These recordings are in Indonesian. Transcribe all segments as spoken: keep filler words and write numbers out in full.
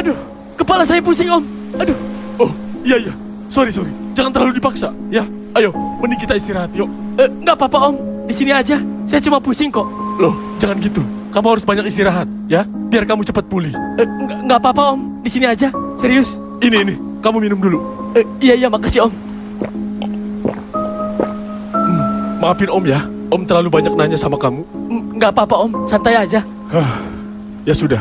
Aduh, kepala saya pusing, Om. Aduh. Oh, iya iya. Sorry, sorry. Jangan terlalu dipaksa, ya. Ayo, mending kita istirahat, yuk. Eh, nggak apa-apa, Om. Di sini aja. Saya cuma pusing kok. Loh, jangan gitu. Kamu harus banyak istirahat, ya. Biar kamu cepat pulih. Eh, nggak apa-apa, Om. Di sini aja. Serius. Ini, ini. Kamu minum dulu. Eh, iya iya, makasih, Om. Hmm, maafin Om ya. Om terlalu banyak nanya sama kamu. Nggak apa-apa, Om. Santai aja. Ya sudah.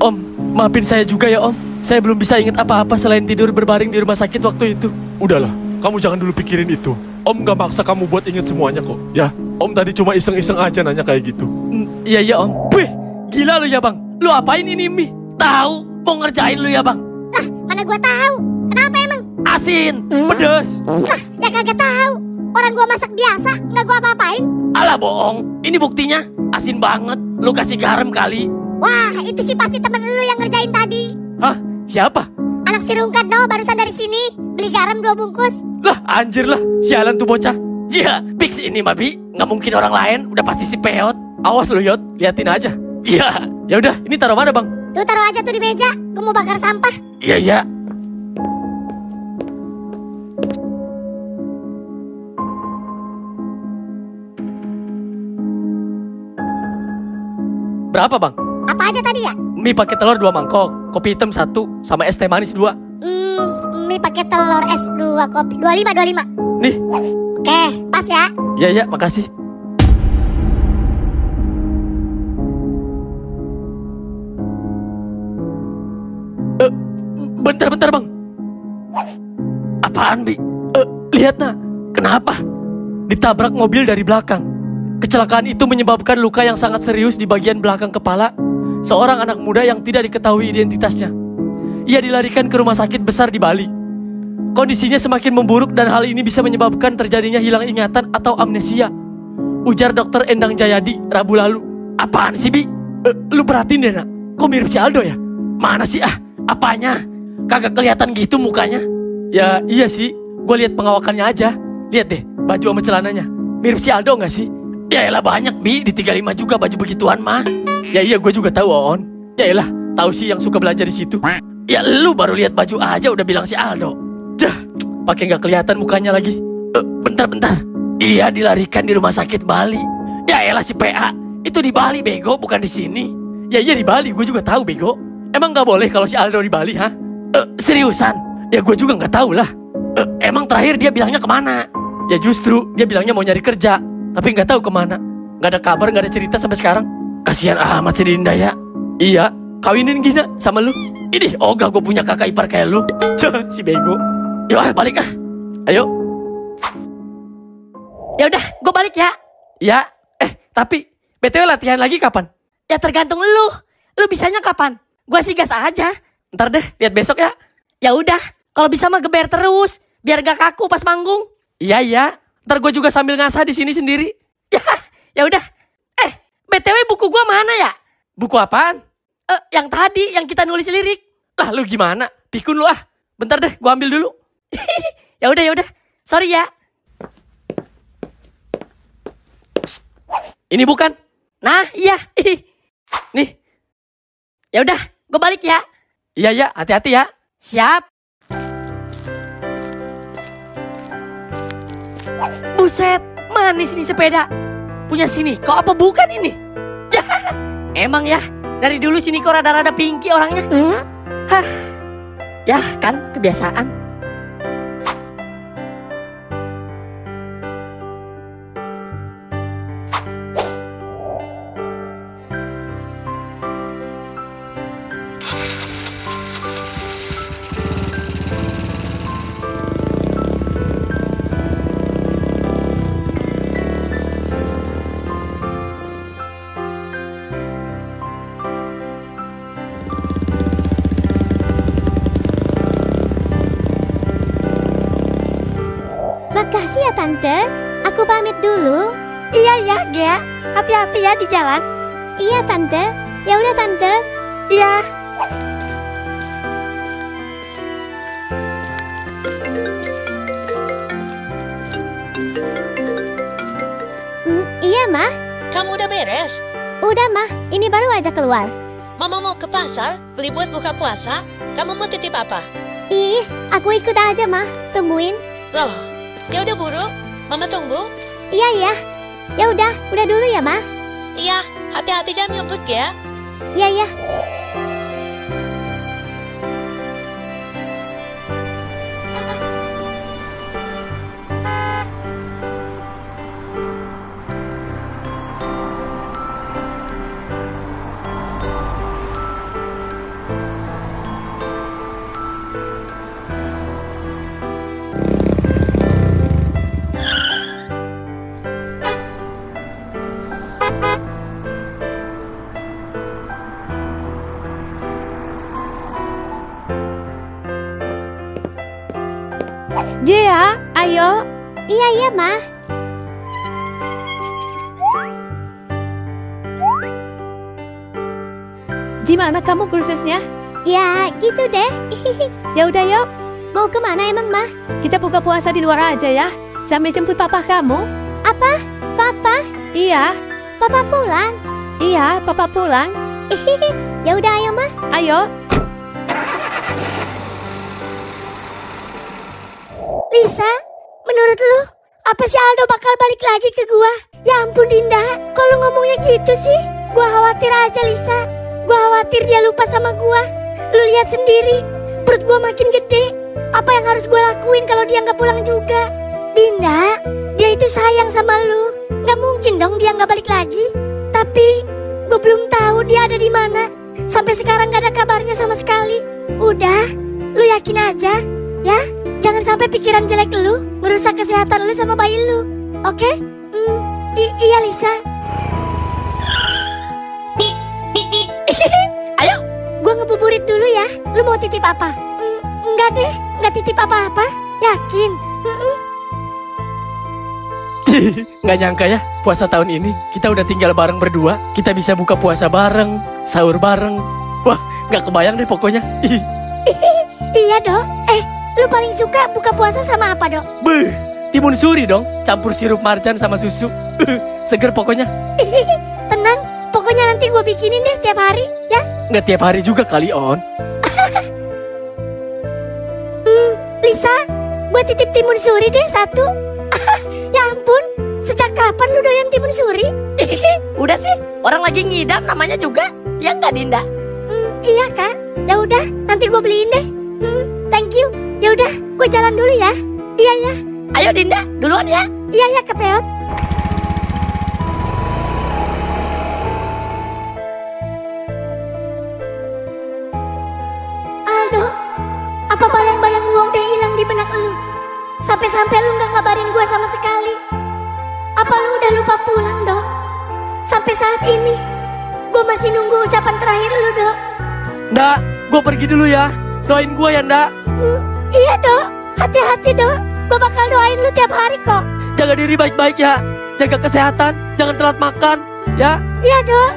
Om, maafin saya juga ya, Om. Saya belum bisa ingat apa-apa selain tidur berbaring di rumah sakit waktu itu. Udahlah, kamu jangan dulu pikirin itu. Om gak maksa kamu buat ingat semuanya kok, ya. Om tadi cuma iseng-iseng aja nanya kayak gitu. Mm, iya, iya, Om. Wih, gila lu ya, Bang. Lu apain ini, Mi? Tahu, mau ngerjain lu ya, Bang. Lah, mana gua tahu. Kenapa emang? Asin, pedes. Lah, ya kagak tahu. Orang gua masak biasa, gak gua apa-apain. Alah, bohong. Ini buktinya, asin banget. Lu kasih garam kali. Wah, itu sih pasti temen lu yang ngerjain tadi. Hah? Siapa? Anak si Rungkadno barusan dari sini. Beli garam dua bungkus. Lah, anjir lah. Sialan tuh bocah. Iya, fix ini, Mabi. Nggak mungkin orang lain. Udah pasti si Peot. Awas lu, Yot. Liatin aja. Iya. Ya udah, ini taruh mana, Bang? Lu taruh aja tuh di meja. Gue mau bakar sampah. Iya, iya. Berapa, Bang? Apa aja tadi ya? Mie pakai telur dua mangkok, kopi hitam satu, sama es teh manis dua. Hmm, mie pakai telur, es dua, kopi dua lima dua lima. Nih. Oke, pas ya? Iya iya, makasih. Uh, bentar-bentar Bang. Apaan Bi? Uh, lihat nah, kenapa? Ditabrak mobil dari belakang. Kecelakaan itu menyebabkan luka yang sangat serius di bagian belakang kepala seorang anak muda yang tidak diketahui identitasnya. Ia dilarikan ke rumah sakit besar di Bali. Kondisinya semakin memburuk dan hal ini bisa menyebabkan terjadinya hilang ingatan atau amnesia, ujar dokter Endang Jayadi Rabu lalu. Apaan sih Bi? E, lu perhatiin deh nak, kok mirip si Aldo ya? Mana sih ah? Apanya? Kagak kelihatan gitu mukanya. Ya iya sih, gue lihat pengawakannya aja. Lihat deh, baju sama celananya. Mirip si Aldo gak sih? Yaelah banyak Bi, di tiga puluh lima juga baju begituan mah. Ya iya gue juga tahu On. Yaelah, tahu sih yang suka belajar di situ. Ya lu baru lihat baju aja udah bilang si Aldo. Dah, pakai nggak kelihatan mukanya lagi. Uh, bentar bentar. Iya dilarikan di rumah sakit Bali. Yaelah si P A, itu di Bali bego bukan di sini. Ya iya di Bali gue juga tahu bego. Emang nggak boleh kalau si Aldo di Bali ha? Uh, seriusan? Ya gue juga nggak tahu lah. Uh, emang terakhir dia bilangnya kemana? Ya justru dia bilangnya mau nyari kerja, tapi nggak tahu kemana. Nggak ada kabar, nggak ada cerita sampai sekarang. Kasihan amat si Dinda ya. Iya, kawinin Gina sama lu. Ini ogah gue punya kakak ipar kayak lu. Si bego. Yaudah balik ah. Ayo. Ya udah, gue balik ya. Ya. Eh, tapi B T W latihan lagi kapan? Ya tergantung lu. Lu bisanya kapan? Gue sih gas aja. Ntar deh, lihat besok ya. Ya udah, kalau bisa mah geber terus, biar gak kaku pas manggung. Iya iya. Ntar gue juga sambil ngasah di sini sendiri. Ya, ya udah. B T W buku gua mana ya? Buku apaan? Eh, yang tadi, yang kita nulis lirik. Lah, lu gimana? Pikun lu ah. Bentar deh, gua ambil dulu. Ya udah, ya udah. Sorry ya. Ini bukan. Nah, iya. Nih. Ya udah, gua balik ya. Iya, ya, hati-hati ya. Siap. Buset, manis nih sepeda. Punya sini, kau apa bukan ini? Ya, emang ya, dari dulu sini kau rada-rada pinky orangnya. Hah, ya kan kebiasaan. Makasih ya Tante, aku pamit dulu. Iya ya, Gea. Hati-hati ya di jalan. Iya Tante, ya udah Tante. Iya. Mm, iya Mah. Kamu udah beres? Udah Mah, ini baru aja keluar. Mama mau ke pasar, beli buat buka puasa. Kamu mau titip apa? Ih, aku ikut aja Mah, tungguin. Loh, ya udah buru, Mama tunggu. Iya ya. Ya udah, udah dulu ya, Ma. Iya, hati-hati jam nyebut ya. Iya ya. Jea, ayo. Iya, iya, Ma. Gimana kamu kursusnya? Ya, gitu deh. Ya udah, yuk. Mau kemana emang, Ma? Kita buka puasa di luar aja ya. Sambil jemput papa kamu. Apa? Papa? Iya. Papa pulang? Iya, papa pulang. Ya udah, ayo, Ma. Ayo. Lisa, menurut lu, apa si Aldo bakal balik lagi ke gua? Ya ampun Dinda, kok lu ngomongnya gitu sih? Gua khawatir aja Lisa, gua khawatir dia lupa sama gua. Lu lihat sendiri, perut gua makin gede. Apa yang harus gua lakuin kalau dia nggak pulang juga? Dinda, dia itu sayang sama lu. Nggak mungkin dong dia nggak balik lagi. Tapi, gua belum tahu dia ada di mana. Sampai sekarang nggak ada kabarnya sama sekali. Udah, lu yakin aja, ya? Jangan sampai pikiran jelek lu merusak kesehatan lu sama bayi lu, oke? Okay? Mm, iya Lisa. Ayo, gue ngebuburit dulu ya. Lu mau titip apa? Mm, enggak deh, nggak titip apa-apa. Yakin? Nggak nyangka ya, puasa tahun ini kita udah tinggal bareng berdua. Kita bisa buka puasa bareng, sahur bareng. Wah, nggak kebayang deh pokoknya. Iya dong. Eh. Lu paling suka buka puasa sama apa, Dok? Beuh, timun suri dong, campur sirup marjan sama susu. Seger pokoknya. Tenang, pokoknya nanti gue bikinin deh tiap hari, ya? Nggak tiap hari juga kali, On. hmm, Lisa, gue titip timun suri deh satu. Ya ampun, sejak kapan lu doyan timun suri? Udah sih, orang lagi ngidam namanya juga. Ya nggak, Dinda? Hmm, iya, Kak. Ya udah, nanti gue beliin deh. Hmm, thank you. Ya udah, gue jalan dulu ya. Iya ya. Ayo Dinda, duluan ya. Iya ya, kepeot. Aldo, apa bayang-bayang gue udah hilang di benak lu? Sampai-sampai lu nggak ngabarin gue sama sekali. Apa lu udah lupa pulang, Dok? Sampai saat ini, gue masih nunggu ucapan terakhir lu, Dok. Nda, gue pergi dulu ya. Doain gue ya, Nda. Hmm. Iya Dok, hati-hati Dok, gue bakal doain lu tiap hari kok. Jaga diri baik-baik ya, jaga kesehatan, jangan telat makan, ya. Iya Dok.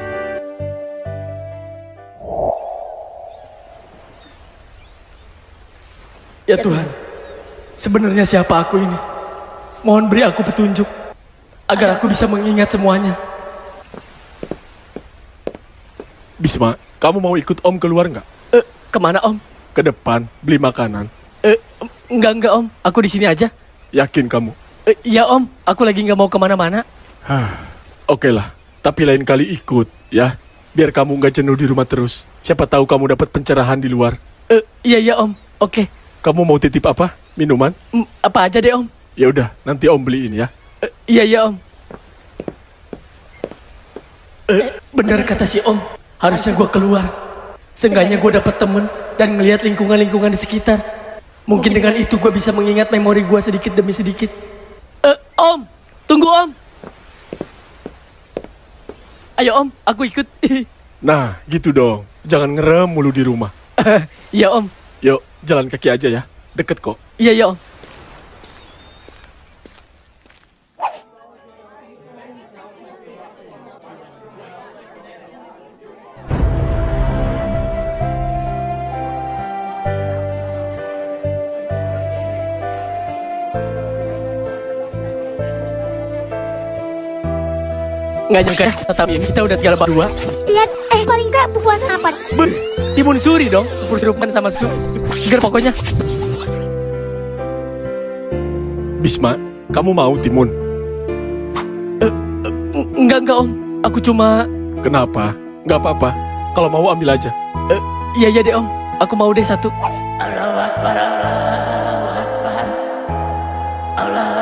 Ya Tuhan, sebenarnya siapa aku ini? Mohon beri aku petunjuk, agar aku bisa mengingat semuanya. Bisma, kamu mau ikut Om keluar nggak? Eh, kemana Om? Ke depan, beli makanan. Eh, enggak, enggak Om, aku di sini aja. Yakin kamu? Eh, iya Om, aku lagi nggak mau kemana-mana. Oke lah, tapi lain kali ikut ya, biar kamu nggak jenuh di rumah terus. Siapa tahu kamu dapat pencerahan di luar. Eh, iya iya Om, oke. Kamu mau titip apa? Minuman? Mm, apa aja deh Om. Ya udah, nanti Om beliin ya. Eh, iya iya Om. Eh, benar kata si Om, harusnya gua keluar. Seenggaknya gua dapat temen dan ngelihat lingkungan-lingkungan di sekitar. Mungkin dengan itu gue bisa mengingat memori gue sedikit demi sedikit. Eh, Om, tunggu Om. Ayo Om, aku ikut. Nah, gitu dong. Jangan ngerem mulu di rumah. Iya Om. Yuk, jalan kaki aja ya. Deket kok. Iya, iya Om. nggak nyangka tetapi kita udah tinggal berdua. Lihat, eh paling nggak puasa apa? Ber, timun suri dong, bubur sirupan sama susu. Seger pokoknya. Bisma, kamu mau timun? Uh, uh, enggak enggak om, aku cuma. Kenapa? Nggak apa-apa. Kalau mau ambil aja. Uh, iya iya deh om, aku mau deh satu. Allah Akbar, Allah Akbar, Allah.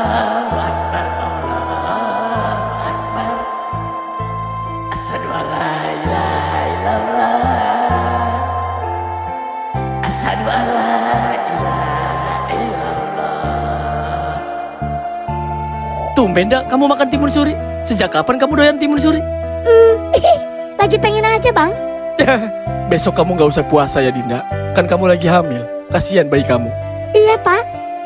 Tumben dah, kamu makan timun suri. Sejak kapan kamu doyan timun suri? Mm, lagi pengen aja bang. Besok kamu gak usah puasa ya Dinda. Kan kamu lagi hamil, kasihan bayi kamu. Iya pak,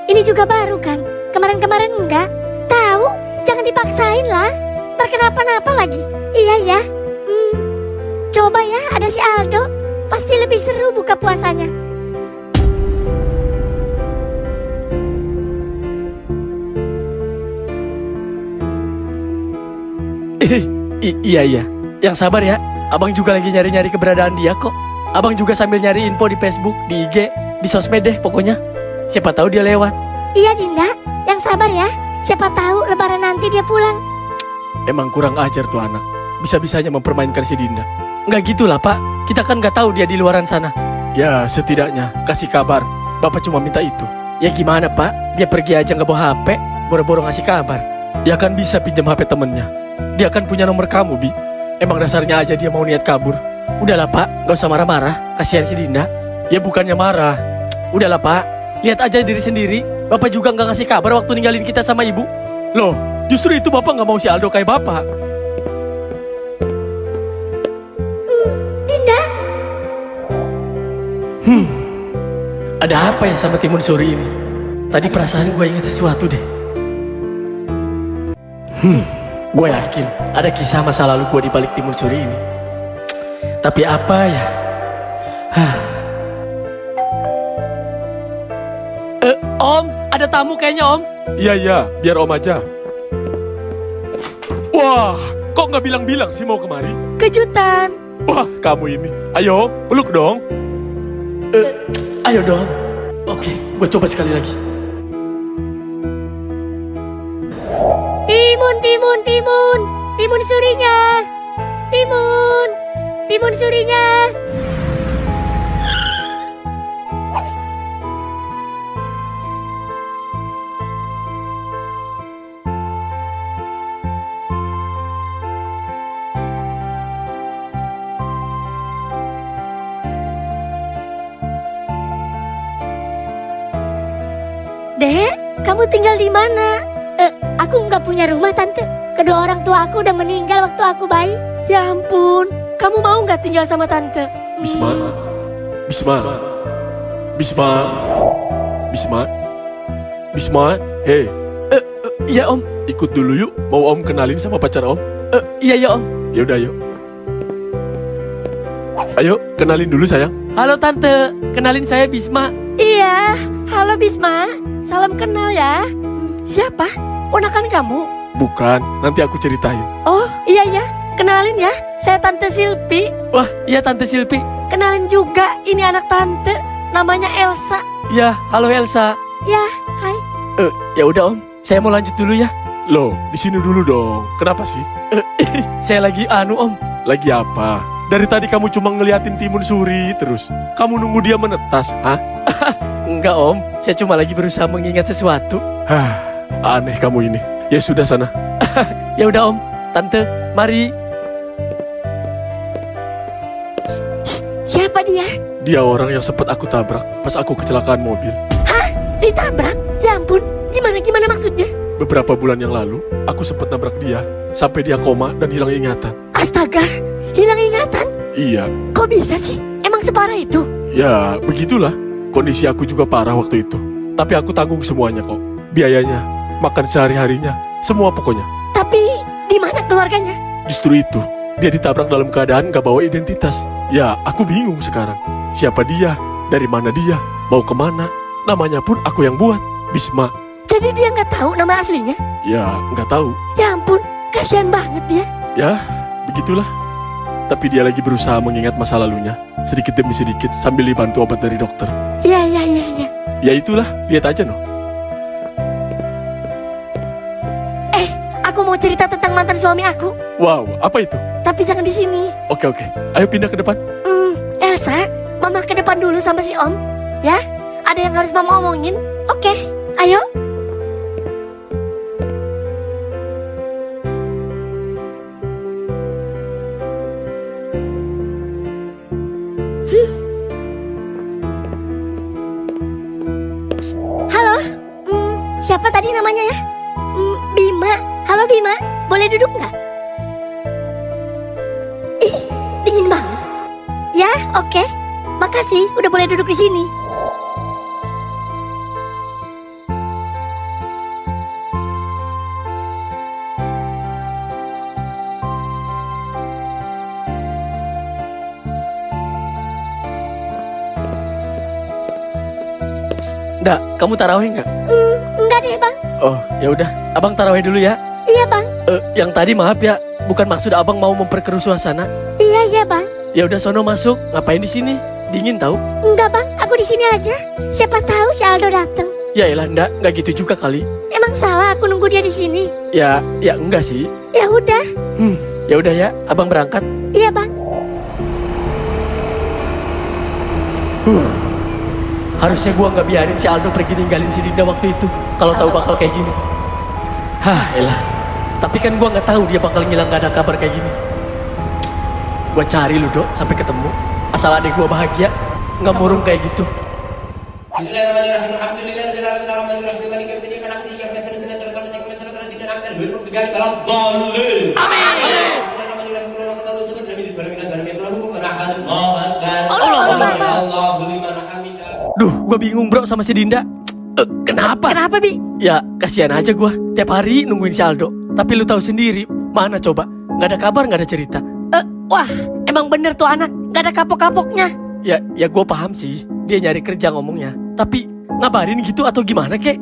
ini juga baru kan. Kemarin-kemarin enggak. Tahu, jangan dipaksain lah. Ntar kenapa-napa lagi. Iya ya. Mm, coba ya, ada si Aldo. Pasti lebih seru buka puasanya. I iya iya, yang sabar ya. Abang juga lagi nyari-nyari keberadaan dia kok. Abang juga sambil nyari info di Facebook, di I G, di sosmed deh pokoknya. Siapa tahu dia lewat. Iya Dinda, yang sabar ya. Siapa tahu lebaran nanti dia pulang. Emang kurang ajar tuh anak. Bisa-bisanya mempermainkan si Dinda. Nggak gitulah pak, kita kan nggak tahu dia di luaran sana. Ya setidaknya kasih kabar. Bapak cuma minta itu. Ya gimana pak, dia pergi aja nggak bawa H P, boro-boro ngasih kabar. Ya kan bisa pinjam H P temennya. Dia kan punya nomor kamu, Bi. Emang dasarnya aja dia mau niat kabur. Udahlah, Pak. Gak usah marah-marah. Kasihan si Dinda. Ya bukannya marah. Udahlah, Pak. Lihat aja diri sendiri. Bapak juga gak ngasih kabar waktu ninggalin kita sama ibu. Loh, justru itu Bapak gak mau si Aldo kayak Bapak. Dinda? Hmm. Ada apa ya sama timun suri ini? Tadi perasaan gue ingat sesuatu deh. Hmm. Gue yakin ada kisah masa lalu gue di balik timun suri ini. Tapi apa ya? Hah. Eh, om, ada tamu kayaknya om. Iya iya, biar om aja. Wah, kok nggak bilang-bilang sih mau kemari? Kejutan. Wah, kamu ini. Ayo, peluk dong. Eh, ayo dong. Oke, gue coba sekali lagi. Timun, timun, timun, timun surinya, timun, timun surinya. Dek, kamu tinggal di mana? Uh, aku nggak punya rumah tante. Kedua orang tua aku udah meninggal waktu aku bayi. Ya ampun, kamu mau nggak tinggal sama tante? Bisma, Bisma, Bisma, Bisma, Bisma. Hei, uh, uh, ya om. Ikut dulu yuk. Mau om kenalin sama pacar om? Uh, iya ya om. Ya udah yuk. Ayo kenalin dulu sayang. Halo tante, kenalin saya Bisma. Iya, halo Bisma. Salam kenal ya. Siapa? Ponakan kamu? Bukan, nanti aku ceritain. Oh, iya ya. Kenalin ya, saya Tante Silpi. Wah, iya Tante Silpi. Kenalin juga, ini anak tante. Namanya Elsa. Ya, halo Elsa. Ya, hai. Eh, uh, ya udah om, saya mau lanjut dulu ya. Loh, di sini dulu dong. Kenapa sih? Uh, saya lagi anu om. Lagi apa? Dari tadi kamu cuma ngeliatin timun suri terus. Kamu nunggu dia menetas, ha? Enggak om, saya cuma lagi berusaha mengingat sesuatu. Hah. Aneh kamu ini. Ya sudah sana. Ya udah om, tante, mari. Siapa dia? Dia orang yang sempat aku tabrak pas aku kecelakaan mobil. Hah? Ditabrak? Ya ampun, gimana gimana maksudnya? Beberapa bulan yang lalu, aku sempat nabrak dia sampai dia koma dan hilang ingatan. Astaga, hilang ingatan? Iya. Kok bisa sih? Emang separah itu? Ya, begitulah. Kondisi aku juga parah waktu itu. Tapi aku tanggung semuanya kok. Biayanya, makan sehari-harinya, semua pokoknya. Tapi, di mana keluarganya? Justru itu, dia ditabrak dalam keadaan gak bawa identitas. Ya, aku bingung sekarang. Siapa dia? Dari mana dia? Mau kemana? Namanya pun aku yang buat, Bisma. Jadi dia gak tahu nama aslinya? Ya, gak tahu. Ya ampun, kasihan banget dia. Ya, begitulah. Tapi dia lagi berusaha mengingat masa lalunya, sedikit demi sedikit sambil dibantu obat dari dokter. Iya, iya, iya, iya. Ya itulah, lihat aja noh. Eh, aku mau cerita tentang mantan suami aku. Wow, apa itu? Tapi jangan di sini. Oke, oke. Ayo pindah ke depan. Hmm, Elsa, mama ke depan dulu sama si Om, ya? Ada yang harus mama omongin. Oke, ayo. Siapa tadi namanya ya? Bima. Halo Bima, boleh duduk nggak? Ih, dingin banget. Ya, oke. Okay. Makasih, udah boleh duduk di sini. Ndak, kamu tarawih nggak? Mm. Deh, Bang. Oh, ya udah. Abang tarawih dulu ya. Iya, Bang. Eh, yang tadi maaf ya, bukan maksud Abang mau memperkeruh suasana. Iya, iya, Bang. Ya udah sono masuk. Ngapain di sini? Dingin tahu? Enggak, Bang. Aku di sini aja. Siapa tahu si Aldo datang. Ya elah, enggak, enggak gitu juga kali. Emang salah aku nunggu dia di sini. Ya, ya enggak sih. Ya udah. Hmm, ya udah ya. Abang berangkat. Iya, Bang. Huh. Harusnya gua nggak biarin si Aldo pergi ninggalin si Dinda waktu itu. Kalau tahu bakal kayak gini. Hah, elah. Tapi kan gua nggak tahu dia bakal ngilang gak ada kabar kayak gini. Gua cari lu, Dok, sampai ketemu. Asal adik gua bahagia, nggak murung kayak gitu. Duh, gue bingung bro sama si Dinda. Uh, kenapa? Kenapa, Bi? Ya, kasihan aja gue. Tiap hari nungguin si Aldo. Tapi lu tahu sendiri, mana coba? Gak ada kabar, gak ada cerita. Uh, wah, emang bener tuh anak. Gak ada kapok-kapoknya. Ya, ya gue paham sih. Dia nyari kerja ngomongnya. Tapi, ngabarin gitu atau gimana, kek?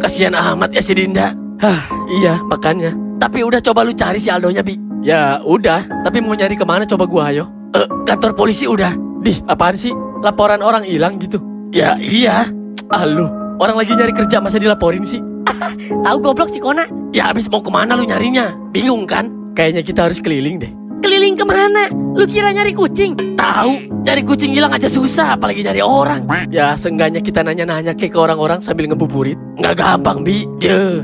Kasihan amat ya si Dinda. Hah, iya, makanya. Tapi udah coba lu cari si Aldonya, Bi. Ya, udah. Tapi mau nyari kemana coba gue, ayo? Uh, kantor polisi udah. Dih, apaan sih? Laporan orang hilang gitu. Ya iya. Ah lu, orang lagi nyari kerja masa dilaporin sih? Tahu goblok si Kona. Ya abis mau kemana lu nyarinya? Bingung kan? Kayaknya kita harus keliling deh. Keliling kemana? Lu kira nyari kucing? Tahu, nyari kucing hilang aja susah, apalagi nyari orang. Ya seenggaknya kita nanya-nanya ke orang-orang sambil ngebuburit. Nggak gampang, Bi. Ye.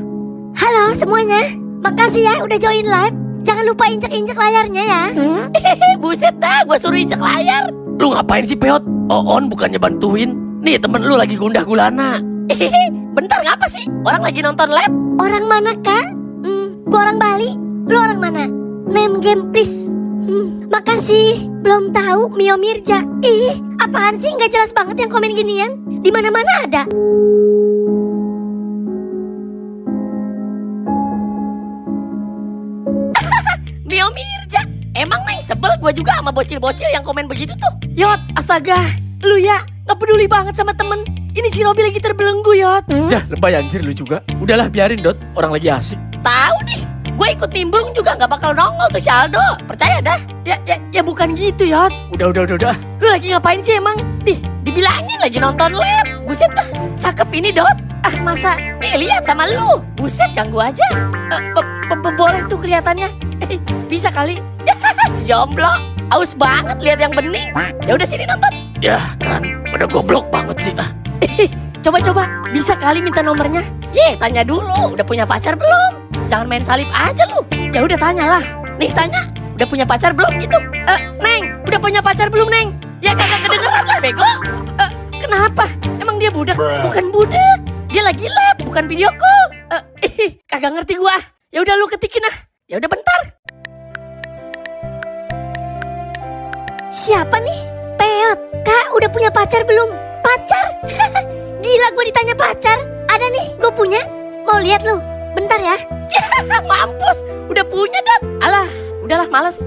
Halo semuanya, makasih ya udah join live. Jangan lupa injek-injek layarnya ya. Hmm? Buset dah, gua suruh injek layar. Lu ngapain sih, Peot? Oon bukannya bantuin. Nih temen lu lagi gundah gulana. Bentar, ngapa sih? Orang lagi nonton live. Orang mana kak? Mm, gua orang Bali. Lu orang mana? Name game please. Mm, makasih. Belum tahu Mio Mirja. Ih, apaan sih nggak jelas banget yang komen ginian? Di mana-mana ada. Mio Mirja. Emang main sebel gua juga sama bocil-bocil yang komen begitu tuh. Yot, astaga. Lu ya gak peduli banget sama temen. Ini si Robi lagi terbelenggu, Yot. Jah, lebay anjir lu juga. Udahlah biarin, Dot. Orang lagi asik. Tahu nih, gue ikut nimbrung juga gak bakal nongol tuh si Aldo. Percaya dah. Ya, ya, ya bukan gitu, Yot. Udah, udah, udah, udah. Lu lagi ngapain sih emang? Dih, dibilangin lagi nonton lab. Buset dah, cakep ini, Dot. Ah, masa? Nih, lihat sama lu. Buset, ganggu aja. Boleh tuh kelihatannya. Bisa kali. Jomblo. Aus banget lihat yang bening. Ya udah sini nonton. Ya kan, pada goblok banget sih. Coba-coba, bisa kali minta nomornya? Ye, tanya dulu, udah punya pacar belum? Jangan main salib aja lu. Ya udah tanyalah. Nih tanya, udah punya pacar belum gitu? Eh, Neng, udah punya pacar belum, Neng? Ya kagak kedengeran lah, bego. Eh, kenapa? Emang dia budak? Bukan budak. Dia lagi live, bukan video call. Eh, kagak ngerti gua. Ya udah lu ketikin ah. Ya udah bentar. Siapa nih? Peot, kak udah punya pacar belum? Pacar? Gila gue ditanya pacar. Ada nih, gue punya. Mau lihat lu? Bentar ya. Mampus, udah punya, Dot. Alah, udahlah males.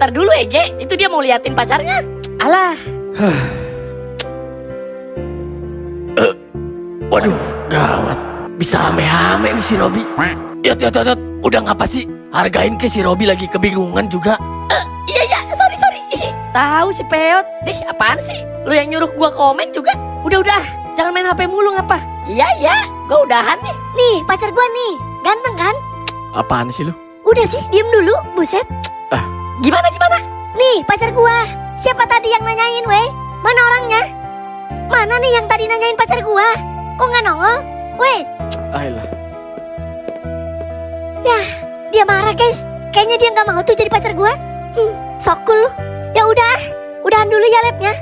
Ntar dulu Ege, itu dia mau liatin pacarnya. Alah. uh, Waduh, gawat. Bisa hame-hame nih si Robi. Yot, yot, yot, yot. Udah ngapa sih? Hargain ke si Robi lagi kebingungan juga. Uh, iya iya, sorry sorry. Tahu si Peot. Dih, apaan sih? Lu yang nyuruh gua komen juga. Udah-udah, jangan main H P mulu ngapa? Iya iya, gua udahan nih. Nih, pacar gua nih. Ganteng kan? Apaan sih lu? Udah sih, diem dulu, buset. Ah, gimana gimana? Nih, pacar gua. Siapa tadi yang nanyain, weh? Mana orangnya? Mana nih yang tadi nanyain pacar gua? Kok nggak nongol? Weh. Ayolah. Yah, dia marah guys. Kayaknya dia nggak mau tuh jadi pacar gua. Hmm, sokul lu. Ya udah, udahan dulu ya labnya.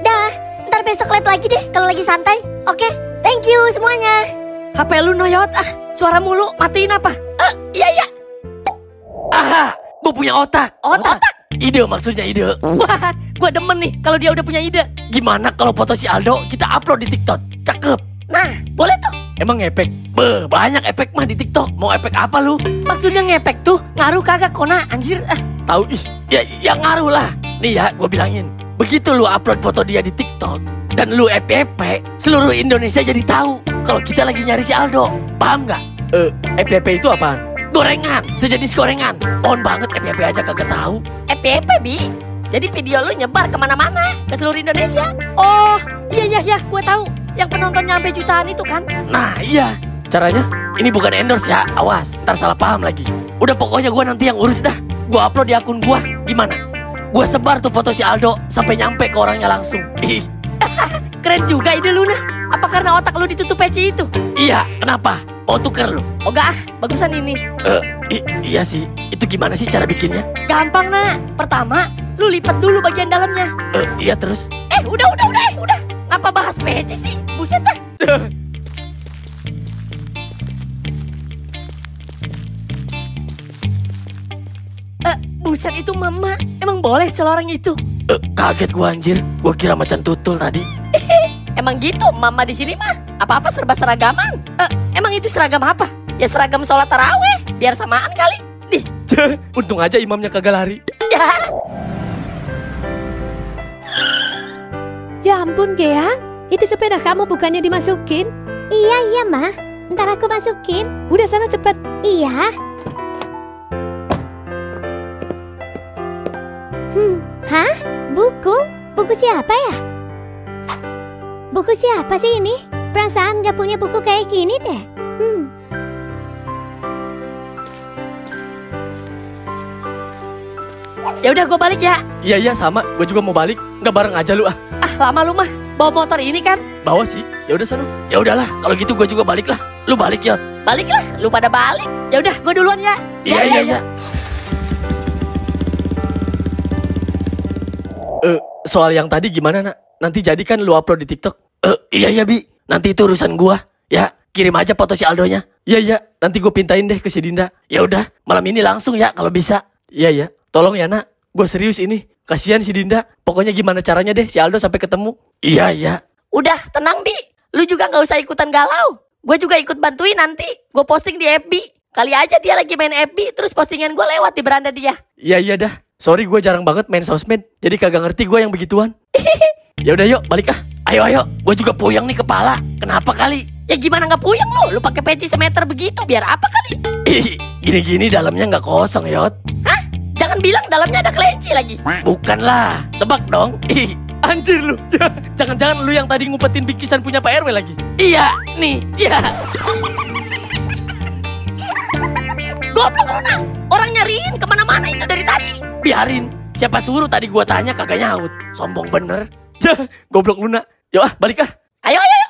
Dah, ntar besok lab lagi deh kalau lagi santai. Oke, thank you semuanya. H P lu noyot ah, suara mulu, matiin apa? Uh, iya iya. Aha, gua punya otak. Otak? Otak? Ide maksudnya ide. Wah, gua demen nih kalau dia udah punya ide. Gimana kalau foto si Aldo kita upload di TikTok? Cakep. Nah, boleh tuh. Emang ngepek? Beuh, banyak efek mah di TikTok. Mau efek apa lu? Maksudnya ngepek tuh ngaruh kagak kona anjir. Ah, tahu ih. Ya, ya ngaruh lah. Nih ya, gue bilangin. Begitu lu upload foto dia di TikTok dan lu F Y P, seluruh Indonesia jadi tahu kalau kita lagi nyari si Aldo. Paham nggak? Eh, F Y P itu apaan? Gorengan, sejenis gorengan. Pohon banget F Y P aja kagak tahu. F Y P, Bi. Jadi video lu nyebar kemana-mana ke seluruh Indonesia. Oh, iya iya iya, gue tahu. Yang penontonnya sampai jutaan itu kan? Nah iya. Caranya? Ini bukan endorse ya. Awas, ntar salah paham lagi. Udah pokoknya gue nanti yang urus dah. Gue upload di akun gue. Gimana? Gue sebar tuh foto si Aldo sampai nyampe ke orangnya langsung. Keren juga ide lu nah. Apa karena otak lu ditutup peci itu? Iya, kenapa? Mau tuker lu? Oh gak, bagusan ini. Eh, uh, iya sih. Itu gimana sih cara bikinnya? Gampang nah. Pertama, lu lipat dulu bagian dalamnya. Eh, uh, iya terus? Eh, udah, udah, udah, udah. Apa bahas peci sih? Buset dah. uh, buset itu mama. Emang boleh selorang itu? Uh, kaget gua anjir. Gua kira macan tutul tadi. Emang gitu mama di sini mah. Apa-apa serba seragaman. Uh, emang itu seragam apa? Ya seragam sholat taraweh. Biar samaan kali. Dih. Untung aja imamnya kagak lari. Ya ampun, Gea. Itu sepeda kamu bukannya dimasukin? Iya, iya, Ma. Ntar aku masukin. Udah sana cepet. Iya. Hmm, hah? Buku? Buku siapa ya? Buku siapa sih ini? Perasaan gak punya buku kayak gini deh. Hmm. Ya udah, gue balik ya. Iya, iya, sama. Gue juga mau balik. Gak bareng aja lu ah. Ah, lama lu mah. Bawa motor ini kan? Bawa sih. Ya udah sana. Ya udahlah, kalau gitu gue juga balik lah. Lu balik ya. Balik lah, lu pada balik. Ya udah, gue duluan ya. Iya, iya, iya. Eh, soal yang tadi gimana, Nak? Nanti jadi kan lu upload di TikTok? Eh, iya iya, Bi. Nanti itu urusan gua. Ya, kirim aja foto si Aldonya. Iya, iya. Nanti gue pintain deh ke si Dinda. Ya udah, malam ini langsung ya kalau bisa. Iya, iya. Tolong ya, Nak. Gue serius ini, kasihan si Dinda. Pokoknya gimana caranya deh si Aldo sampai ketemu. Iya, iya. Udah, tenang, Bi. Lu juga gak usah ikutan galau. Gue juga ikut bantuin nanti. Gue posting di F B. Kali aja dia lagi main F B, terus postingan gue lewat di beranda dia. Iya, iya dah. Sorry, gue jarang banget main sosmed. Jadi kagak ngerti gue yang begituan. Ya udah yuk, balik ah. Ayo, ayo. Gue juga puyeng nih kepala. Kenapa kali? Ya gimana gak puyeng lu? Lu pakai peci semeter begitu, biar apa kali? Gini-gini dalamnya gak kosong, Yot. Hah? Jangan bilang dalamnya ada kelinci lagi. Bukan lah, tebak dong. Ih, anjir lu. Jangan-jangan lu yang tadi ngumpetin bikisan punya Pak R W lagi. Iya, nih, iya. Goblok lu nah. Orang nyariin kemana-mana itu dari tadi. Biarin, siapa suruh tadi gua tanya kagak nyaut. Sombong bener. Goblok lu nah. Yo ah, balik ah. Ayo, ayo, ayo.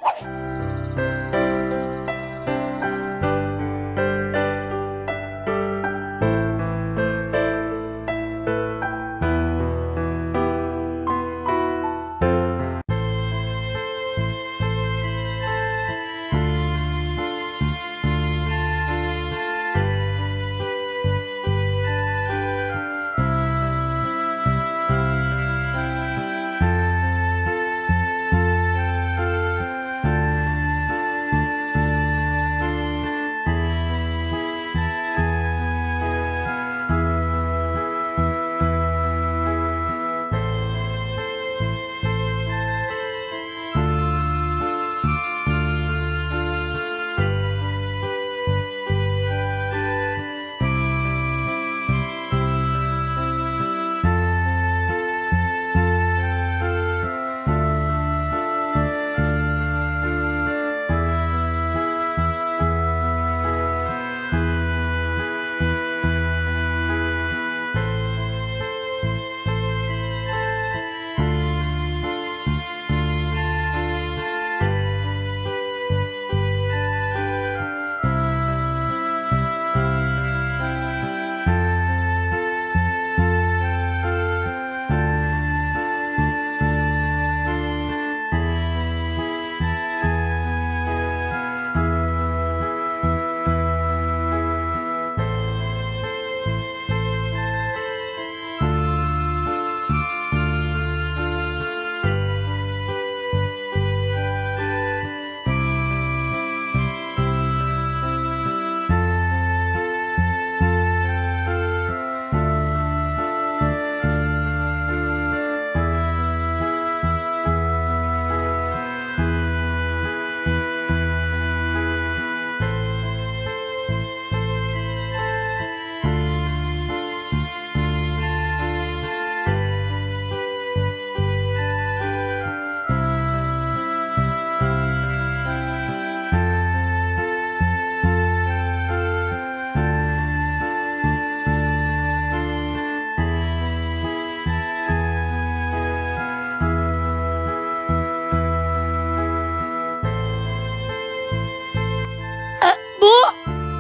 Bu,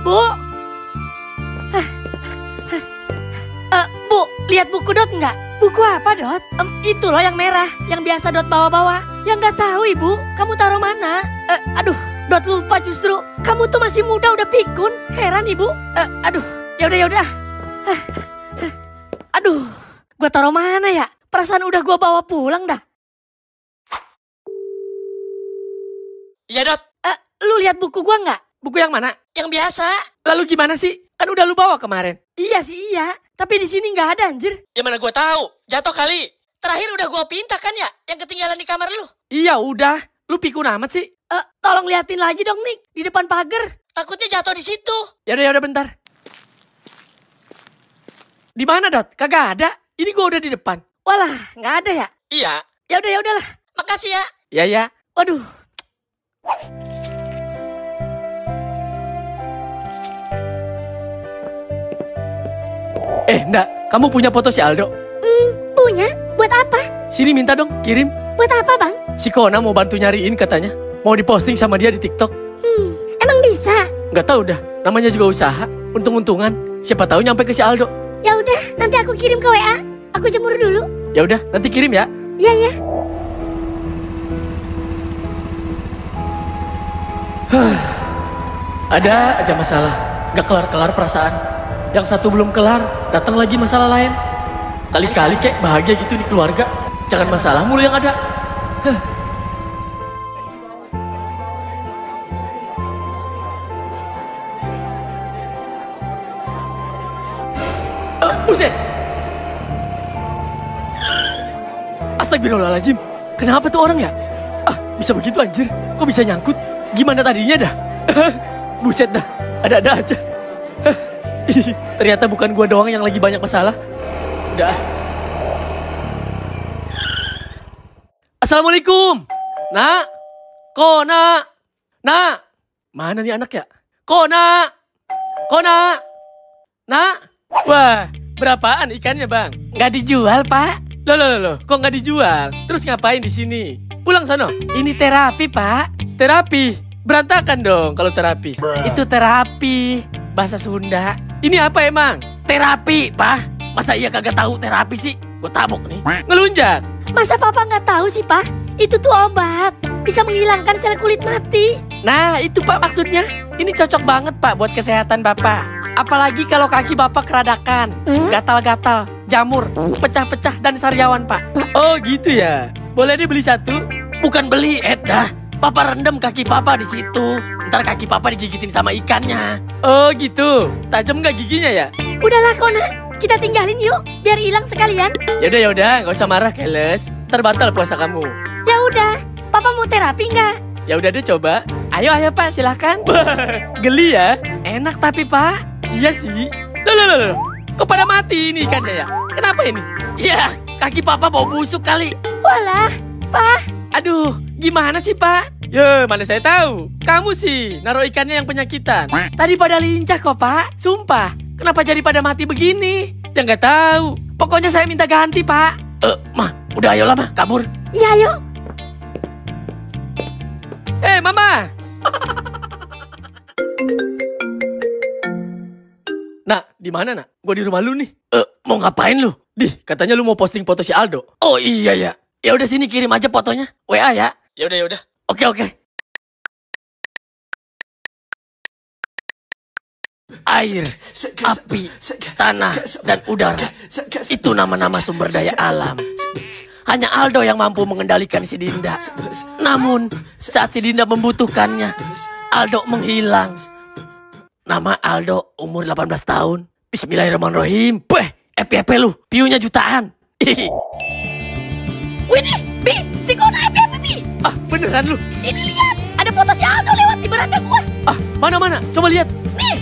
Bu. Hah. Hah. Uh, Bu, lihat buku Dot nggak? Buku apa, Dot? Um, itu loh yang merah, yang biasa Dot bawa-bawa. Yang nggak tahu, Ibu, kamu taruh mana? Uh, aduh, Dot lupa justru. Kamu tuh masih muda udah pikun. Heran, Ibu. Uh, aduh, yaudah, yaudah. Hah. Hah. Aduh, gua taruh mana ya? Perasaan udah gua bawa pulang dah. Iya, Dot. Uh, lu lihat buku gua nggak? Buku yang mana? Yang biasa. Lalu gimana sih? Kan udah lu bawa kemarin. Iya sih, iya. Tapi di sini nggak ada, anjir. Ya mana gue tahu. Jatuh kali. Terakhir udah gue pinta kan ya? Yang ketinggalan di kamar lu. Iya, udah. Lu pikun amat sih. Eh, uh, tolong liatin lagi dong, Nick. Di depan pagar. Takutnya jatuh di situ. Yaudah, yaudah, bentar. Di mana, Dot? Kagak ada. Ini gue udah di depan. Walah, nggak ada ya? Iya. Yaudah, yaudahlah. Makasih ya. Iya, ya. Waduh. Eh, Ndak, kamu punya foto si Aldo? Hmm, punya. Buat apa? Sini minta dong, kirim. Buat apa, Bang? Si Kona mau bantu nyariin katanya. Mau diposting sama dia di TikTok. Hmm, emang bisa? Nggak tahu dah, namanya juga usaha. Untung-untungan, siapa tahu nyampe ke si Aldo. Ya udah, nanti aku kirim ke W A. Aku jemur dulu. Ya udah, nanti kirim ya. Iya, ya. Ada aja masalah, nggak kelar-kelar perasaan. Yang satu belum kelar, datang lagi masalah lain. Kali-kali kayak bahagia gitu di keluarga. Jangan masalah mulu yang ada. Huh. Uh, buset. Astagfirullahaladzim. Kenapa tuh orang ya? Ah, bisa begitu anjir. Kok bisa nyangkut? Gimana tadinya dah? Buset dah. Ada-ada aja. Ternyata bukan gua doang yang lagi banyak masalah. Udah. Assalamualaikum. Nak. Kona. Nak. Mana nih anak ya? Kona. Kona. Nak. Wah, berapaan ikannya, Bang? Nggak dijual, Pak. Loh, loh, loh, loh. Kok nggak dijual? Terus ngapain di sini? Pulang sono. Ini terapi, Pak. Terapi. Berantakan dong kalau terapi. Bro. Itu terapi. Bahasa Sunda. Ini apa emang? Terapi, Pak. Masa iya kagak tahu terapi sih? Gue tabok nih. Ngelunjak. Masa Papa nggak tahu sih, Pak? Itu tuh obat. Bisa menghilangkan sel kulit mati. Nah, itu Pak maksudnya. Ini cocok banget, Pak, buat kesehatan Bapak. Apalagi kalau kaki Bapak keradakan, gatal-gatal, jamur, pecah-pecah, dan sariawan, Pak. Oh, gitu ya. Boleh dibeli satu? Bukan beli, Ed, dah. Papa rendam kaki Papa di situ. Ntar kaki Papa digigitin sama ikannya. Oh gitu, tajam nggak giginya ya? Udahlah Kona, kita tinggalin yuk, biar hilang sekalian. Yaudah yaudah, nggak usah marah Keles, ntar batal puasa kamu. Ya udah, Papa mau terapi nggak? Ya udah deh coba. Ayo ayo Pak, silahkan. Geli ya? Enak tapi Pak. Iya sih. Loh loh loh loh, kok pada mati ini ikannya ya? Kenapa ini? Ya, kaki Papa bau busuk kali. Walah, Pak. Aduh, gimana sih, Pak? Ya, mana saya tahu. Kamu sih, naruh ikannya yang penyakitan. Tadi pada lincah kok, Pak. Sumpah, kenapa jadi pada mati begini? Ya nggak tahu. Pokoknya saya minta ganti, Pak. Eh, uh, Mah, udah ayolah, Mah, kabur. Iya, ayo. Eh, hey, Mama. Nak, di mana, Nak? Gua di rumah lu nih. Eh, uh, mau ngapain lu? Dih, katanya lu mau posting foto si Aldo. Oh, iya ya. Ya udah sini kirim aja fotonya. W A ya. Ya udah ya udah. Oke oke. Air, api, tanah dan udara. Itu nama-nama sumber daya alam. Hanya Aldo yang mampu mengendalikan si Dinda. Namun, saat si Dinda membutuhkannya, Aldo menghilang. Nama Aldo umur delapan belas tahun. Bismillahirrahmanirrahim. Beh, E P E P lu. Piunya jutaan. Widih, Bi, si Kona F B P, Bi. Ah, beneran lu? Ini lihat, ada foto si Aldo lewat di beranda gua. Ah, mana-mana, coba lihat. Nih.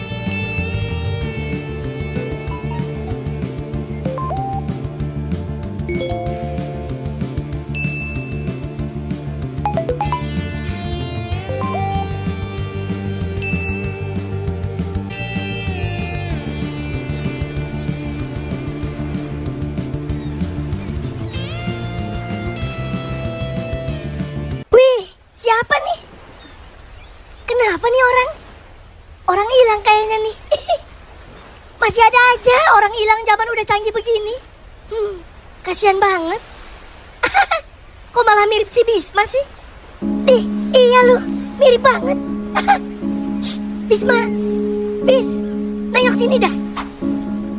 orang hilang kayaknya nih. Masih ada aja orang hilang zaman udah canggih begini. Hmm, kasihan banget. Kok malah mirip si Bisma sih? Ih, iya lu, mirip banget. Shh, Bisma. Bis, nengok sini dah.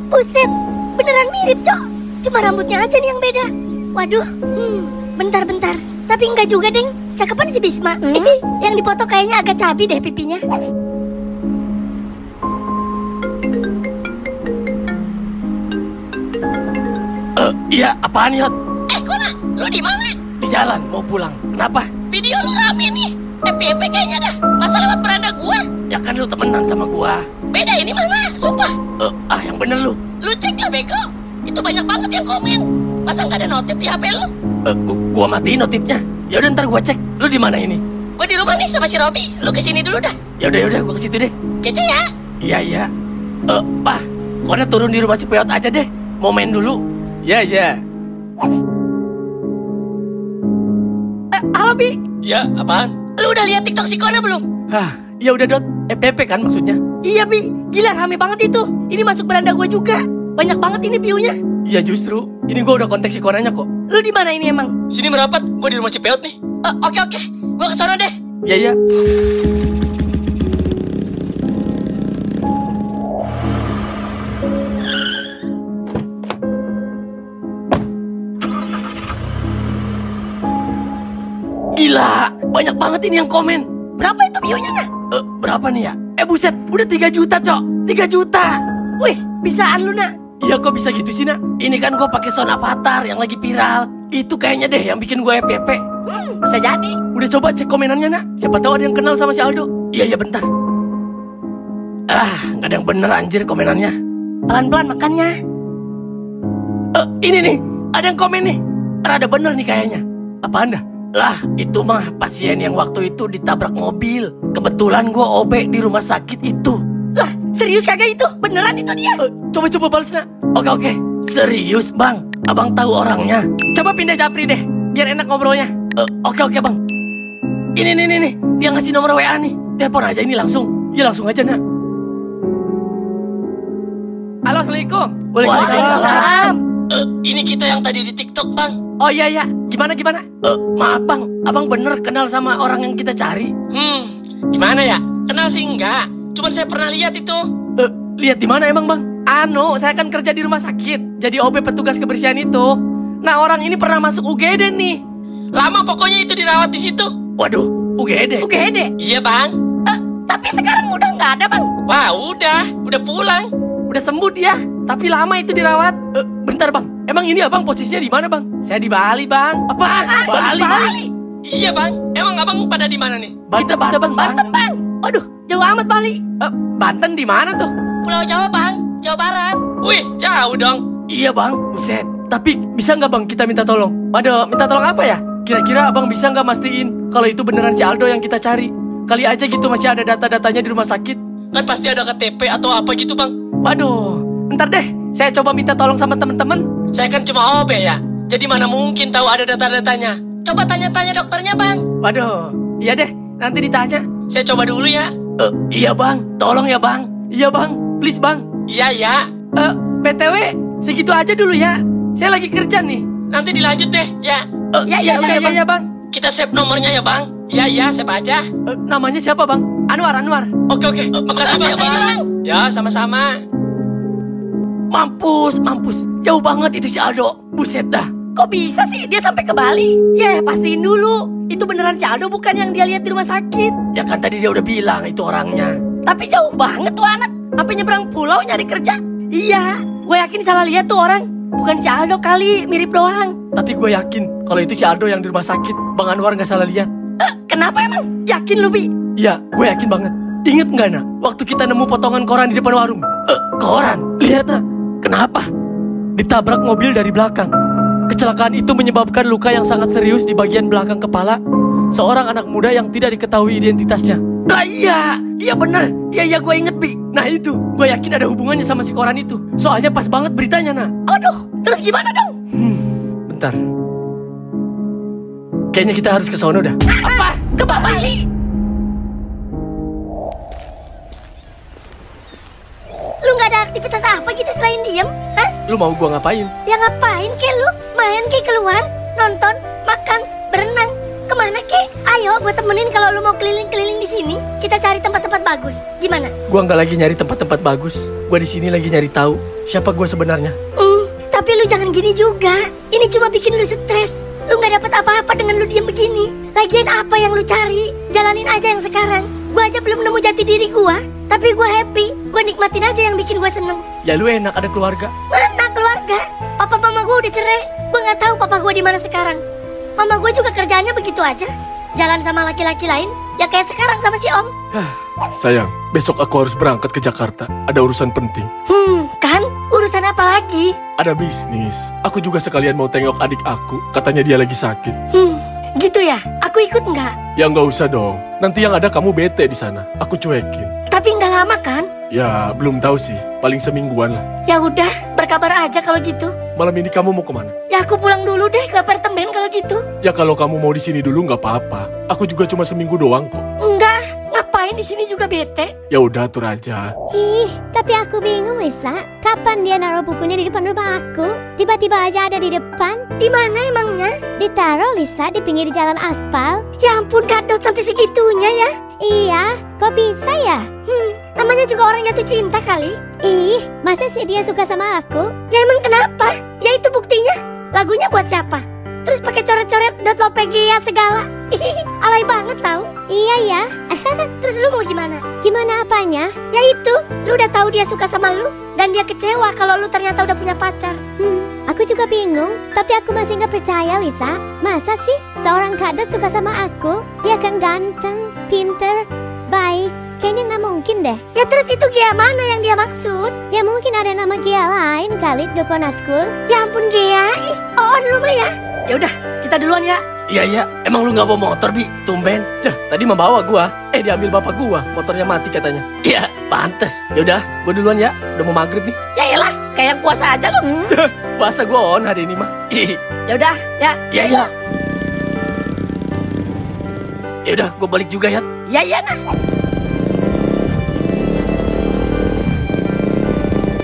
Buset, beneran mirip, Cok. Cuma rambutnya aja nih yang beda. Waduh, hmm, bentar-bentar. Tapi enggak juga, Deng. Cakepan si Bisma. Hmm? Yang dipoto kayaknya agak cabi deh pipinya. Uh, iya, apaan, Yot? Eh, Kona, lu di mana? Di jalan, mau pulang. Kenapa? Video lu rame nih. F B P kayaknya dah. Masa lewat beranda gua? Ya kan lu temenan sama gua. Beda ini mana? Sumpah. Uh, ah, yang bener lu. Lu cek lah, bego. Itu banyak banget yang komen. Masa nggak ada notif di H P lu? Uh, gua, gua matiin notifnya. Yaudah ntar gua cek. Lu di mana ini? Gua di rumah nih sama si Robi. Lu kesini dulu dah. Yaudah, yaudah. Gua kesitu deh. Kece ya? Iya, iya. Eh, uh, Pak. Kona turun di rumah si Peyot aja deh. Mau main dulu. Ya, ya. Eh, halo, Bi. Ya, apaan? Lu udah lihat TikTok si Kona belum? Hah, ya udah, Dot. F P P kan maksudnya? Iya, Bi. Gila, rame banget itu. Ini masuk beranda gue juga. Banyak banget ini view-nya. Iya, justru. Ini gue udah kontak si Konanya kok. Lu di mana ini emang? Sini merapat. Gue di rumah si Peyot nih. Uh, oke, oke. Gue kesana deh. Ya, ya. Gila, banyak banget ini yang komen. Berapa itu view-nya, Nah? Uh, berapa nih ya? Eh, buset, udah tiga juta, Cok. tiga juta. Wih, bisaan lu, Nak. Iya, kok bisa gitu sih, Nak? Ini kan gua pakai sound avatar yang lagi viral. Itu kayaknya deh yang bikin gua F P P. Hmm, bisa jadi. Udah coba cek komenannya, Nak. Siapa tahu ada yang kenal sama si Aldo. Iya, iya, bentar. Ah, nggak ada yang bener, anjir, komenannya. Pelan-pelan makannya. Eh, uh, ini nih. Ada yang komen nih. Rada bener nih kayaknya. Apaan dah? Lah, itu mah pasien yang waktu itu ditabrak mobil. Kebetulan gue O B di rumah sakit itu. Lah, serius kagak itu? Beneran itu dia? Coba-coba uh, balas, Nak. Oke, oke. Serius, Bang. Abang tahu orangnya. Coba pindah japri deh, biar enak ngobrolnya. uh, Oke, oke, Bang. Ini, nih, nih. Dia ngasih nomor W A nih. Telepon aja ini langsung. Ya, langsung aja, Nak. Halo, Assalamualaikum. Waalaikumsalam. Uh, ini kita yang tadi di TikTok, Bang. Oh iya, iya. Gimana, gimana? Uh, maaf, Bang. Abang bener kenal sama orang yang kita cari. Hmm, gimana ya? Kenal sih enggak. Cuman saya pernah lihat itu. Uh, lihat di mana emang, Bang? Ano, saya kan kerja di rumah sakit. Jadi O B petugas kebersihan itu. Nah, orang ini pernah masuk U G D nih. Lama pokoknya itu dirawat di situ. Waduh, U G D? U G D? Iya, Bang. Uh, tapi sekarang udah nggak ada, Bang. Wah, udah. Udah pulang. Udah sembuh dia. Tapi lama itu dirawat. Uh, bentar, Bang. Emang ini abang posisinya di mana, Bang? Saya di Bali, Bang. Apaan? Ah, Bali, Bali. Bali. Iya, Bang. Emang abang pada di mana nih? Kita Banten, Bang. Banten, Bang. Waduh, jauh amat Bali. Uh, Banten di mana tuh? Pulau Jawa, Bang. Jawa Barat. Wih, jauh dong. Iya, Bang. Buset. Tapi bisa nggak, Bang, kita minta tolong? Waduh, minta tolong apa ya? Kira-kira abang bisa nggak mastiin kalau itu beneran si Aldo yang kita cari? Kali aja gitu masih ada data-datanya di rumah sakit. Kan pasti ada K T P atau apa gitu, Bang. Waduh, ntar deh, saya coba minta tolong sama temen-temen. Saya kan cuma O B ya, jadi mana mungkin tahu ada data-datanya. Coba tanya-tanya dokternya, Bang. Waduh, iya deh, nanti ditanya. Saya coba dulu ya. Uh, iya, Bang, tolong ya, Bang. Iya, Bang, please, Bang. Iya, ya. Uh, B T W, segitu aja dulu ya. Saya lagi kerja nih. Nanti dilanjut deh, ya. Uh, ya, ya, ya, ya, ya, ya, Bang. Kita save nomornya ya, Bang. Iya, ya, save aja. Uh, namanya siapa, Bang? Anwar, Anwar. Oke, oke. Uh, makasih ya, Bang. Ya, sama-sama. Mampus, mampus. Jauh banget itu si Aldo. Buset dah. Kok bisa sih dia sampai ke Bali? Ya, yeah, pastiin dulu. Itu beneran si Aldo bukan yang dia lihat di rumah sakit. Ya kan tadi dia udah bilang itu orangnya. Tapi jauh banget tuh anak. Sampai nyebrang pulau nyari kerja. Iya, gue yakin salah lihat tuh orang. Bukan si Aldo kali, mirip doang. Tapi gue yakin kalau itu si Aldo yang di rumah sakit. Bang Anwar gak salah lihat. Eh, kenapa emang? Yakin lu, Bi? Iya, gue yakin banget. Ingat nggak, Nak? Waktu kita nemu potongan koran di depan warung. Eh, koran? Lihat, Nak. Kenapa? Ditabrak mobil dari belakang. Kecelakaan itu menyebabkan luka yang sangat serius di bagian belakang kepala seorang anak muda yang tidak diketahui identitasnya. Nah, iya, iya bener. Iya, iya, gue inget, Bi. Nah itu, gue yakin ada hubungannya sama si koran itu. Soalnya pas banget beritanya, Nak. Aduh, terus gimana dong? Hmm, bentar. Kayaknya kita harus ke sono dah. Apa? Ke Bali? nggak ada aktivitas apa gitu selain diem? Hah? Lu mau gua ngapain? Ya ngapain kek lu? Main kek, keluar, nonton, makan, berenang. Kemana kek? Ayo gua temenin kalau lu mau keliling-keliling di sini. Kita cari tempat-tempat bagus. Gimana? Gua nggak lagi nyari tempat-tempat bagus. Gua di sini lagi nyari tahu siapa gua sebenarnya. Mm, tapi lu jangan gini juga. Ini cuma bikin lu stres. Lu nggak dapat apa-apa dengan lu diem begini. Lagian apa yang lu cari? Jalanin aja yang sekarang. Gua aja belum nemu jati diri gua, tapi gua happy. Gua nikmatin aja yang bikin gua seneng. Ya lu enak ada keluarga. Mana keluarga? Papa mama gua udah cerai. Gua nggak tahu papa gua di mana sekarang. Mama gua juga kerjaannya begitu aja. Jalan sama laki-laki lain, ya kayak sekarang sama si Om. Sayang, besok aku harus berangkat ke Jakarta. Ada urusan penting. Hmm, kan? Urusan apa lagi? Ada bisnis. Aku juga sekalian mau tengok adik aku. Katanya dia lagi sakit. Hmm, gitu ya? Aku ikut nggak? Ya nggak usah dong. Nanti yang ada kamu bete di sana. Aku cuekin. Tapi nggak lama kan? Ya, belum tahu sih. Paling semingguan lah. Ya udah, berkabar aja kalau gitu. Malam ini kamu mau kemana? Ya aku pulang dulu deh ke apartemen kalau gitu. Ya kalau kamu mau di sini dulu nggak apa-apa. Aku juga cuma seminggu doang kok. Enggak. Ngapain di sini juga bete? Ya udah atur aja. Ih, tapi aku bingung Lisa. Kapan dia naruh bukunya di depan rumah aku? Tiba-tiba aja ada di depan. Di mana emangnya? Ditaruh Lisa di pinggir jalan aspal. Ya ampun, gadot sampai segitunya ya? Iya, kok bisa ya? Hmm, namanya juga orang jatuh cinta kali. Ih, masa sih dia suka sama aku? Ya emang kenapa? Ya itu buktinya. Lagunya buat siapa? Terus pakai coret-coret dot lopegia segala. Alay banget tau. Iya ya. Terus lu mau gimana? Gimana apanya? Ya itu, lu udah tahu dia suka sama lu dan dia kecewa kalau lu ternyata udah punya pacar. Hmm, aku juga bingung, tapi aku masih nggak percaya Lisa. Masa sih seorang kadot suka sama aku? Dia kan ganteng, pinter, baik. Kayaknya nggak mungkin deh. Ya terus itu Gia mana yang dia maksud? Ya mungkin ada nama Gia lain kali, Dokonaskur. Ya ampun Gia, ih, oh dulu mah ya. Ya udah, kita duluan ya. Iya iya, emang lu nggak bawa motor Bi? Tumben. Jah, tadi membawa gua. Eh diambil bapak gua, motornya mati katanya. Iya, pantes. Ya udah, gua duluan ya. Udah mau maghrib nih. Ya elah, kayak puasa aja lu. Puasa gua on hari ini mah. Ya udah, ya. Iya iya. Ya udah, gua balik juga ya. Ya iya nah.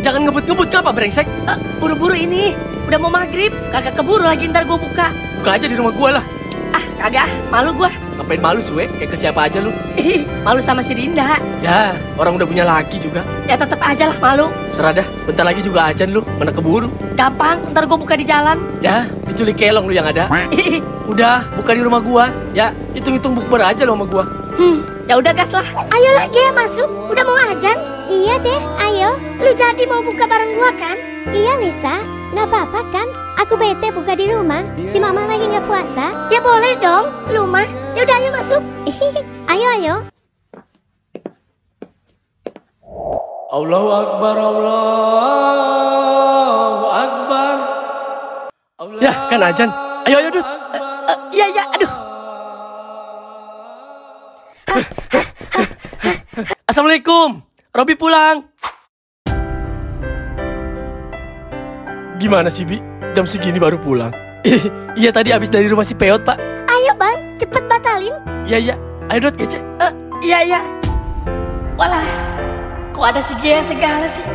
Jangan ngebut-ngebut kenapa brengsek? Uh, buru-buru ini, udah mau maghrib, kagak keburu lagi ntar gue buka. Buka aja di rumah gue lah. Ah kagak, malu gue. Ngapain malu suwe? Kayak ke siapa aja lu? Ih, malu sama si Dinda. Ya, orang udah punya laki juga. Ya tetep aja lah malu. Serah dah, bentar lagi juga ajan lu, mana keburu. Gampang, ntar gue buka di jalan. Ya, diculik kelong lu yang ada. Ih, udah, buka di rumah gue. Ya, hitung-hitung bukber aja lu sama gue. Hmm, ya udah gas lah. Ayolah Gia masuk, udah mau ajan. Iya deh, ayo. Lu jadi mau buka bareng gua kan? Iya Lisa, nggak apa-apa kan? Aku bete buka di rumah. Si mama lagi nggak puasa. Ya boleh dong, lu mah. Ya udah ayo masuk. Ayo ayo. Allahu Akbar, Allahu Akbar. Allah ya kan ajan. Ayo ayo Dut. Iya iya, aduh. Assalamualaikum. Robi pulang. Gimana sih Bi? Jam segini baru pulang. Iya tadi abis dari rumah si Peot pak. Ayo bang, cepet batalin. Iya iya, ayo Dot gece. Uh, iya iya. Walah, kok ada si Gia segala sih?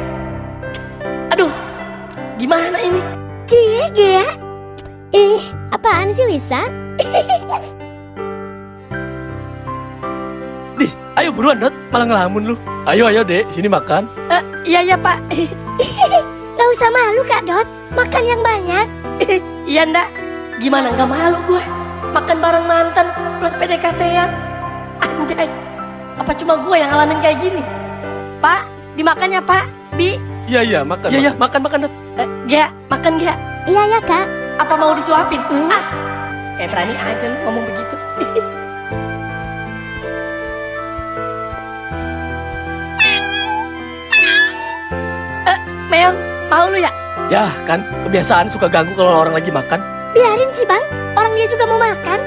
Aduh, gimana ini? Cie Gia. Ih, apaan sih Lisa? Dih, ayo buruan Dot, malah ngelamun lu. Ayo, ayo dek, sini makan. Uh, iya, iya pak. Gak usah malu Kak Dot, makan yang banyak. Iya ndak, gimana gak malu gue. Makan bareng mantan plus P D K T-an. Anjay, apa cuma gue yang ngalamin kayak gini? Pak, dimakan ya pak, Bi. Iya, iya, makan. Iya, makan. makan, makan Dot. Uh, Gia, makan Gia. Iya, iya Kak. Apa mau disuapin? Mm. Ah, kayak berani aja lu ngomong begitu. Meong, mau lu ya? Ya kan, kebiasaan suka ganggu kalau orang lagi makan. Biarin sih bang, orang dia juga mau makan.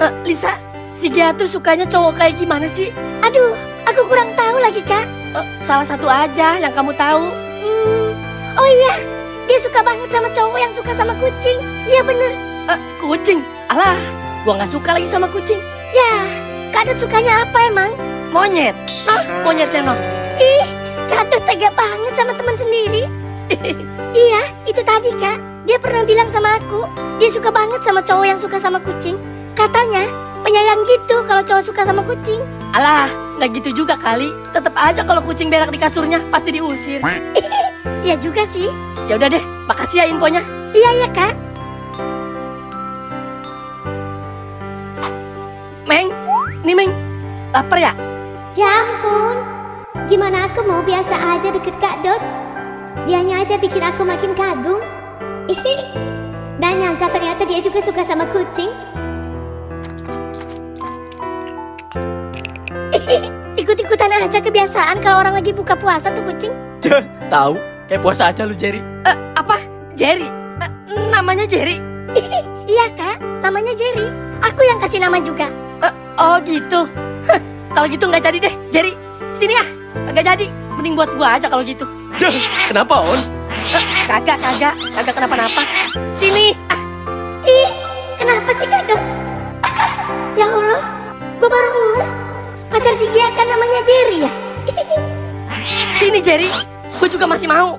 uh, Lisa, si Gia tuh sukanya cowok kayak gimana sih? Aduh, aku kurang tahu lagi kak. uh, Salah satu aja yang kamu tahu. hmm, Oh iya, dia suka banget sama cowok yang suka sama kucing. Iya bener. uh, Kucing? Alah, gua gak suka lagi sama kucing. Ya, Kak Dut sukanya apa emang? Monyet? Hah? Monyetnya no? Ih, Kak tega banget sama teman sendiri. Iya, itu tadi Kak. Dia pernah bilang sama aku, dia suka banget sama cowok yang suka sama kucing. Katanya, penyayang gitu kalau cowok suka sama kucing. Alah, nggak gitu juga kali. Tetap aja kalau kucing berak di kasurnya, pasti diusir. Iya juga sih. Ya udah deh, makasih ya infonya. Iya, iya Kak. Meng, nih Meng, lapar ya? Ya ampun, gimana aku mau biasa aja deket Kak Dot? Dianya aja bikin aku makin kagum. Dan nyangka ternyata dia juga suka sama kucing. Ikut-ikutan aja kebiasaan kalau orang lagi buka puasa tuh kucing. Ceh, tahu? Kayak puasa aja lu Jerry. Eh, apa? Jerry? Eh, namanya Jerry? Iya Kak, namanya Jerry. Aku yang kasih nama juga. Eh, oh gitu. Kalau gitu nggak jadi deh, Jerry. Sini ah, nggak jadi. Mending buat gua aja kalau gitu. Duh, kenapa On? Eh, kagak, kagak, kagak kenapa-napa. Sini. Ah. Ih, kenapa sih Kak Dok? Ya Allah, gua baru ngeh. Pacar si Gia kan namanya Jerry ya? Sini Jerry, gua juga masih mau.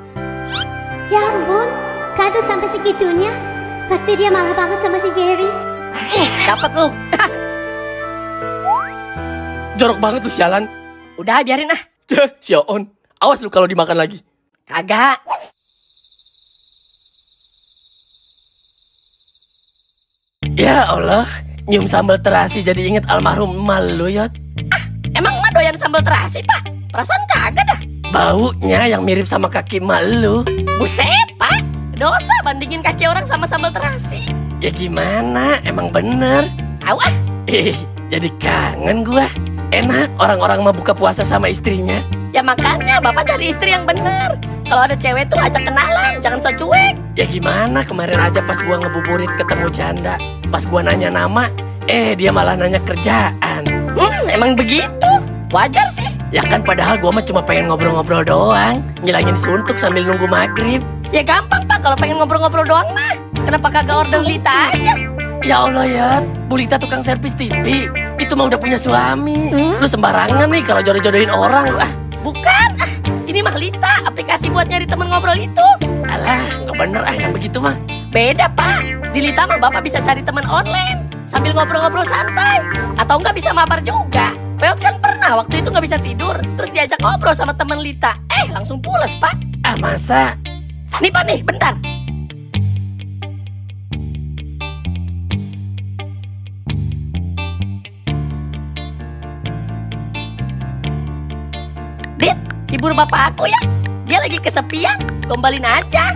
Ya ampun, Kak Dok sampai segitunya. Pasti dia marah banget sama si Jerry. Eh, dapat lu. Jorok banget lu sialan. Udah biarin ah. Sion, awas lu kalau dimakan lagi. Kagak. Ya Allah, nyium sambal terasi jadi inget almarhum Maluyot. Ah, emang mah doyan sambal terasi Pak? Perasaan kagak dah. Baunya yang mirip sama kaki malu. Buset Pak, dosa bandingin kaki orang sama sambal terasi. Ya gimana, emang bener. Awah, ih, jadi kangen gua. Enak orang-orang mau buka puasa sama istrinya. Ya makanya bapak cari istri yang bener. Kalau ada cewek tuh ajak kenalan, jangan sok cuek. Ya gimana kemarin aja pas gua ngebuburit ketemu janda. Pas gua nanya nama, eh dia malah nanya kerjaan. Hmm emang begitu? Wajar sih. Ya kan padahal gua mah cuma pengen ngobrol-ngobrol doang. Ngilangin suntuk sambil nunggu maghrib. Ya gampang Pak kalau pengen ngobrol-ngobrol doang mah. Kenapa kagak order Lita aja? Ya Allah ya, Bu Lita tukang servis T V. Itu mah udah punya suami. Lu sembarangan nih kalau jodoh-jodohin orang. Ah, bukan. Ah, ini mah Lita, aplikasi buat nyari temen ngobrol itu. Alah, nggak bener ah yang begitu mah. Beda, Pak. Di Lita mah Bapak bisa cari teman online sambil ngobrol-ngobrol santai. Atau nggak bisa mabar juga. Peot kan pernah waktu itu nggak bisa tidur, terus diajak ngobrol sama temen Lita. Eh, langsung pules, Pak. Ah, masa? Nih, Pak, nih, bentar. Hibur bapak aku ya, dia lagi kesepian, gombalin aja.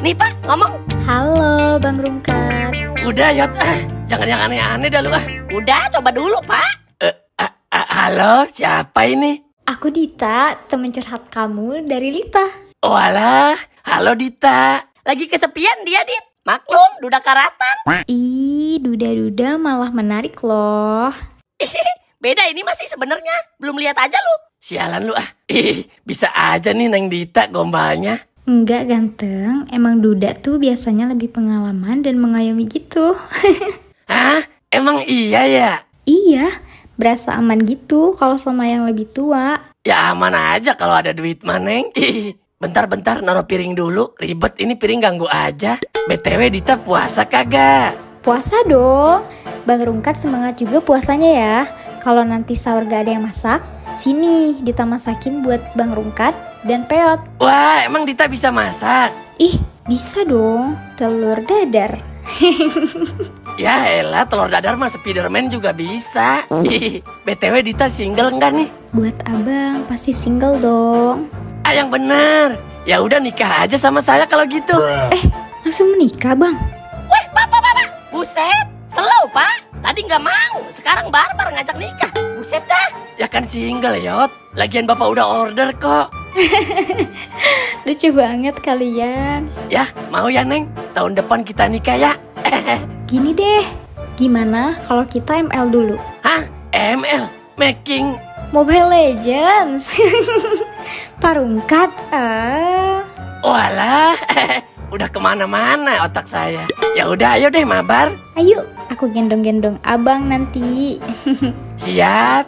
Nih Pak, ngomong. Halo Bang Rungkat. Udah Yot, ah, jangan yang aneh-aneh dah lu ah. Udah, coba dulu Pak. Uh, uh, uh, halo, siapa ini? Aku Dita, temen curhat kamu dari Lita. Walah, halo Dita. Lagi kesepian dia Dit, maklum duda karatan. Ih, duda-duda malah menarik loh. Beda ini masih sebenarnya, belum lihat aja lu. Sialan lu ah, ih bisa aja nih Neng Dita gombalnya. Enggak ganteng, emang duda tuh biasanya lebih pengalaman dan mengayomi gitu. Hah? Emang iya ya? Iya, berasa aman gitu kalau sama yang lebih tua. Ya aman aja kalau ada duit mah Neng. Bentar-bentar naro piring dulu, ribet ini piring ganggu aja. B T W Dita puasa kagak? Puasa dong, Bang Rungkat semangat juga puasanya ya. Kalau nanti sahur gak ada yang masak, sini, Dita masakin buat Bang Rungkat dan Peot. Wah, emang Dita bisa masak? Ih, bisa dong, telur dadar. Ya elah, telur dadar mah Spiderman juga bisa. B T W Dita single enggak nih? Buat abang, pasti single dong. Ah, yang bener. Ya udah nikah aja sama saya kalau gitu. Eh, langsung menikah Bang? Wah, Pak, Pak, Pak, buset, slow Pak. Tadi nggak mau, sekarang barbar ngajak nikah. Buset dah. Ya kan single Yot, lagian bapak udah order kok. Lucu banget kalian. Ya mau ya Neng, tahun depan kita nikah ya. Gini deh, gimana kalau kita M L dulu? Hah? M L? Making? Mobile Legends. Parungkat ah. Walah, udah kemana-mana otak saya. Ya udah ayo deh mabar. Ayo, aku gendong-gendong abang nanti. Siap.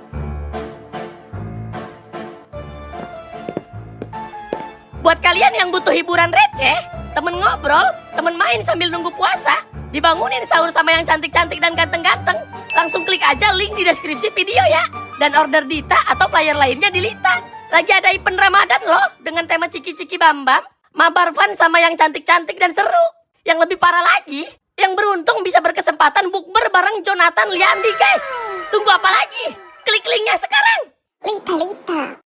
Buat kalian yang butuh hiburan receh, temen ngobrol, temen main sambil nunggu puasa, dibangunin sahur sama yang cantik-cantik dan ganteng-ganteng, langsung klik aja link di deskripsi video ya. Dan order Dita atau player lainnya di Lita. Lagi ada event Ramadan loh, dengan tema ciki-ciki bambam, mabar fun sama yang cantik-cantik dan seru. Yang lebih parah lagi, yang beruntung bisa berkesempatan bukber bareng Jonathan Liandi guys. Tunggu apa lagi? Klik linknya sekarang. Lita-lita.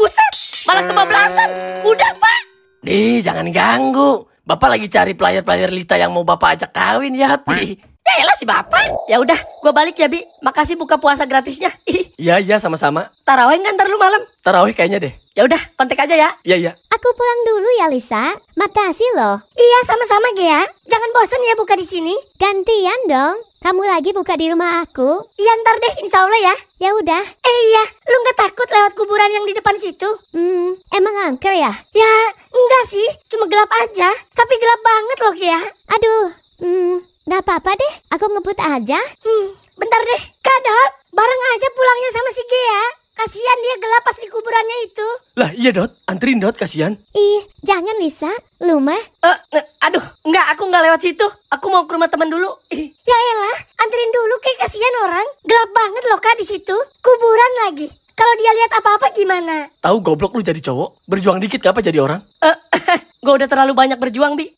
Buset, malah kebablasan. Udah, Pak. Dih, jangan ganggu. Bapak lagi cari player-player Lita yang mau Bapak ajak kawin ya, Bi. Yaelah si Bapak. Ya udah, gua balik ya, Bi. Makasih buka puasa gratisnya. Iya, iya, sama-sama. Tarawih enggak ntar lu malam? Tarawih kayaknya deh. Ya udah, kontak aja ya. Iya, iya. Aku pulang dulu ya, Lisa. Makasih loh. Iya, sama-sama, Gea. Jangan bosen ya buka di sini. Gantian dong. Kamu lagi buka di rumah aku? Iya ntar deh, insya Allah ya. Ya udah. Eh iya, lu nggak takut lewat kuburan yang di depan situ? Hmm, emang angker ya? Ya, enggak sih, cuma gelap aja. Tapi gelap banget loh ya. Aduh, hmm, nggak apa-apa deh, aku ngebut aja. Hmm, bentar deh. Kadot, bareng aja pulangnya sama si Gea. Kasian dia gelap pas di kuburannya itu. Lah iya Dot, anterin Dot, kasian. Ih, jangan Lisa, lu mah. Eh, uh, aduh, enggak, aku nggak lewat situ. Aku mau ke rumah teman dulu. Ya elah, anterin dulu kayak kasian orang. Gelap banget loh Kak di situ, kuburan lagi. Kalau dia lihat apa-apa gimana? Tahu goblok lu jadi cowok, berjuang dikit gak apa jadi orang. Eh, uh, gua udah terlalu banyak berjuang, Bi.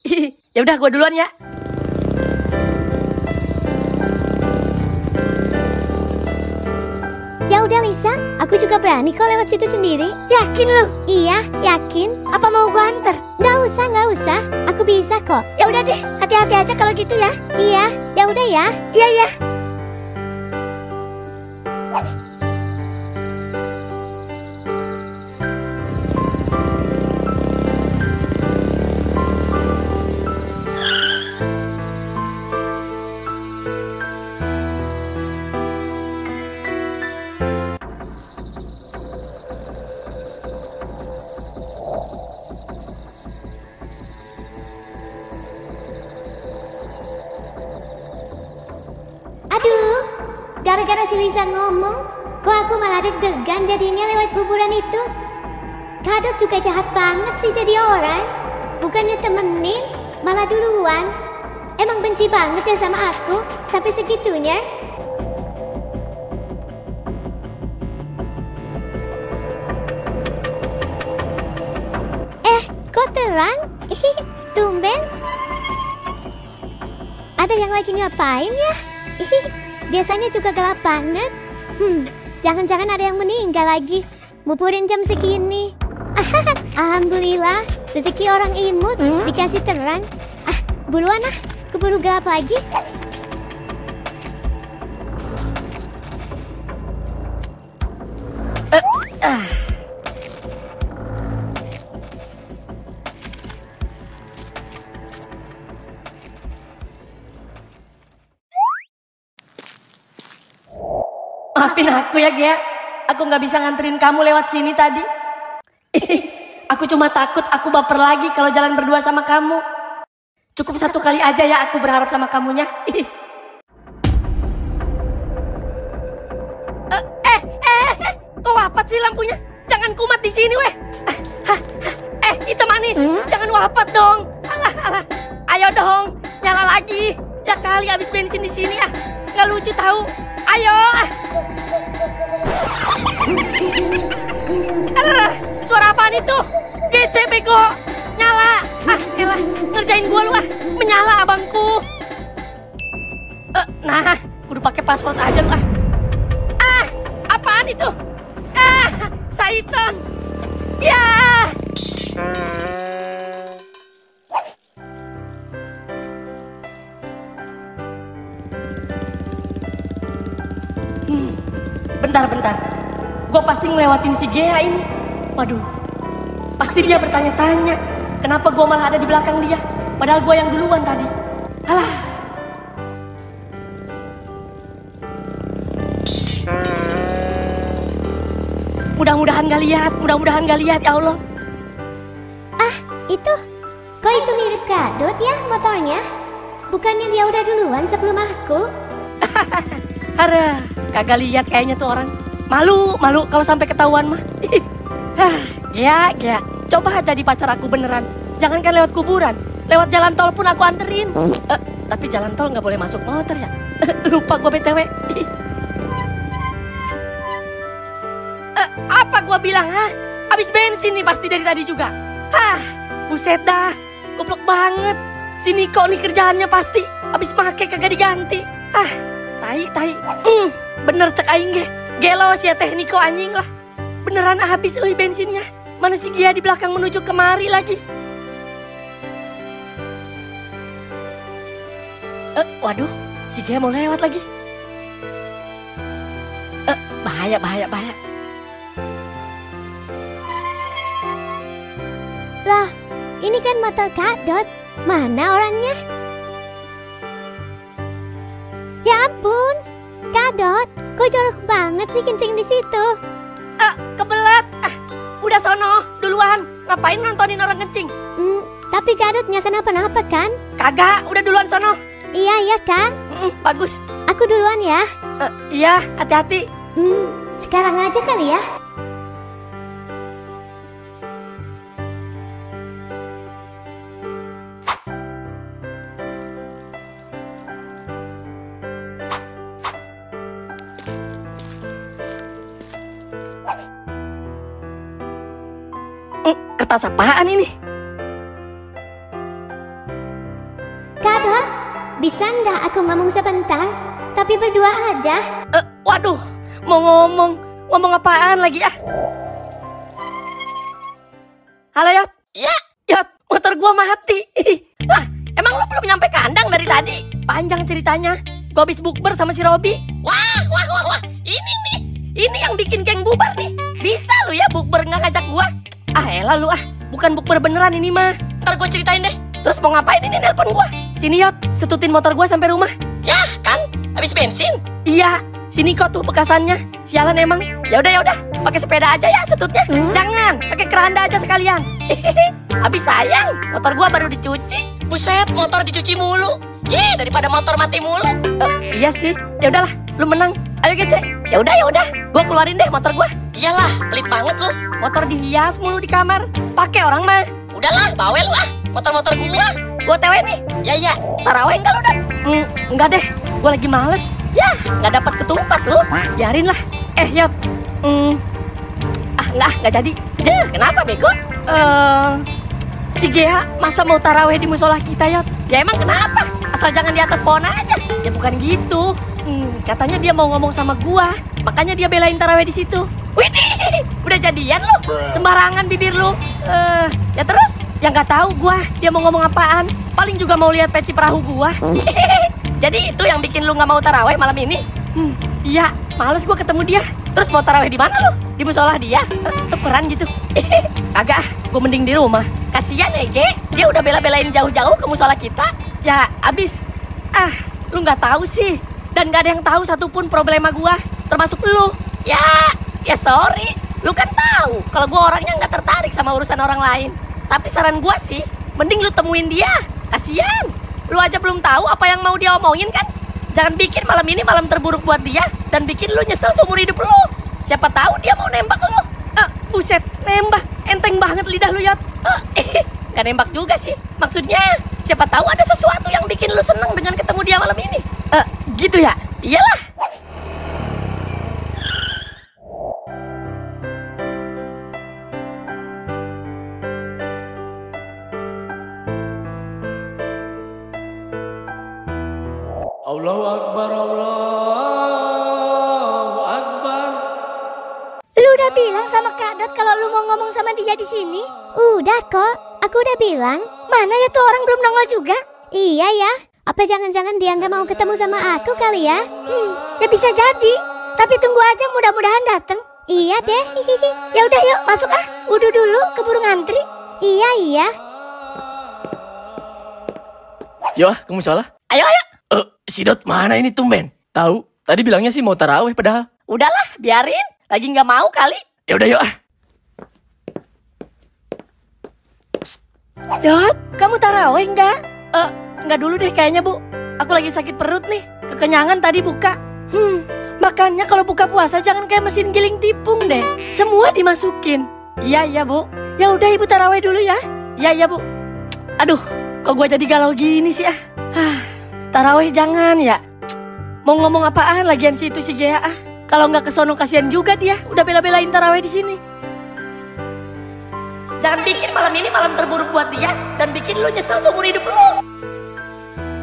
Ya udah, gua duluan ya. Ya udah Lisa, aku juga berani kok lewat situ sendiri. Yakin lu? Iya, yakin. Apa mau gua anter? Nggak usah, nggak usah. Aku bisa kok. Ya udah deh, hati-hati aja kalau gitu ya. Iya, ya udah ya. Iya ya. Gara-gara si Lisa ngomong, kok aku malah deg-degan jadinya lewat kuburan itu. Kadot juga jahat banget sih jadi orang. Bukannya temenin, malah duluan. Emang benci banget ya sama aku, sampai segitunya. Eh, kok terang? Tumben. Ada yang lagi ngapain ya? Biasanya juga gelap banget. Hmm, jangan-jangan ada yang meninggal lagi. Mupurin jam segini. Ah, alhamdulillah, rezeki orang imut dikasih terang. Ah, buruan ah, keburu gelap lagi. Uh, uh. Maafin aku ya Gea, aku gak bisa nganterin kamu lewat sini tadi. Aku cuma takut aku baper lagi kalau jalan berdua sama kamu. Cukup satu kali aja ya aku berharap sama kamunya. Eh, eh, eh, kok wafat sih lampunya? Jangan kumat di sini weh. Eh, itu manis, jangan wafat dong. Alah, alah, ayo dong, nyala lagi. Ya kali habis bensin di sini ah, nggak lucu tahu. Ayo! Alah, suara apaan itu? Gece bego! Nyala! Ah, elah, ngerjain gua lu ah! Menyala abangku! Eh, nah, kudu pakai password aja lu ah! Ah, apaan itu? Ah, Saiton! Ya! Bentar-bentar, gue pasti ngelewatin si Gea ini. Waduh, pasti dia bertanya-tanya kenapa gue malah ada di belakang dia, padahal gue yang duluan tadi. Alah. Mudah-mudahan gak lihat, mudah-mudahan gak lihat ya Allah. Ah, itu, kok itu mirip Kadot ya motornya? Bukannya dia udah duluan sebelum aku? Hara. Kagak lihat kayaknya tuh orang. Malu, malu kalau sampai ketahuan mah. Ah, ya, ya. Coba jadi pacar aku beneran. Jangankan lewat kuburan, lewat jalan tol pun aku anterin. Eh, tapi jalan tol nggak boleh masuk motor ya. Lupa gue B T W. Eh, apa gue bilang, ha? Habis bensin nih pasti dari tadi juga. Hah, buset dah. Goblok banget. Si Niko nih kerjaannya pasti. Habis pakai kagak diganti. Ah, tai, tai. Mm, bener cek aing ge. Gelos ya teh Niko anjing lah. Beneran habis euy bensinnya. Mana si Gia di belakang menuju kemari lagi. Eh, waduh, si Gia mau lewat lagi. Eh, bahaya, bahaya, bahaya. Lah, ini kan motor Kak Dot. Mana orangnya? Ya ampun, Kak Dot. Kok jorok banget sih kencing di situ? Eh, kebelet. Ah, udah sono, duluan. Ngapain nontonin orang kencing? Hmm, tapi Kak Dot nggak kenapa-napa kan? Kagak, udah duluan sono. Iya, iya Kak. Mm, bagus. Aku duluan ya. Uh, iya, hati-hati. Hmm, sekarang aja kali ya. Kertas apaan ini? Kak Dot, bisa nggak aku ngomong sebentar? Tapi berdua aja. Uh, waduh, mau ngomong. Ngomong apaan lagi ah? Halo Yot? Ya? Yot, motor gua mati. Lah, emang lu belum nyampe kandang dari tadi? Panjang ceritanya. Gua habis bukber sama si Robi. Wah, wah, wah, wah. Ini nih. Ini yang bikin geng bubar nih. Bisa lu ya bukber nggak ngajak gua? Ah elah lu ah, bukan bukber beneran ini mah. Ntar gue ceritain deh. Terus mau ngapain ini nelpon gue? Sini Yot, setutin motor gue sampai rumah. Yah kan, habis bensin. Iya, sini kok tuh bekasannya. Sialan emang. Ya udah ya udah, pakai sepeda aja ya setutnya. Hmm? Jangan, pakai keranda aja sekalian. Habis sayang, motor gue baru dicuci. Buset, motor dicuci mulu. Ih, daripada motor mati mulu. Uh, iya sih. Ya udahlah, lu menang. Ayo gece. Ya udah ya udah, gue keluarin deh motor gue. Iyalah, pelit banget lu. Motor dihias mulu di kamar, pakai orang mah. Udahlah, bawel lu ah, motor-motor gua. Gua T W nih. Ya ya, tarawih enggak lu udah? Mm, enggak deh, gua lagi males. Yah, nggak dapat ketupat lu. Biarin lah. Eh Yot, mm, ah nggak nggak jadi. Jeh, kenapa bego? Eh, si Gea masa mau tarawih di musola kita Yot? Ya emang kenapa? Asal jangan di atas pohon aja. Ya bukan gitu. Mm, katanya dia mau ngomong sama gua, makanya dia belain tarawih di situ. Widih, udah jadian lu, sembarangan bibir lu. Uh, ya terus, yang nggak tahu gua dia mau ngomong apaan. Paling juga mau lihat peci perahu gua. Jadi itu yang bikin lu nggak mau taraweh malam ini? Hmm, iya, males gua ketemu dia. Terus mau taraweh di mana lu? Di musola dia? Tukeran gitu. Agak, gua mending di rumah. Kasian Ege, dia udah bela-belain jauh-jauh ke musola kita. Ya abis. Ah, lu nggak tahu sih. Dan nggak ada yang tahu satupun problema gua, termasuk lu. Ya. Ya sorry, lu kan tahu kalau gue orangnya nggak tertarik sama urusan orang lain. Tapi saran gue sih, mending lu temuin dia. Kasian, lu aja belum tahu apa yang mau dia omongin kan? Jangan bikin malam ini malam terburuk buat dia dan bikin lu nyesel seumur hidup lu. Siapa tahu dia mau nembak lu. Eh, buset, nembak, enteng banget lidah lu Yot. Eh, nggak nembak juga sih. Maksudnya, siapa tahu ada sesuatu yang bikin lu seneng dengan ketemu dia malam ini. Eh, gitu ya? Iyalah. Allahu Akbar, Allahu Akbar. Lu udah bilang sama Kak Dot kalau lu mau ngomong sama dia di sini? Udah kok, aku udah bilang. Mana ya tuh orang belum nongol juga? Iya ya, apa jangan-jangan dia nggak mau ketemu sama aku kali ya? Hmm, ya bisa jadi. Tapi tunggu aja, mudah-mudahan dateng. Iya deh. Ya udah yuk, masuk ah. Wudu dulu, keburu ngantri. Iya iya. Yo, kamu salah. Ayo ayo. Uh, si Dot mana ini tumben? Tahu? Tadi bilangnya sih mau tarawih padahal. Udahlah, biarin. Lagi nggak mau kali. Ya udah yuk ah. Dot, kamu tarawih nggak? Eh, uh, nggak dulu deh kayaknya bu. Aku lagi sakit perut nih. Kekenyangan tadi buka. Hmm, makanya kalau buka puasa jangan kayak mesin giling tipung deh. Semua dimasukin. Iya iya bu. Ya udah ibu taraweh dulu ya. Iya iya bu. Aduh, kok gue jadi galau gini sih ah. Hah, taraweh jangan ya. Mau ngomong apaan lagian si itu si Gea ah. Kalau nggak kesono kasihan juga dia. Udah bela-belain taraweh di sini. Jangan bikin malam ini malam terburuk buat dia dan bikin lu nyesel seumur hidup lu.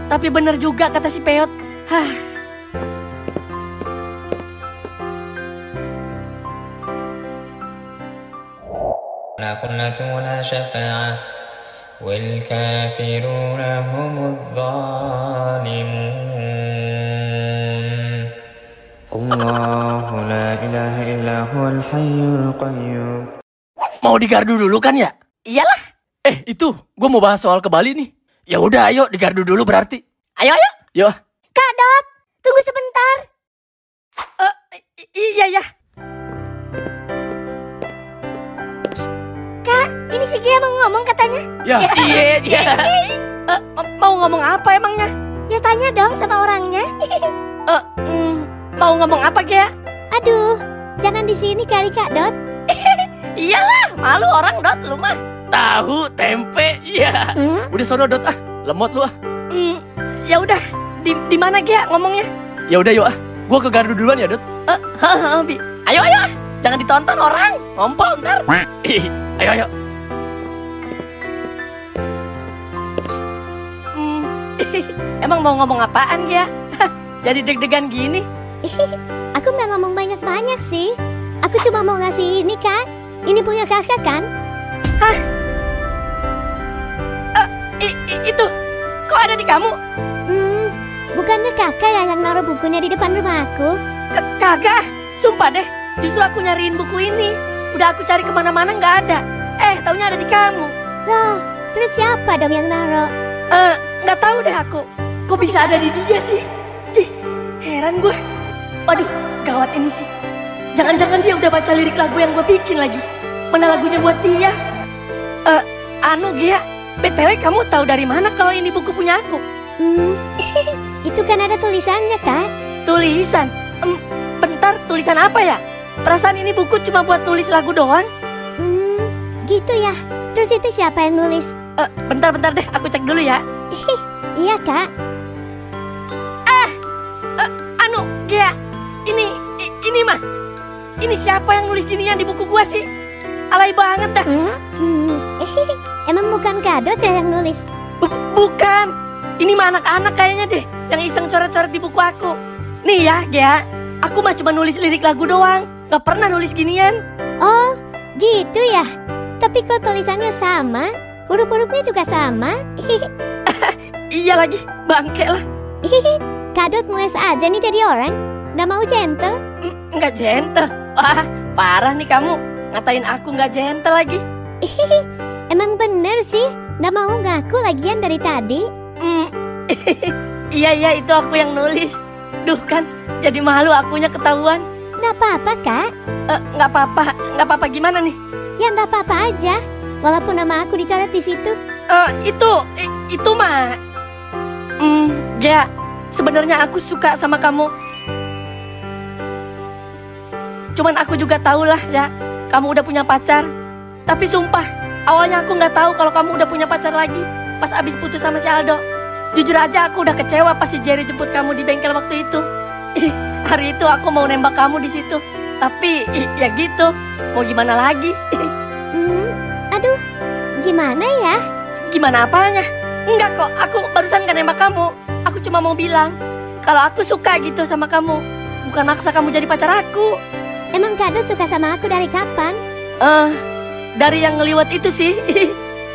Tapi bener juga kata si Peot. Hah. Nakhnatuna syafa'ah wal kafiruna humudz zalimun. Allahu la ilaha illa huwal hayyul qayyum. Mau digardu dulu kan ya? Iyalah. Eh itu, gue mau bahas soal ke Bali nih. Ya udah, ayo digardu dulu berarti. Ayo ayo. Yo. Kak Dok, tunggu sebentar. Uh, iya ya. Kak, ini si Gia mau ngomong katanya. Ya. Iya iya. Uh, mau ngomong apa emangnya? Ya tanya dong sama orangnya. uh, mm, mau ngomong apa Gia? Aduh, jangan di sini kali Kak Dot. Iyalah, malu orang Dot lu mah. Tahu tempe, iya. Hmm? Udah sono Dot ah, lemot lu ah. Hmm, ya udah, di di mana Gia ngomongnya? Ya udah yuk ah, gua ke gardu duluan ya Dot. Uh, uh, uh, ayo ayo, jangan ditonton orang, ngompol ntar. Ayo ayo. Hmm, emang mau ngomong apaan Gia? Jadi deg-degan gini. Aku nggak ngomong banyak-banyak sih. Aku cuma mau ngasih ini kan. Ini punya kakak kan? Hah? Uh, i, i, itu, kok ada di kamu? Hmm, bukannya kakak ya yang naruh bukunya di depan rumah aku? K kakak? Sumpah deh, justru aku nyariin buku ini. Udah aku cari kemana-mana nggak ada. Eh, taunya ada di kamu. Loh, terus siapa dong yang naruh? Eh, uh, nggak tahu deh aku. Kok bisa ada di dia sih? Cih, heran gue. Waduh, gawat ini sih. Jangan-jangan dia udah baca lirik lagu yang gue bikin lagi. Mana lagunya buat dia? Eh, uh, anu Gia, B T W kamu tahu dari mana kalau ini buku punya aku? Hmm, itu kan ada tulisannya Kak. Tulisan? Um, bentar, tulisan apa ya? Perasaan ini buku cuma buat nulis lagu doang. Hmm, gitu ya. Terus itu siapa yang nulis? Uh, bentar-bentar deh, aku cek dulu ya. Iya Kak. Ah, uh, anu Gia, ini, ini mah. Ini siapa yang nulis ginian di buku gua sih? Alay banget dah. Hmm, emang bukan Kak Dot ya yang nulis? B bukan. Ini mah anak-anak kayaknya deh yang iseng coret-coret di buku aku. Nih ya, Gia. Aku mah cuma nulis lirik lagu doang. Gak pernah nulis ginian. Oh, gitu ya. Tapi kok tulisannya sama? Huruf-hurufnya juga sama. Iya lagi, bangke lah. Kak Dot mulai aja nih jadi orang. Gak mau gentle? Nggak gentle. Wah, parah nih kamu. Ngatain aku nggak gentle lagi. Emang bener sih, nggak mau ngaku lagian dari tadi. Mm, iya, iya, itu aku yang nulis. Duh kan, jadi malu akunya ketahuan. Nggak apa-apa, Kak. Eh, nggak apa-apa, nggak apa-apa gimana nih? Ya nggak apa-apa aja, walaupun nama aku dicoret di situ. Eh, itu, itu mah. Hmm, Gia, sebenarnya aku suka sama kamu. Cuman aku juga tahu lah ya, kamu udah punya pacar. Tapi sumpah, awalnya aku nggak tahu kalau kamu udah punya pacar lagi. Pas abis putus sama si Aldo, jujur aja aku udah kecewa pas si Jerry jemput kamu di bengkel waktu itu. Ih, hari itu aku mau nembak kamu di situ. Tapi ih, ya gitu, mau gimana lagi? Hmm, aduh, gimana ya? Gimana apanya? Enggak kok, aku barusan nggak nembak kamu. Aku cuma mau bilang kalau aku suka gitu sama kamu, bukan maksa kamu jadi pacar aku. Emang Kak Dot suka sama aku dari kapan? Eh, uh, dari yang ngeliwat itu sih.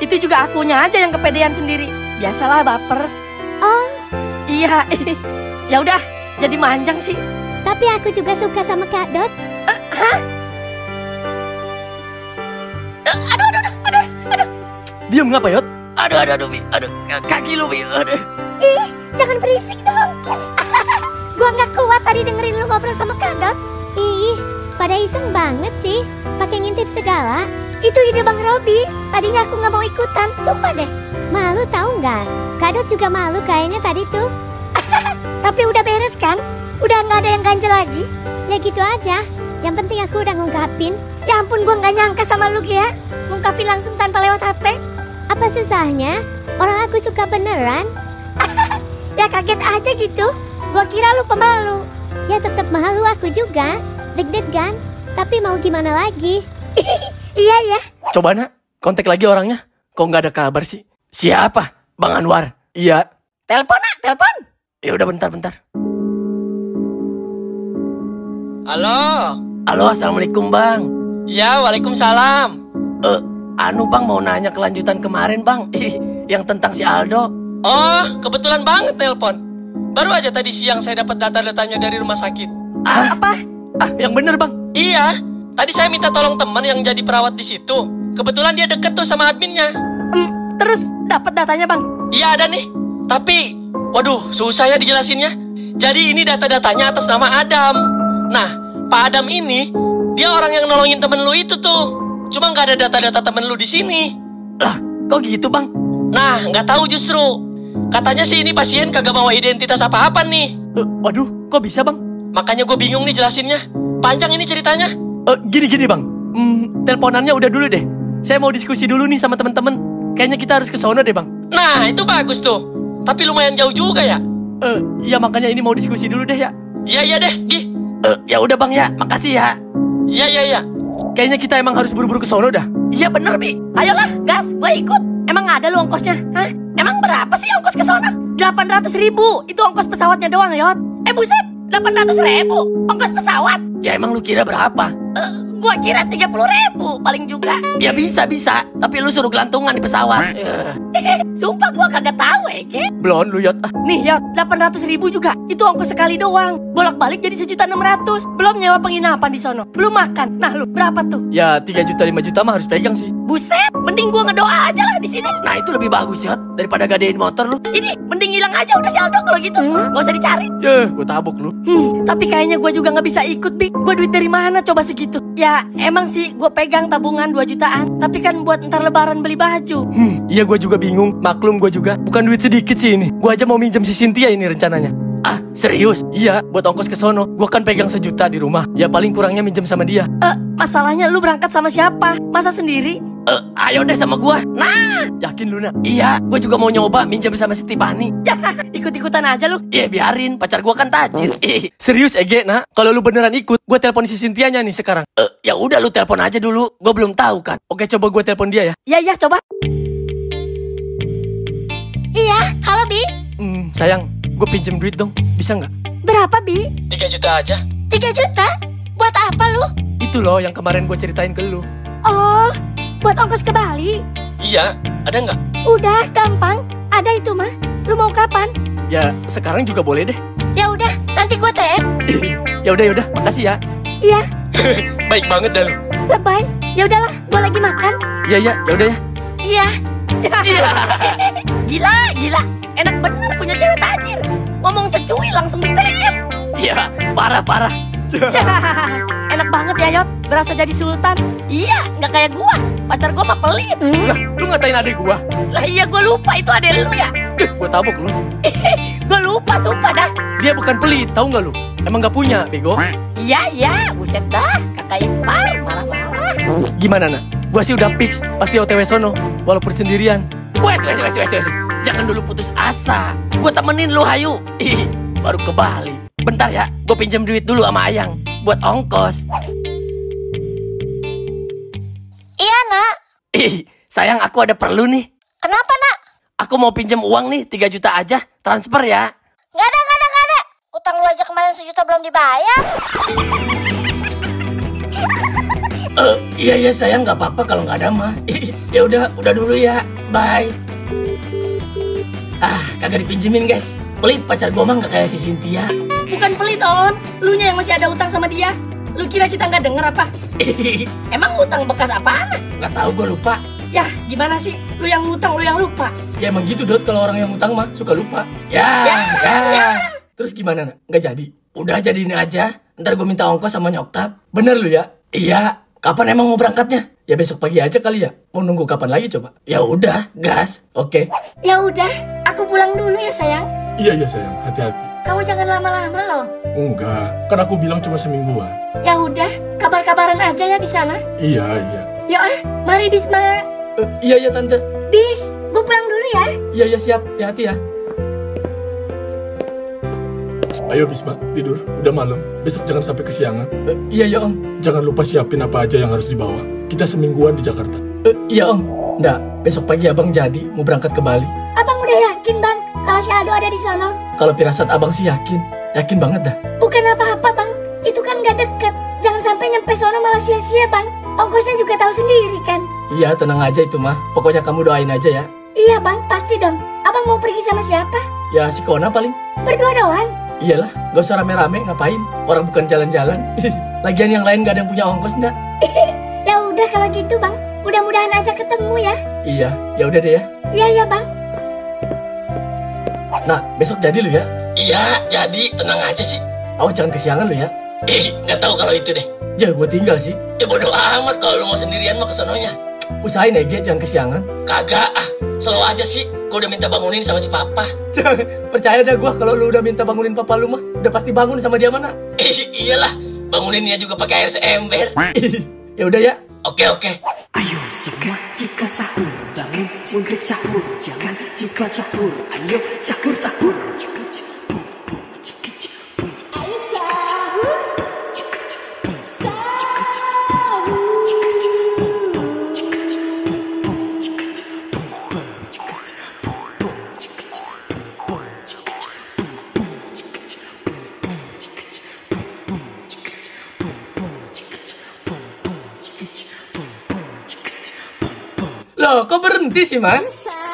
Itu juga akunya aja yang kepedean sendiri. Biasalah baper. Oh. Iya. Ya udah, jadi manjang sih. Tapi aku juga suka sama Kak Dot. Uh, hah? Uh, aduh, aduh, aduh, aduh, aduh. Diam ngapa, Yot? Aduh, aduh, aduh, aduh. Kaki lu, Bi. Aduh. Ih, jangan berisik dong. Gua nggak kuat tadi dengerin lu ngobrol sama Kak Dot. Ih, pada iseng banget sih, pakai ngintip segala. Itu ide Bang Robi. Tadinya aku nggak mau ikutan, sumpah deh. Malu tahu nggak? Kak Dot juga malu kayaknya tadi tuh. Tapi udah beres kan? Udah nggak ada yang ganjel lagi? Ya gitu aja. Yang penting aku udah ngungkapin. Ya ampun, gue nggak nyangka sama lu ya. Ngungkapin langsung tanpa lewat H P. Apa susahnya? Orang aku suka beneran. Ya kaget aja gitu. Gue kira lu pemalu. Ya tetap malu aku juga. Deg-degan. Tapi mau gimana lagi? Iya ya. Coba nak, kontak lagi orangnya. Kok nggak ada kabar sih? Siapa? Bang Anwar? Iya. Telepon nak, telepon. Ya udah bentar-bentar. Halo. Halo, assalamualaikum bang. Ya, waalaikumsalam. Eh, anu bang mau nanya kelanjutan kemarin bang, yang tentang si Aldo. Oh, kebetulan banget telepon. Baru aja tadi siang saya dapat data-datanya dari rumah sakit. Ah, apa? Ah, yang bener bang? Iya. Tadi saya minta tolong teman yang jadi perawat di situ. Kebetulan dia deket tuh sama adminnya. Hmm, terus dapat datanya bang? Iya ada nih. Tapi, waduh, susah ya dijelasinnya. Jadi ini data-datanya atas nama Adam. Nah, Pak Adam ini dia orang yang nolongin temen lu itu tuh. Cuma nggak ada data-data temen lu di sini. Lah, kok gitu bang? Nah, nggak tahu justru. Katanya sih ini pasien kagak bawa identitas apa-apa nih. Uh, waduh, kok bisa bang? Makanya gue bingung nih jelasinnya. Panjang ini ceritanya. Uh, gini-gini bang, hmm, teleponannya udah dulu deh. Saya mau diskusi dulu nih sama temen-temen. Kayaknya kita harus ke sono deh bang. Nah, itu bagus tuh. Tapi lumayan jauh juga ya. Uh, ya makanya ini mau diskusi dulu deh ya. Iya iya deh, gih. Uh, ya udah bang ya, makasih ya. Iya iya iya. Kayaknya kita emang harus buru-buru ke sono dah. Iya bener Bi. Ayolah gas, gue ikut. Emang ada lu ongkosnya? Hah? Emang berapa sih ongkos ke sono? delapan ratus ribu. Itu ongkos pesawatnya doang yot. Eh buset, delapan ratus ribu ongkos pesawat. Ya emang lu kira berapa? Uh, gue kira tiga puluh ribu paling juga. Ya bisa-bisa, tapi lu suruh gelantungan di pesawat. uh. Sumpah gue kagak tahu ya. Belon lu yot. Nih yot, delapan ratus ribu juga. Itu ongkos sekali doang. Bolak-balik jadi sejuta enam ratus. Belum nyewa penginapan di sono, belum makan. Nah lu berapa tuh? Ya tiga juta lima juta mah harus pegang sih. Buset, mending gua ngedoa aja lah di sini. Nah itu lebih bagus ya, daripada gadein motor lu. Ini mending hilang aja udah si Aldo kalau gitu. Hmm? Gak usah dicari. Ya, gua tabok lu. Hmm, tapi kayaknya gua juga nggak bisa ikut Bi. Gua duit dari mana coba segitu? Ya emang sih gua pegang tabungan dua jutaan. Tapi kan buat ntar lebaran beli baju. Hmm, iya gua juga bingung. Maklum gua juga bukan duit sedikit sih ini. Gua aja mau minjem si Cynthia ini rencananya. Ah, serius? Iya, buat ongkos ke sono. Gua kan pegang sejuta di rumah. Ya paling kurangnya minjem sama dia. Eh, uh, masalahnya lu berangkat sama siapa? Masa sendiri? Eh, uh, ayo deh sama gua. Nah, yakin Luna? Iya, gua juga mau nyoba minjem sama si Tiffany. Ya, ikut-ikutan aja lu. Iya, biarin. Pacar gua kan tajir. Serius, Ege, nah. Kalau lu beneran ikut, gua telepon si Cynthia-nya nih sekarang. Eh, uh, ya udah lu telepon aja dulu. Gua belum tahu kan. Oke, coba gua telepon dia ya. Iya, iya, coba. Iya, halo Bi. Hmm, sayang. Gue pinjem duit dong, bisa nggak? Berapa, Bi? tiga juta aja. tiga juta? Buat apa lu? Itu loh yang kemarin gue ceritain ke lu. Oh, buat ongkos ke Bali? Iya, ada nggak? Udah, gampang. Ada itu mah. Lu mau kapan? Ya, sekarang juga boleh deh. Ya udah, nanti gue T M. Ya udah, ya udah, makasih ya. Iya. Baik banget dah lu. Lebay. Ya udahlah, gue lagi makan. Iya, iya, ya udah ya. Iya. Gila, gila. Enak bener punya cewek tajir. Ngomong secuil langsung di-tap. Ya, parah-parah. Enak banget ya Yot, berasa jadi sultan. Iya, nggak kayak gua. Pacar gua mah pelit. Lah, lu ngatain adek gua? Lah iya gua lupa itu adek lu ya. Eh, gua tabok lu. Gua lupa sumpah dah. Dia bukan pelit, tahu nggak lu? Emang nggak punya, bego? Iya, iya, buset dah. Kakak Ipar marah-marah. Gimana nak? Gua sih udah fix, pasti O T W sono, walaupun sendirian. Wes, wes, wes, wes, wes. Jangan dulu putus asa. Gue temenin lu, hayu. Ih, baru ke Bali. Bentar ya, gue pinjam duit dulu sama Ayang buat ongkos. Iya, nak. Ih, sayang aku ada perlu nih. Kenapa, nak? Aku mau pinjam uang nih, tiga juta aja. Transfer ya. Nggak ada, nggak ada, nggak ada. Utang lu aja kemarin sejuta belum dibayar. Eh, uh, iya, iya, sayang nggak apa-apa kalau nggak ada, mah. Ya udah, udah dulu ya. Bye. Ah, kagak dipinjemin guys. Pelit pacar gua mah gak kayak si Cynthia. Bukan pelit on, lu nya yang masih ada utang sama dia. Lu kira kita gak denger apa? Emang utang bekas apaan? Gak tahu, gua lupa. Yah, gimana sih? Lu yang ngutang, lu yang lupa. Ya emang gitu Dot, kalau orang yang ngutang mah suka lupa. Ya, ya, ya. ya. Terus gimana nak? Gak jadi? Udah jadiin aja, ntar gua minta ongkos sama nyokap. Bener lu ya? Iya. Kapan emang mau berangkatnya? Ya besok pagi aja kali ya. Mau nunggu kapan lagi coba? Ya udah, gas. Oke. Okay. Ya udah. Aku pulang dulu ya sayang. Iya ya sayang, hati-hati. Kamu jangan lama-lama loh. Enggak, kan aku bilang cuma semingguan. Ya udah, kabar-kabaran aja ya di sana. Iya, iya. Ya ah, mari Bisma. Uh, iya, iya Tante. Bis, gue pulang dulu ya. Iya, iya siap. Hati-hati ya. Ayo Bisma, tidur. Udah malam. Besok jangan sampai kesiangan. Uh, iya, iya Om. Jangan lupa siapin apa aja yang harus dibawa. Kita semingguan di Jakarta. Uh, iya Om. Nggak, besok pagi Abang jadi mau berangkat ke Bali. Abang udah yakin Bang kalau si Aldo ada di sana? Kalau firasat Abang sih yakin. Yakin banget dah. Bukan apa-apa Bang. Itu kan nggak deket. Jangan sampai nyampe sono malah sia-sia Bang. Ongkosnya juga tahu sendiri kan? Iya, tenang aja itu mah. Pokoknya kamu doain aja ya. Iya Bang, pasti dong. Abang mau pergi sama siapa? Ya si Kona paling. Berdua doang? Iyalah, gak usah rame-rame, ngapain? Orang bukan jalan-jalan. Lagian yang lain gak ada yang punya ongkos, ndak? Ya udah kalau gitu, Bang. Mudah-mudahan aja ketemu ya. Iya, ya udah deh ya. Iya, iya, Bang. Nah, besok jadi lu ya? Iya, jadi. Tenang aja sih. Awas jangan kesiangan lu ya. Eh, gak tahu kalau itu deh. Ya, gue tinggal sih. Ya bodo amat kalau lu mau sendirian mah kesononya. Usahain aja, jangan kesiangan. Kagak, ah. Slow aja sih. Gue udah minta bangunin sama si papa. Percaya dah gue kalau lu udah minta bangunin papa lu mah udah pasti bangun sama dia mana. Iyalah, banguninnya juga pakai air seember. Ya udah ya. Oke oke. Ayo semua jika sahur jangan cungkrik sahur jangan jika sahur ayo sahur sahur. Loh, kok berhenti sih, Mang?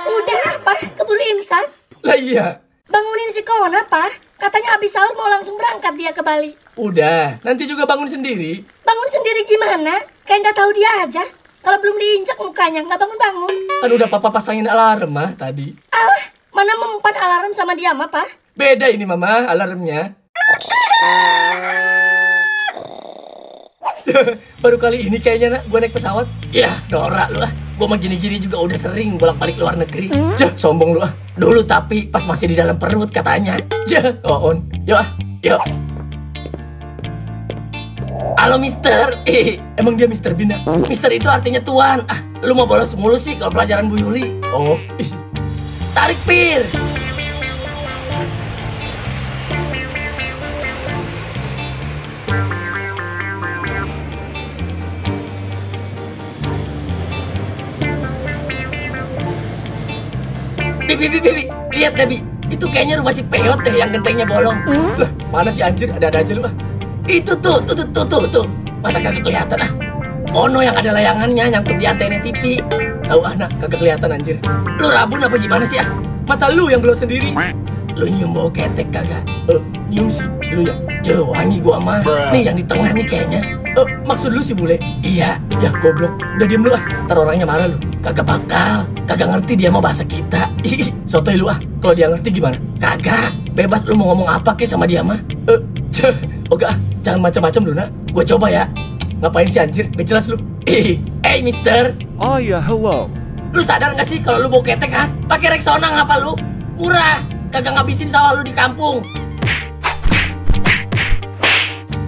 Udah, Pak. Keburu imsak. Lah iya. Bangunin si Kona, Pak. Katanya abis sahur mau langsung berangkat dia ke Bali. Udah, nanti juga bangun sendiri. Bangun sendiri gimana? Kayak nggak tahu dia aja. Kalau belum diinjak mukanya, nggak bangun-bangun. Kan udah papa pasangin alarm, mah, tadi. Alah, mana mempan alarm sama dia, mah, Pak? Beda ini, Mama, alarmnya. Baru kali ini kayaknya, Nak, gua naik pesawat. Ya, norak lu lah. Gue mah gini-gini juga udah sering bolak-balik luar negeri. Hmm? Jah, sombong lu ah. Dulu tapi pas masih di dalam perut katanya. Jah, oh on. Yo ah, yo. Halo Mister. Eh, emang dia Mister Bina? Mister itu artinya tuan. Ah, lu mau bolos mulu sih kalau pelajaran Bu Yuli. Oh, ih. Tarik pir. Bibi, bibi, bibi, lihat deh, Bi. Itu kayaknya rumah si Peot deh yang gentengnya bolong. Hmm? Lah, mana si anjir? Ada-ada aja lu, ah. Itu tuh, tuh, tuh, tuh, tuh, tuh. Masa kagak kelihatan, ah? Ono yang ada layangannya nyangkut di antena T V. Tahu ah, Nak, kagak kelihatan anjir. Lu rabun apa gimana sih, ah? Mata lu yang belum sendiri. Lu nyium bau ketek kagak? Eh, nyium sih, lu ya? Jauh wangi gua mah. Nih, yang di tengah nih kayaknya. Eh, maksud lu sih, Bule? Iya, ya goblok. Udah diem lu, ah. Ntar orangnya marah lu. Kagak bakal, kagak ngerti dia mau bahasa kita. Ih, sotoy lu ah, kalau dia ngerti gimana? Kagak, bebas lu mau ngomong apa ke sama dia mah. Eh, uh, oke ah, jangan macam-macam lu, Nak. Gue coba ya. Ngapain sih anjir, gak jelas lu. Ih, hey Mister. Oh ya, hello. Lu sadar gak sih kalau lu bau ketek ah? Pakai Rexona ngapa lu? Murah, kagak ngabisin sawah lu di kampung.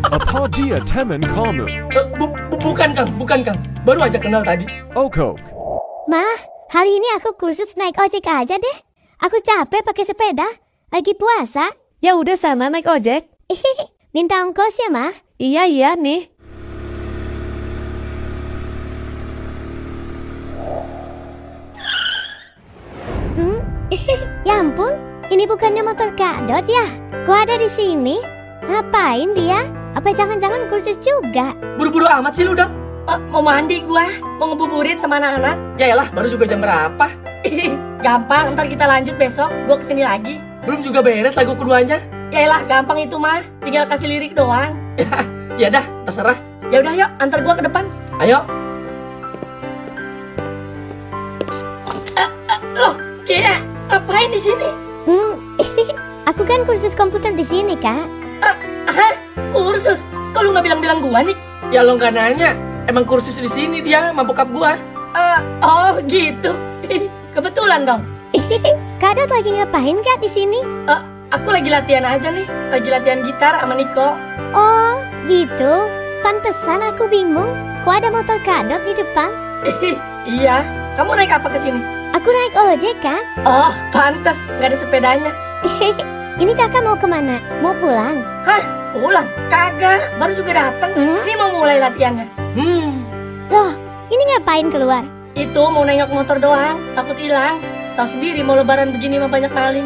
Apa dia temen kamu? Uh, bu bu bukan Kang, bukan Kang. Baru aja kenal tadi. Oke. Mah, hari ini aku kursus naik ojek aja deh. Aku capek pakai sepeda. Lagi puasa. Ya udah sama naik ojek. Minta ongkos ya, Mah? Iya, iya nih. Hmm? Ya ampun, ini bukannya motor Kak Dot ya? Kok ada di sini? Ngapain dia? Apa jangan-jangan kursus juga? Buru-buru amat sih lu, Dot. Uh, mau mandi gua, mau ngebuburit sama anak-anak. Yaelah, baru juga jam berapa. Gampang, ntar kita lanjut besok. Gua kesini lagi. Belum juga beres lagu keduanya. Yaelah, gampang itu mah. Tinggal kasih lirik doang. Ya dah, terserah. Ya udah yuk, antar gua ke depan. Ayo. Uh, uh, loh, Kia, ngapain di sini? Hmm, aku kan kursus komputer di sini, Kak. Uh, uh, kursus? Kok lu nggak bilang-bilang gua nih? Ya lo nggak nanya. Emang kursus di sini dia sama bokap gua. Uh, oh gitu. Kebetulan dong. Kak Dot lagi ngapain Kak di sini? Uh, Aku lagi latihan aja nih, lagi latihan gitar sama Niko. Oh, gitu? Pantesan aku bingung, kok ada motor kadok di depan? Iya, kamu naik apa kesini? Aku naik ojek, Kak. Oh, pantes, nggak ada sepedanya. Ini kakak mau kemana? Mau pulang? Hah, pulang? Kagak, baru juga datang. Hmm? Ini mau mulai latihannya. Hmm. Loh, ini ngapain keluar? Itu mau nengok motor doang, takut hilang. Tahu sendiri mau lebaran begini mah banyak maling.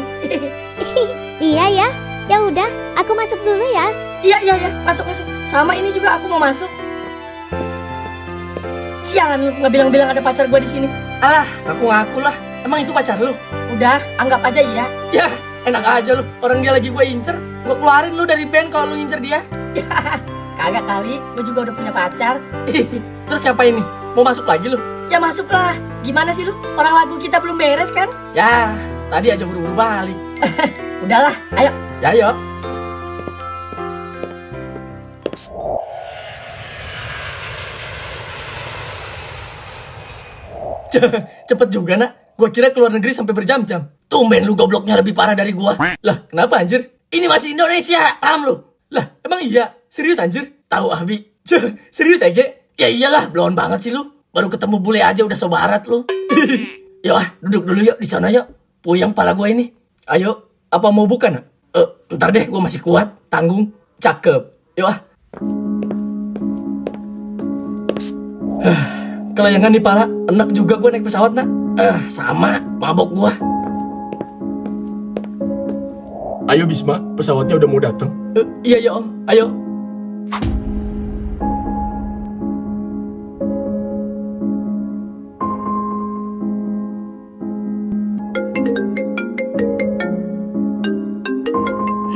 Iya ya, ya udah, aku masuk dulu ya. Iya iya ya, masuk masuk. Sama ini juga aku mau masuk. Sialan lu, nggak bilang-bilang ada pacar gua di sini. Alah, aku ngaku lah. Emang itu pacar lu? Udah, anggap aja iya. Ya, enak aja lu. Orang dia lagi gua incer, gua keluarin lu dari band kalau lu incer dia. Kagak kali, gua juga udah punya pacar. Terus siapa ini? Mau masuk lagi lu? Ya masuklah. Gimana sih lu? Orang lagu kita belum beres kan? Ya, tadi aja buru-buru balik. Udahlah, ayo. Ya, ayo. Cepet juga, Nak. Gua kira keluar negeri sampai berjam-jam. Tumben lu gobloknya lebih parah dari gua. Lah, kenapa anjir? Ini masih Indonesia, paham lu? Lah, emang iya? Serius anjir? Tahu Abi. Serius Ege? Ya iyalah, blon banget sih lu. Baru ketemu bule aja udah sobarat lu. Yo ah, duduk dulu yuk di sana yuk. Puyeng pala gua ini. Ayo, apa mau bukan? Eh, ntar deh, gua masih kuat, tanggung, cakep. Yo ah. Kelayangan nih pala, enak juga gua naik pesawat, Nak. Eh, sama, mabok gua. Ayo Bisma, pesawatnya udah mau datang. Uh, iya ya Om, ayo.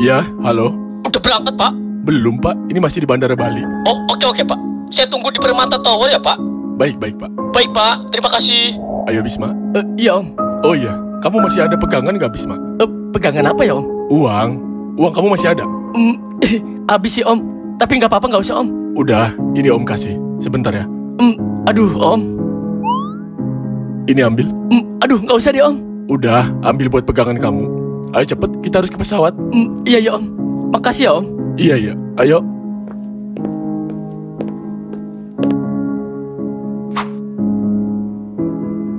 Ya, halo. Udah berangkat, Pak? Belum, Pak. Ini masih di Bandara Bali. Oh, oke, oke, Pak. Saya tunggu di Permata Tower ya, Pak. Baik, baik, Pak. Baik, Pak. Terima kasih. Ayo, Bisma. Uh, iya, Om. Oh, iya. Kamu masih ada pegangan nggak, Bisma? Uh, pegangan apa ya, Om? Uang. Uang kamu masih ada? Mm, abis sih, Om. Tapi nggak apa-apa, nggak usah, Om. Udah, ini Om kasih. Sebentar ya. Mm, aduh, Om. Ini ambil. Mm, aduh, nggak usah deh, Om. Udah, ambil buat pegangan kamu. Ayo cepet, kita harus ke pesawat. Mm, iya ya Om, makasih ya Om. Iya ya, ayo.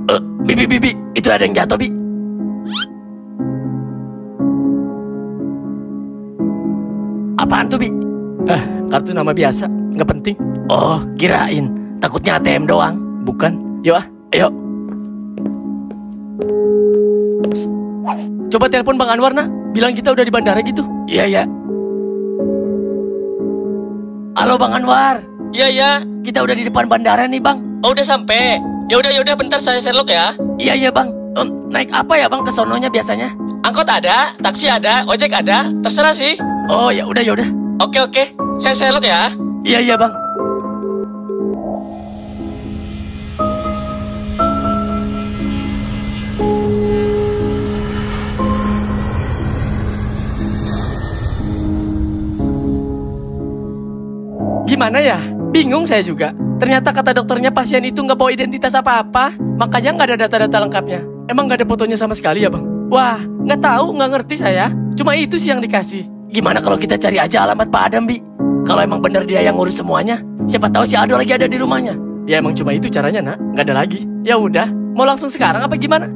Uh, bibi bibi, itu ada yang jatuh bi. Apaan tuh bi? Ah, kartu nama biasa, nggak penting. Oh, kirain, takutnya A T M doang. Bukan, yuk ah, ayo. Coba telepon Bang Anwar, Nak. Bilang kita udah di bandara gitu. Iya, ya. Halo, Bang Anwar. Iya, ya. Kita udah di depan bandara nih, Bang. Oh, udah sampai. Ya udah, ya udah. Bentar saya serlok ya. Iya, ya, Bang. Um, naik apa ya, Bang, ke sononya biasanya? Angkot ada, taksi ada, ojek ada. Terserah sih. Oh, ya udah, ya udah. Oke, oke. Saya serlok ya. Iya, ya, Bang. Gimana ya? Bingung saya juga. Ternyata kata dokternya pasien itu nggak bawa identitas apa-apa. Makanya nggak ada data-data lengkapnya. Emang nggak ada fotonya sama sekali ya Bang? Wah, nggak tahu, nggak ngerti saya. Cuma itu sih yang dikasih. Gimana kalau kita cari aja alamat Pak Adam, Bi? Kalau emang bener dia yang ngurus semuanya. Siapa tahu si Ado lagi ada di rumahnya. Ya emang cuma itu caranya, Nak. Nggak ada lagi. Ya udah, mau langsung sekarang apa gimana?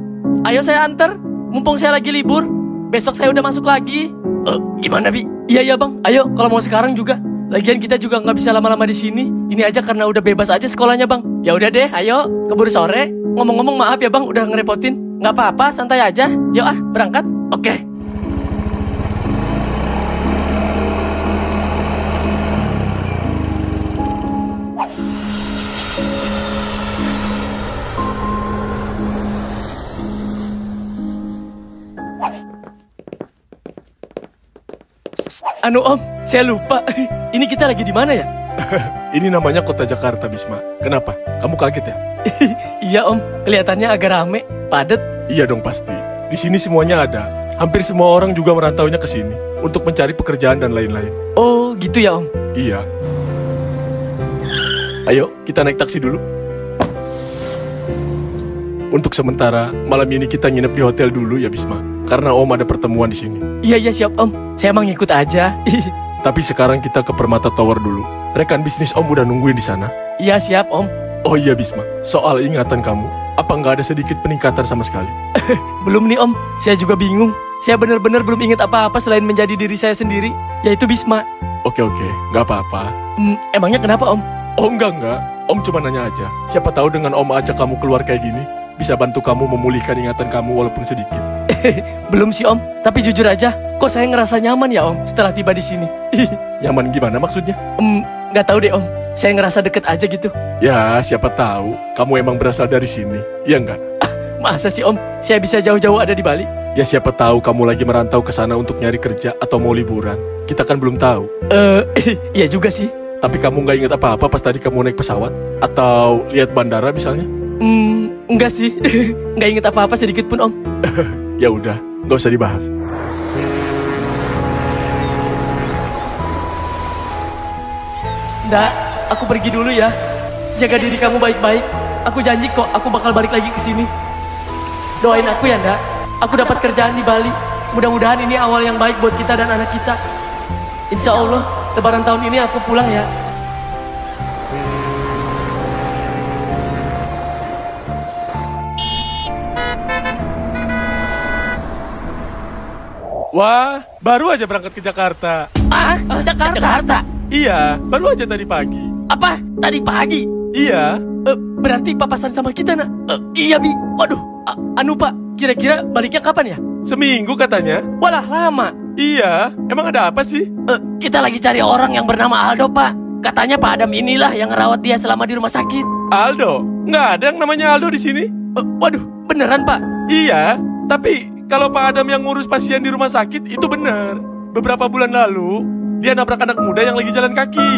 Ayo saya anter. Mumpung saya lagi libur. Besok saya udah masuk lagi. Uh, gimana, Bi? Iya, ya Bang. Ayo, kalau mau sekarang juga. Lagian kita juga nggak bisa lama-lama di sini. Ini aja karena udah bebas aja sekolahnya Bang. Ya udah deh, ayo keburu sore. Ngomong-ngomong maaf ya Bang, udah ngerepotin. Nggak apa-apa, santai aja. Yuk ah, berangkat. Oke. Okay. Anu Om, saya lupa. Ini kita lagi di mana ya? Ini namanya Kota Jakarta, Bisma. Kenapa? Kamu kaget ya? Iya Om, kelihatannya agak rame, padat. Iya dong pasti. Di sini semuanya ada. Hampir semua orang juga merantaunya ke sini untuk mencari pekerjaan dan lain-lain. Oh, gitu ya Om? Iya. Ayo, kita naik taksi dulu. Untuk sementara, malam ini kita nginep di hotel dulu ya Bisma. karena Om ada pertemuan di sini. Iya iya siap Om, saya emang ngikut aja. Tapi sekarang kita ke Permata Tower dulu. Rekan bisnis Om udah nungguin di sana. Iya siap Om. Oh iya Bisma, soal ingatan kamu, apa nggak ada sedikit peningkatan sama sekali? Belum nih Om, saya juga bingung. Saya benar-benar belum ingat apa-apa selain menjadi diri saya sendiri, yaitu Bisma. Oke oke, nggak apa-apa. Hmm, emangnya kenapa Om? Oh enggak enggak, Om cuma nanya aja. Siapa tahu dengan Om ajak kamu keluar kayak gini, bisa bantu kamu memulihkan ingatan kamu walaupun sedikit. Belum sih Om, tapi jujur aja, kok saya ngerasa nyaman ya Om setelah tiba di sini. Nyaman gimana maksudnya? Hmm, nggak tahu deh Om, saya ngerasa deket aja gitu. Ya siapa tahu, kamu emang berasal dari sini, ya enggak? Masa sih Om, saya bisa jauh-jauh ada di Bali? Ya siapa tahu kamu lagi merantau ke sana untuk nyari kerja atau mau liburan, kita kan belum tahu. Eh, uh, ya juga sih. Tapi kamu nggak ingat apa-apa pas tadi kamu naik pesawat? Atau lihat bandara misalnya? Hmm, enggak sih. Nggak ingat apa-apa sedikit pun, Om. Ya udah, nggak usah dibahas. Nggak, aku pergi dulu ya. Jaga diri kamu baik-baik. Aku janji kok, aku bakal balik lagi ke sini. Doain aku ya, Ndak. Aku dapat kerjaan di Bali. Mudah-mudahan ini awal yang baik buat kita dan anak kita. Insya Allah, Lebaran tahun ini aku pulang ya. Wah, baru aja berangkat ke Jakarta. Ah, ah Jakarta? Jakarta? Iya, baru aja tadi pagi. Apa? Tadi pagi? Iya. Uh, berarti papasan sama kita, Nak. Uh, iya, Bi. Waduh, uh, anu Pak, kira-kira baliknya kapan ya? Seminggu katanya. Walah, lama. Iya, emang ada apa sih? Uh, kita lagi cari orang yang bernama Aldo, Pak. Katanya Pak Adam inilah yang ngerawat dia selama di rumah sakit. Aldo? Nggak ada yang namanya Aldo di sini. Uh, waduh, beneran, Pak? Iya, tapi kalau Pak Adam yang ngurus pasien di rumah sakit, itu bener. Beberapa bulan lalu, dia nabrak anak muda yang lagi jalan kaki.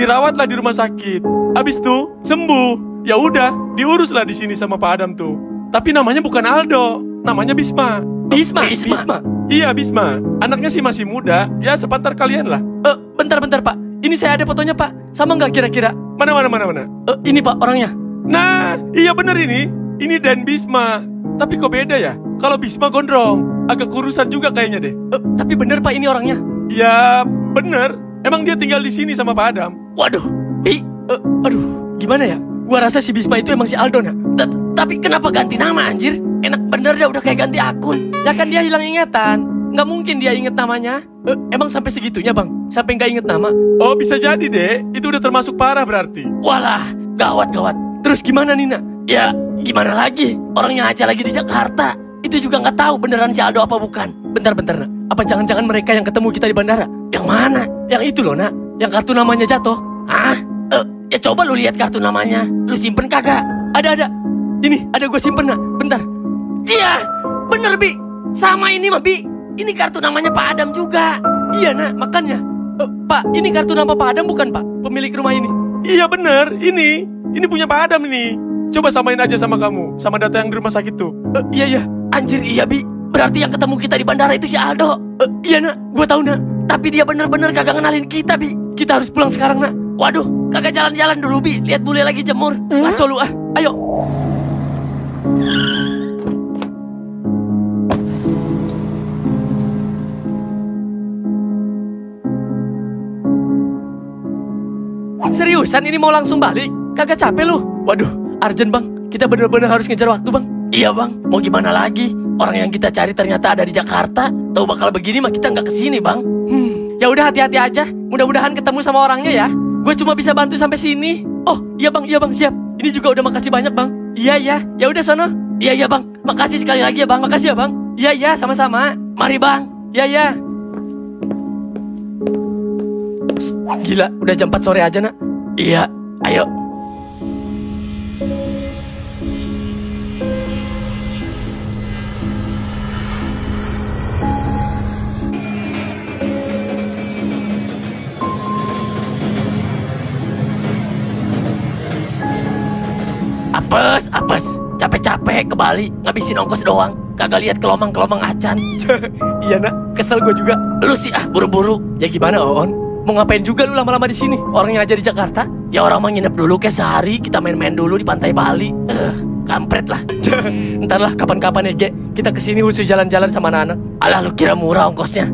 Dirawatlah di rumah sakit. Abis itu, sembuh. Ya udah, diuruslah di sini sama Pak Adam tuh. Tapi namanya bukan Aldo, namanya Bisma. Bisma? Bisma? Bisma. Iya, Bisma. Anaknya sih masih muda, ya sepantar kalian lah. Eh, uh, bentar-bentar, Pak. Ini saya ada fotonya, Pak. Sama nggak kira-kira? Mana-mana-mana-mana? Uh, ini, Pak, orangnya. Nah, iya bener ini. Ini dan Bisma. Tapi kok beda ya? Kalau Bisma gondrong, agak kurusan juga kayaknya deh. Uh, tapi bener, Pak, ini orangnya? Ya, bener. Emang dia tinggal di sini sama Pak Adam? Waduh, Bi. Uh, aduh, gimana ya? Gua rasa si Bisma itu emang si Aldo, Nak. Tapi kenapa ganti nama, anjir? Enak bener dia udah kayak ganti akun. Ya kan dia hilang ingatan. Nggak mungkin dia inget namanya. Eh, emang sampai segitunya, Bang? Sampai nggak inget nama? Oh, bisa jadi, Dek. Itu udah termasuk parah berarti. Walah, gawat-gawat. Terus gimana, Nina? Ya, gimana lagi? Orangnya aja lagi di Jakarta. Itu juga nggak tahu beneran si Aldo apa bukan. Bentar-bentar, Nak. Apa jangan-jangan mereka yang ketemu kita di bandara? Yang mana? Yang itu loh, Nak. Yang kartu namanya jatuh. Ah, eh, ya coba lu lihat kartu namanya. Lu simpen kagak? Ada-ada. Ini, ada gue simpen, Nak. Bentar. Iya, bener, Bi. Sama ini, Ma, Bi. Ini kartu namanya Pak Adam juga. Iya, Nak, makanya. Uh, Pak, ini kartu nama Pak Adam bukan, Pak? Pemilik rumah ini. Iya, bener. Ini. Ini punya Pak Adam, ini. Coba samain aja sama kamu. Sama data yang di rumah sakit tuh. Uh, iya, iya. Anjir, iya, Bi. Berarti yang ketemu kita di bandara itu si Aldo. Uh, iya, Nak. Gua tahu, Nak. Tapi dia bener-bener kagak kenalin kita, Bi. Kita harus pulang sekarang, Nak. Waduh, kagak jalan-jalan dulu, Bi. Lihat bule lagi jemur. Ngaco lu, ah. Ayo. Seriusan ini mau langsung balik? Kagak capek lu? Waduh, urgent, Bang. Kita bener-bener harus ngejar waktu, Bang. Iya, Bang. Mau gimana lagi? Orang yang kita cari ternyata ada di Jakarta. Tahu bakal begini mah kita nggak kesini, Bang. Hmm, ya udah hati-hati aja. Mudah-mudahan ketemu sama orangnya ya. Gue cuma bisa bantu sampai sini. Oh, iya, Bang. Iya, Bang. Siap. Ini juga udah makasih banyak, Bang. Iya, iya. Ya udah sono. Iya, iya, Bang. Makasih sekali lagi ya, Bang. Makasih ya, Bang. Iya, iya. Sama-sama. Mari, Bang. Iya, iya. Gila, udah jam empat sore aja, Nak. Iya, ayo. Apes, apes. Capek-capek ke Bali, ngabisin ongkos doang. Kagak lihat kelomang-kelomang acan. Iya, Nak. Kesel gue juga. Lu sih ah, buru-buru. Ya gimana, On? Mau ngapain juga lu lama-lama di sini? Orangnya aja di Jakarta? Ya orang mah nginep dulu kayak sehari, kita main-main dulu di pantai Bali. Eh, kampret lah. Entarlah kapan-kapan ya Ge, kita kesini khusus jalan-jalan sama anak-anak. Alah, lu kira murah ongkosnya?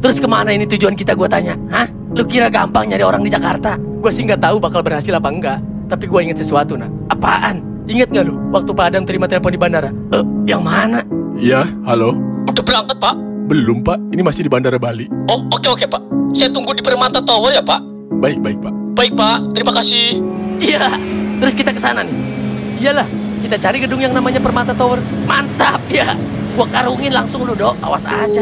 Terus kemana ini tujuan kita, gue tanya? Hah? Lu kira gampang nyari orang di Jakarta? Gue sih nggak tahu bakal berhasil apa enggak. Tapi gue inget sesuatu, nak. Apaan? Ingat nggak lu waktu Pak Adam terima telepon di bandara? Eh, yang mana? Ya, halo? Udah berangkat, Pak? Belum, Pak. Ini masih di Bandara Bali. Oh, oke, oke, Pak. Saya tunggu di Permata Tower ya, Pak. Baik, baik, Pak. Baik, Pak. Terima kasih. Iya. Terus kita ke sana nih. Iyalah, kita cari gedung yang namanya Permata Tower. Mantap ya. Gua karungin langsung lu, Dok. Awas aja.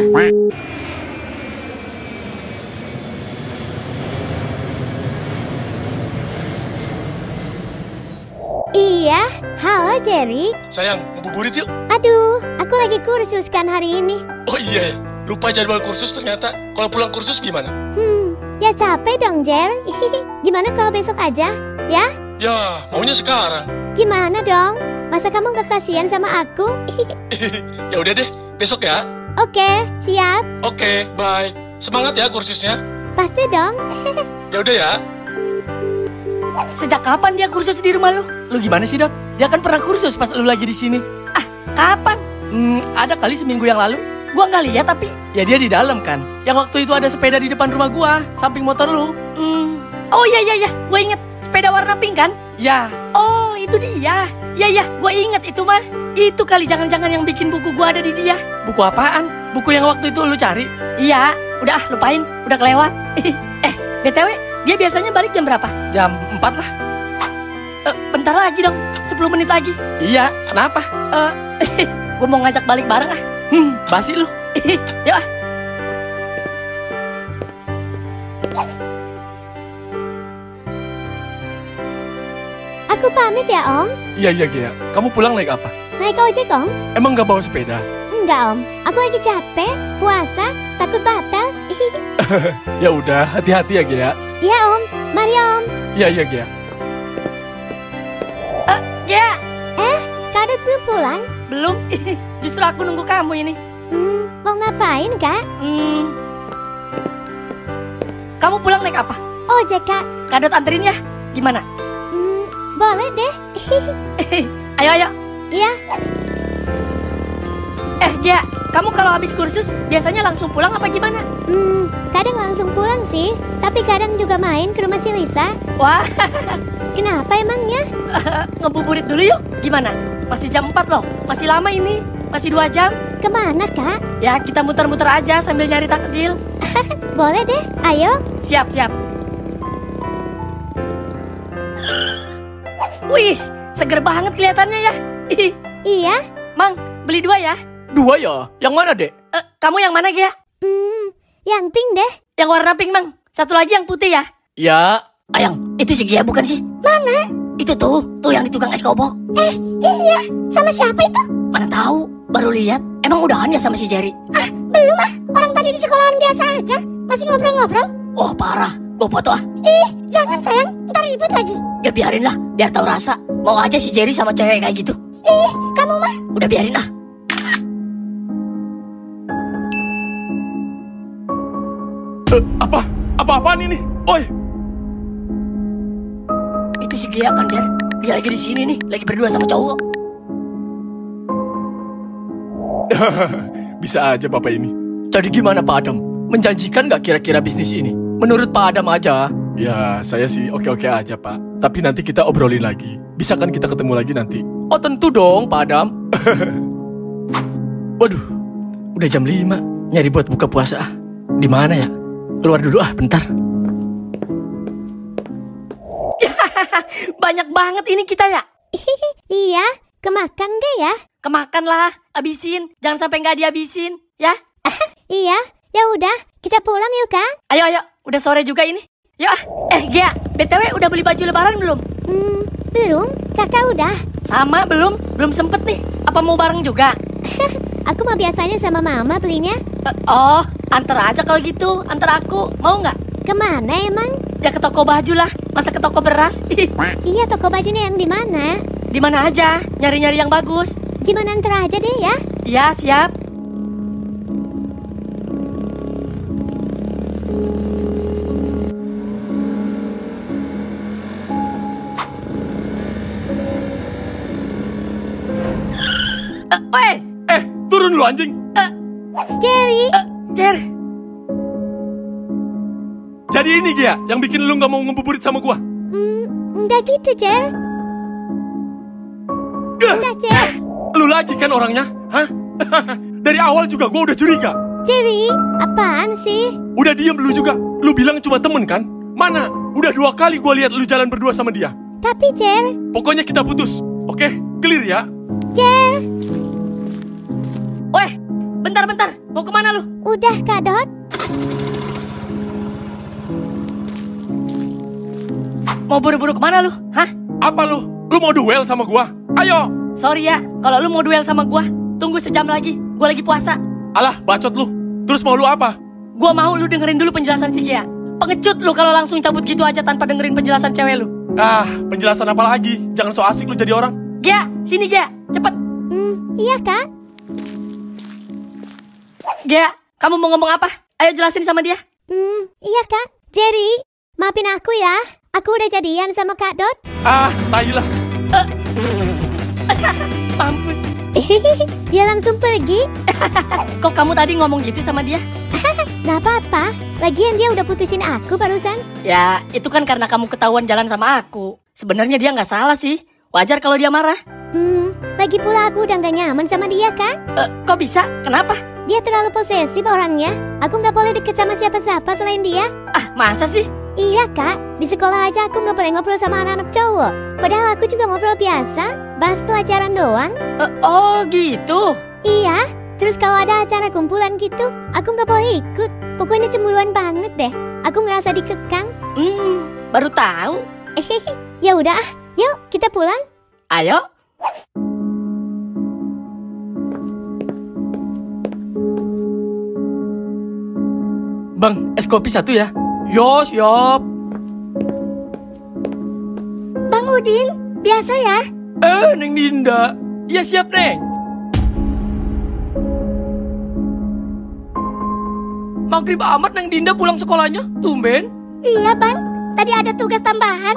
Iya, halo Jerry. Sayang, ngebuburit yuk. Aduh, aku lagi kursus kan hari ini. Oh iya ya, lupa jadwal kursus ternyata. Kalau pulang kursus gimana? Hmm, ya capek dong Jerry. Gimana kalau besok aja, ya? Ya, maunya sekarang. Gimana dong? Masa kamu gak kasihan sama aku? Ya udah deh, besok ya. Oke, siap. Oke, bye. Semangat ya kursusnya. Pasti dong. Ya udah ya. Sejak kapan dia kursus di rumah lu? Lu gimana sih, Dot? Dia kan pernah kursus pas lu lagi di sini. Ah, kapan? Hmm, ada kali seminggu yang lalu. Gua nggak lihat tapi ya dia di dalam kan. Yang waktu itu ada sepeda di depan rumah gua, samping motor lu. Hmm. Oh iya iya iya, gua inget. Sepeda warna pink kan? Ya. Oh, itu dia. Ya ya, gue inget itu mah. Itu kali jangan-jangan yang bikin buku gue ada di dia. Buku apaan? Buku yang waktu itu lu cari? Iya. Udah ah, lupain. Udah kelewat. Eh, B T W, dia biasanya balik jam berapa? Jam empat lah. Eh, bentar lagi dong. sepuluh menit lagi. Iya, kenapa? Eh, gue mau ngajak balik bareng ah. Hmm, basi lu. Yuk ah. Aku pamit ya, Om. Iya, iya, Gia. Kamu pulang naik apa? Naik ojek, Om. Emang nggak bawa sepeda? Enggak, Om. Aku lagi capek, puasa, takut batal. Ya udah, hati-hati ya, Gia. Iya, Om. Mari, Om. Iya, iya, Gia. Eh, Gia. Eh, Kak Dut belum pulang? Belum. Justru aku nunggu kamu ini. Hmm, mau ngapain, Kak? Hmm. Kamu pulang naik apa? Ojek, Kak. Kak Dut anterin ya. Gimana? Boleh deh. Ayo, ayo. Iya. Eh, Gia, kamu kalau habis kursus biasanya langsung pulang apa gimana? Hmm, kadang langsung pulang sih. Tapi kadang juga main ke rumah si Lisa. Wah. Kenapa emangnya? Ngebuburit dulu yuk. Gimana? Masih jam empat loh. Masih lama ini. Masih dua jam. Kemana, Kak? Ya, kita muter-muter aja sambil nyari takjil. Boleh deh. Ayo. Siap, siap. Wih, seger banget kelihatannya ya. Hihi. Iya. Mang, beli dua ya. Dua ya? Yang mana, Dek? Eh, kamu yang mana, Gia? Hmm, yang pink deh. Yang warna pink, Mang. Satu lagi yang putih ya. Ya. Ayang, itu si Gia bukan sih? Mana? Itu tuh, tuh yang di tukang es kobok. Eh, iya. Sama siapa itu? Mana tahu, baru lihat. Emang udahan ya sama si Jerry? Ah, belum ah. Orang tadi di sekolahan biasa aja. Masih ngobrol-ngobrol. Oh, parah. Gue foto ah. Ih, jangan sayang, ntar ribut lagi. Ya biarin lah, biar tahu rasa. Mau aja si Jerry sama cewek kayak gitu. Ih, kamu mah. Udah biarin lah. Eh, apa? Apa-apaan ini? Oi. Itu si Gia kan, Der? Dia lagi di sini nih, lagi berdua sama cowok. Bisa aja bapak ini. Jadi gimana Pak Adam? Menjanjikan gak kira-kira bisnis ini? Menurut Pak Adam aja. Ya, saya sih oke-oke aja, Pak. Tapi nanti kita obrolin lagi. Bisa kan kita ketemu lagi nanti? Oh, tentu dong, Pak Adam. Waduh, udah jam lima. Nyari buat buka puasa. Di mana ya? Keluar dulu ah, bentar. Banyak banget ini kita ya? Iya, kemakan gak ya? Kemakan lah, habisin. Jangan sampai nggak dihabisin, ya? Iya, ya udah, kita pulang yuk, Kak. Ayo, ayo. Udah sore juga ini. Yuk ah. Eh Gia, B T W udah beli baju lebaran belum? Hmm, belum. Kakak udah. Sama belum? Belum sempet nih. Apa mau bareng juga? Aku mah biasanya sama mama belinya. Uh, oh, antar aja kalau gitu. Antar aku. Mau nggak? Kemana emang? Ya ke toko baju lah. Masa ke toko beras? Iya, toko bajunya yang di mana? Di mana aja. Nyari-nyari yang bagus. Gimana antar aja deh ya? Iya, siap. Weh! Eh, turun lu anjing! Uh, Jerry! Uh, Jer! Jadi ini Gia, yang bikin lu gak mau ngebuburit sama gua? Mm, enggak gitu, Jer. Uh, enggak, Jer. Eh, lu lagi kan orangnya? Hah? Dari awal juga gua udah curiga. Jerry, apaan sih? Udah diem lu juga. Lu bilang cuma temen kan? Mana? Udah dua kali gua lihat lu jalan berdua sama dia. Tapi, Jer... Pokoknya kita putus, oke? Okay? Clear ya? Jer... Weh, bentar-bentar, mau kemana lu? Udah, Kak Dot. Mau buru-buru kemana lu? Hah? Apa lu? Lu mau duel sama gua? Ayo! Sorry ya, kalau lu mau duel sama gua, tunggu sejam lagi, gua lagi puasa. Alah, bacot lu. Terus mau lu apa? Gua mau lu dengerin dulu penjelasan si Gia. Pengecut lu kalau langsung cabut gitu aja tanpa dengerin penjelasan cewek lu. Ah, penjelasan apa lagi? Jangan so asik lu jadi orang. Gia, sini Gia, cepet. Hmm, iya Kak. Gia, kamu mau ngomong apa? Ayo jelasin sama dia. Hmm, iya Kak. Jerry, maafin aku ya. Aku udah jadian sama Kak Dot. Ah, tai lah. Uh. Mampus. Dia langsung pergi. Kok kamu tadi ngomong gitu sama dia? Gak apa-apa, lagian dia udah putusin aku barusan. Ya, itu kan karena kamu ketahuan jalan sama aku. Sebenarnya dia nggak salah sih, wajar kalau dia marah. Hmm, lagi pula aku udah nggak nyaman sama dia, Kak. Uh, kok bisa? Kenapa? Dia terlalu posesif orangnya. Aku nggak boleh deket sama siapa-siapa selain dia. Ah, masa sih? Iya, Kak. Di sekolah aja aku nggak boleh ngobrol sama anak-anak cowok. Padahal aku juga ngobrol biasa, bahas pelajaran doang. Uh, oh, gitu? Iya. Terus kalau ada acara kumpulan gitu, aku nggak boleh ikut. Pokoknya cemburuan banget deh. Aku ngerasa dikekang. Hmm, baru tahu. Ya udah, yuk kita pulang. Ayo. Bang, es kopi satu ya. Yos, yop. Bang Udin, biasa ya. Eh, Neng Dinda. Ya siap, Neng. Maghrib amat Neng Dinda pulang sekolahnya, tumben. Iya Bang, tadi ada tugas tambahan.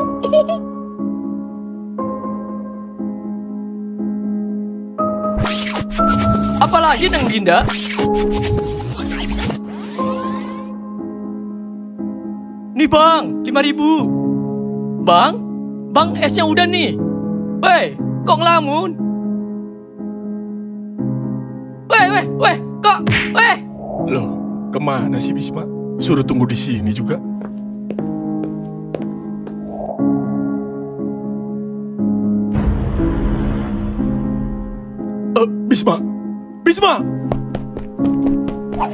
Apalagi Neng Dinda? Nih Bang, lima ribu. Bang, Bang esnya udah nih. Weh, kok ngelamun? Weh, weh, weh, kok, weh. Loh. Kemana sih Bisma? Suruh tunggu di sini juga. Uh, Bisma, Bisma,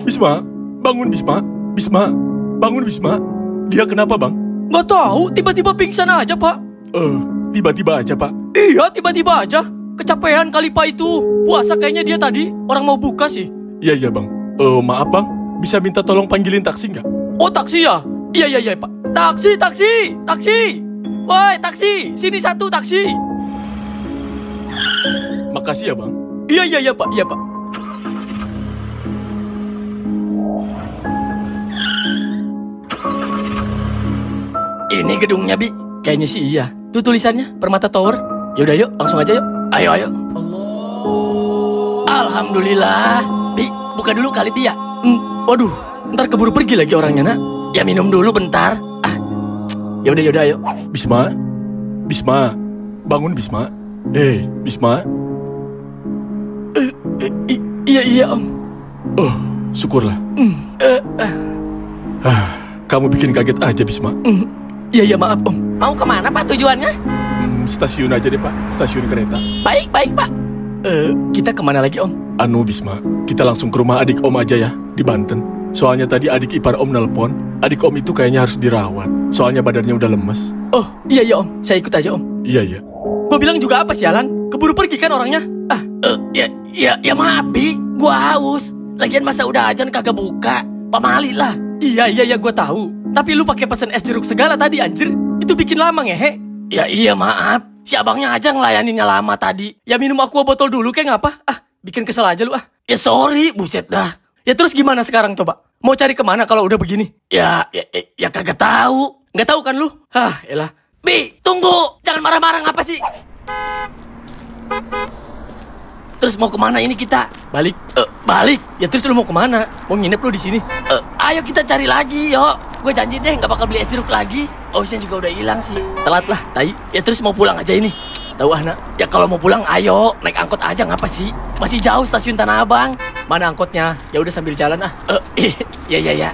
Bisma, bangun Bisma, Bisma, bangun Bisma. Dia kenapa Bang? Nggak tahu, tiba-tiba pingsan aja Pak. Eh, uh, tiba-tiba aja Pak? Iya, tiba-tiba aja. Kecapean kali Pak itu. Puasa kayaknya dia tadi. Orang mau buka sih. Iya iya Bang. Eh, uh, maaf Bang. Bisa minta tolong panggilin taksi nggak? Oh, taksi ya? Iya, iya, iya, Pak. Taksi, taksi, taksi. Woi, taksi. Sini satu, taksi. Makasih ya, Bang. Iya, iya, iya, Pak. Iya, Pak. Ini gedungnya, Bi. Kayaknya sih iya. Tuh tulisannya, Permata Tower. Yaudah, yuk. Langsung aja, yuk. Ayo, ayo. Alhamdulillah. Bi, buka dulu kali, Bi, ya. Hmm. Waduh, ntar keburu pergi lagi orangnya, Nak. Ya minum dulu bentar. Ah, yaudah, yaudah, ayo. Bisma, Bisma, bangun Bisma. Eh, hey, Bisma. Eh, eh, iya, iya, Om. Oh, syukurlah. Mm, eh, eh. Ah, kamu bikin kaget aja, Bisma. Mm, iya, iya, maaf, Om. Mau kemana, Pak, tujuannya? Hmm, stasiun aja deh, Pak. Stasiun kereta. Baik, baik, Pak. Eh, kita kemana lagi, Om? Anu, Bisma, kita langsung ke rumah adik Om aja ya, di Banten. Soalnya tadi adik ipar Om nelpon, adik Om itu kayaknya harus dirawat. Soalnya badannya udah lemes. Oh, iya ya Om, saya ikut aja Om. Iya, iya. Gua bilang juga apa, sialan? Keburu pergi kan orangnya? Ah, uh, ya, ya, ya maaf, Bi. Gua haus. Lagian masa udah ajan kagak buka. Pamali lah. Iya, iya, ya gua tahu. Tapi lu pakai pesen es jeruk segala tadi, anjir. Itu bikin lama ngehe. Ya, iya, maaf. Si abangnya aja ngelayaninnya lama tadi. Ya minum aqua botol dulu kayak ngapa? Ah, bikin kesel aja lu ah. Ya sorry, buset dah. Ya terus gimana sekarang coba? Mau cari kemana kalau udah begini? Ya, ya, ya kagak tahu. Nggak tahu kan lu? Hah, elah. Bi, tunggu. Jangan marah-marah apa sih? Terus mau kemana ini kita? Balik, uh, balik. Ya terus lu mau kemana? Mau nginep lu di sini? Uh, ayo kita cari lagi, yo. Gue janji deh nggak bakal beli es jeruk lagi. Ausnya juga udah hilang sih. Telat lah, tai. Ya terus mau pulang aja ini. Tahu anak? Ya kalau mau pulang, ayo naik angkot aja ngapa sih? Masih jauh stasiun Tanah Abang. Mana angkotnya? Ya udah sambil jalan ah. Uh, ya ya ya.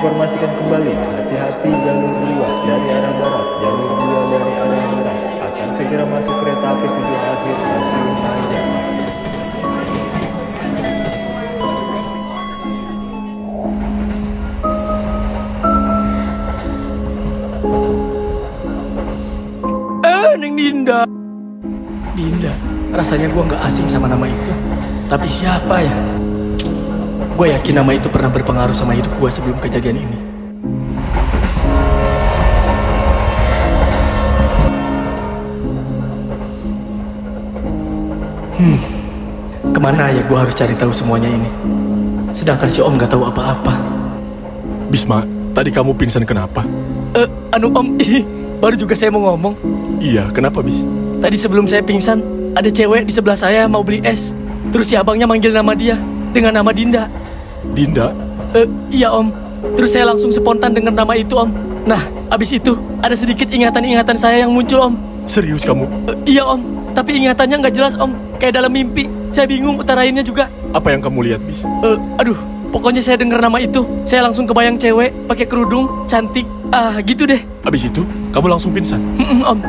Informasikan kembali, hati-hati jalur dua dari arah barat. Jalur dua dari arah barat akan segera masuk kereta api tujuan akhir stasiun Maja. Eh, Neng Dinda. Dinda, rasanya gua nggak asing sama nama itu. Tapi siapa ya? Gue yakin nama itu pernah berpengaruh sama hidup gue sebelum kejadian ini. Hmm, kemana ya gue harus cari tahu semuanya ini? Sedangkan si Om gak tahu apa-apa. Bisma, tadi kamu pingsan kenapa? Eh, uh, anu Om, baru juga saya mau ngomong. Iya, kenapa Bis? Tadi sebelum saya pingsan, ada cewek di sebelah saya mau beli es. Terus si abangnya manggil nama dia dengan nama Dinda. Dinda? Uh, iya Om. Terus saya langsung spontan dengar nama itu Om. Nah, abis itu ada sedikit ingatan-ingatan saya yang muncul Om. Serius kamu? Uh, iya Om. Tapi ingatannya nggak jelas Om. Kayak dalam mimpi. Saya bingung utarainnya juga. Apa yang kamu lihat Bis? Uh, aduh, pokoknya saya dengar nama itu. Saya langsung kebayang cewek pakai kerudung, cantik. Ah, uh, gitu deh. Abis itu kamu langsung pingsan? Mm-mm, Om.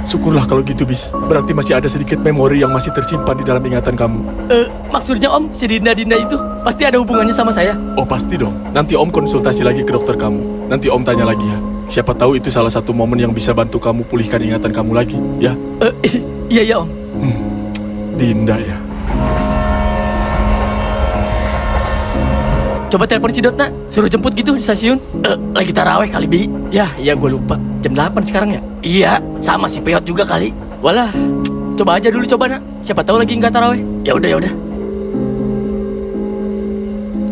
Syukurlah kalau gitu Bis. Berarti masih ada sedikit memori yang masih tersimpan di dalam ingatan kamu. Eh, maksudnya Om, si Dinda-Dinda itu pasti ada hubungannya sama saya? Oh pasti dong. Nanti Om konsultasi lagi ke dokter kamu. Nanti Om tanya lagi ya. Siapa tahu itu salah satu momen yang bisa bantu kamu pulihkan ingatan kamu lagi, ya? Eh, iya ya Om. Hmm, Dinda ya. Coba telepon si Dot, nak. Suruh jemput gitu di stasiun. Eh, lagi taraweh kali, Bi. Yah, ya gue lupa. Jam delapan sekarang ya? Iya, sama si Peyot juga kali. Walah, coba aja dulu coba, nak. Siapa tahu lagi nggak taraweh. Ya udah, ya udah.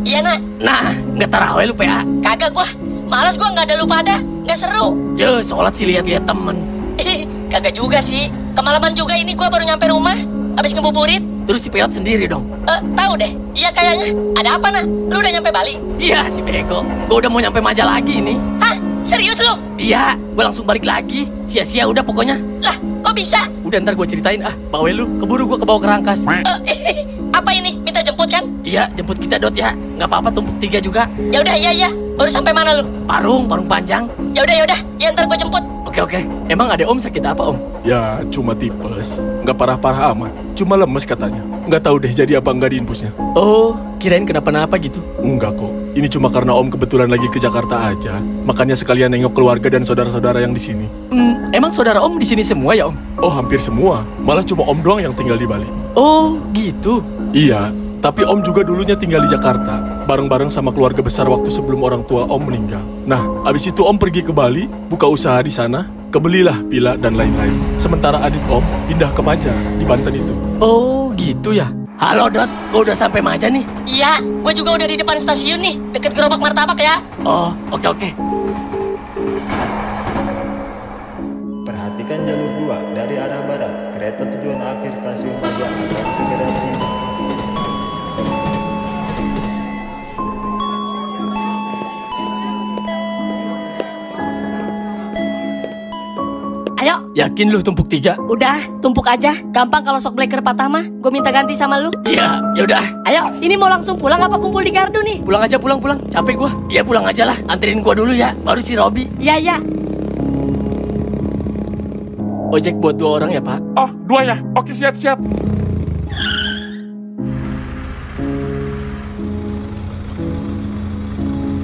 Iya, nak. Nah, nggak taraweh lu, P A. Kagak gua. Males gua nggak ada lu pada. Nggak seru. Ya, sholat sih lihat-lihat temen. Ih, kagak juga sih. Kemalaman juga ini gua baru nyampe rumah. Abis ngebuburit. Terus si Peyot sendiri dong. Eh, uh, tahu deh. Iya kayaknya. Ada apa, nah? Lu udah nyampe Bali? Iya, si Beko. Gua udah mau nyampe Maja lagi ini. Hah? Serius lu? Iya, gua langsung balik lagi. Sia-sia udah pokoknya. Lah, kok bisa? Udah ntar gua ceritain ah. Bawe lu, keburu gua kebawa kerangkas. Uh, apa ini? Minta jemput kan? Iya, jemput kita Dot ya. Nggak apa-apa tumpuk tiga juga. Ya udah, iya iya. Baru sampai mana lu? Parung, Parung Panjang. Ya udah, ya udah. Ya ntar gua jemput. Oke oke, emang ada Om sakit apa Om? Ya cuma tipes, nggak parah-parah amat, cuma lemes katanya. Nggak tahu deh jadi apa nggak di infusnya. Oh, kirain kenapa-napa gitu? Enggak kok, ini cuma karena Om kebetulan lagi ke Jakarta aja, makanya sekalian nengok keluarga dan saudara-saudara yang di sini. Hmm, emang saudara Om di sini semua ya Om? Oh hampir semua, malah cuma Om doang yang tinggal di Bali. Oh gitu? Iya. Tapi Om juga dulunya tinggal di Jakarta, bareng-bareng sama keluarga besar waktu sebelum orang tua Om meninggal. Nah, abis itu Om pergi ke Bali, buka usaha di sana, kebelilah pila dan lain-lain. Sementara adik Om pindah ke Maja, di Banten itu. Oh, gitu ya? Halo Dot, gue udah sampai Maja nih? Iya, gue juga udah di depan stasiun nih, deket gerobak martabak ya. Oh, oke oke. Perhatikan jalur dua dari arah barat, kereta tujuan akhir stasiun Maja akan segera tiba. Ayo. Yakin lu tumpuk tiga? Udah, tumpuk aja. Gampang kalau shock breaker patah mah. Gue minta ganti sama lu. Iya, yaudah. Ayo, ini mau langsung pulang apa kumpul di gardu nih? Pulang aja, pulang, pulang. Capek gue. Iya, pulang aja lah. Anterin gue dulu ya, baru si Robi. Iya, iya. Ojek buat dua orang ya, Pak? Oh, dua ya? Oke, siap-siap.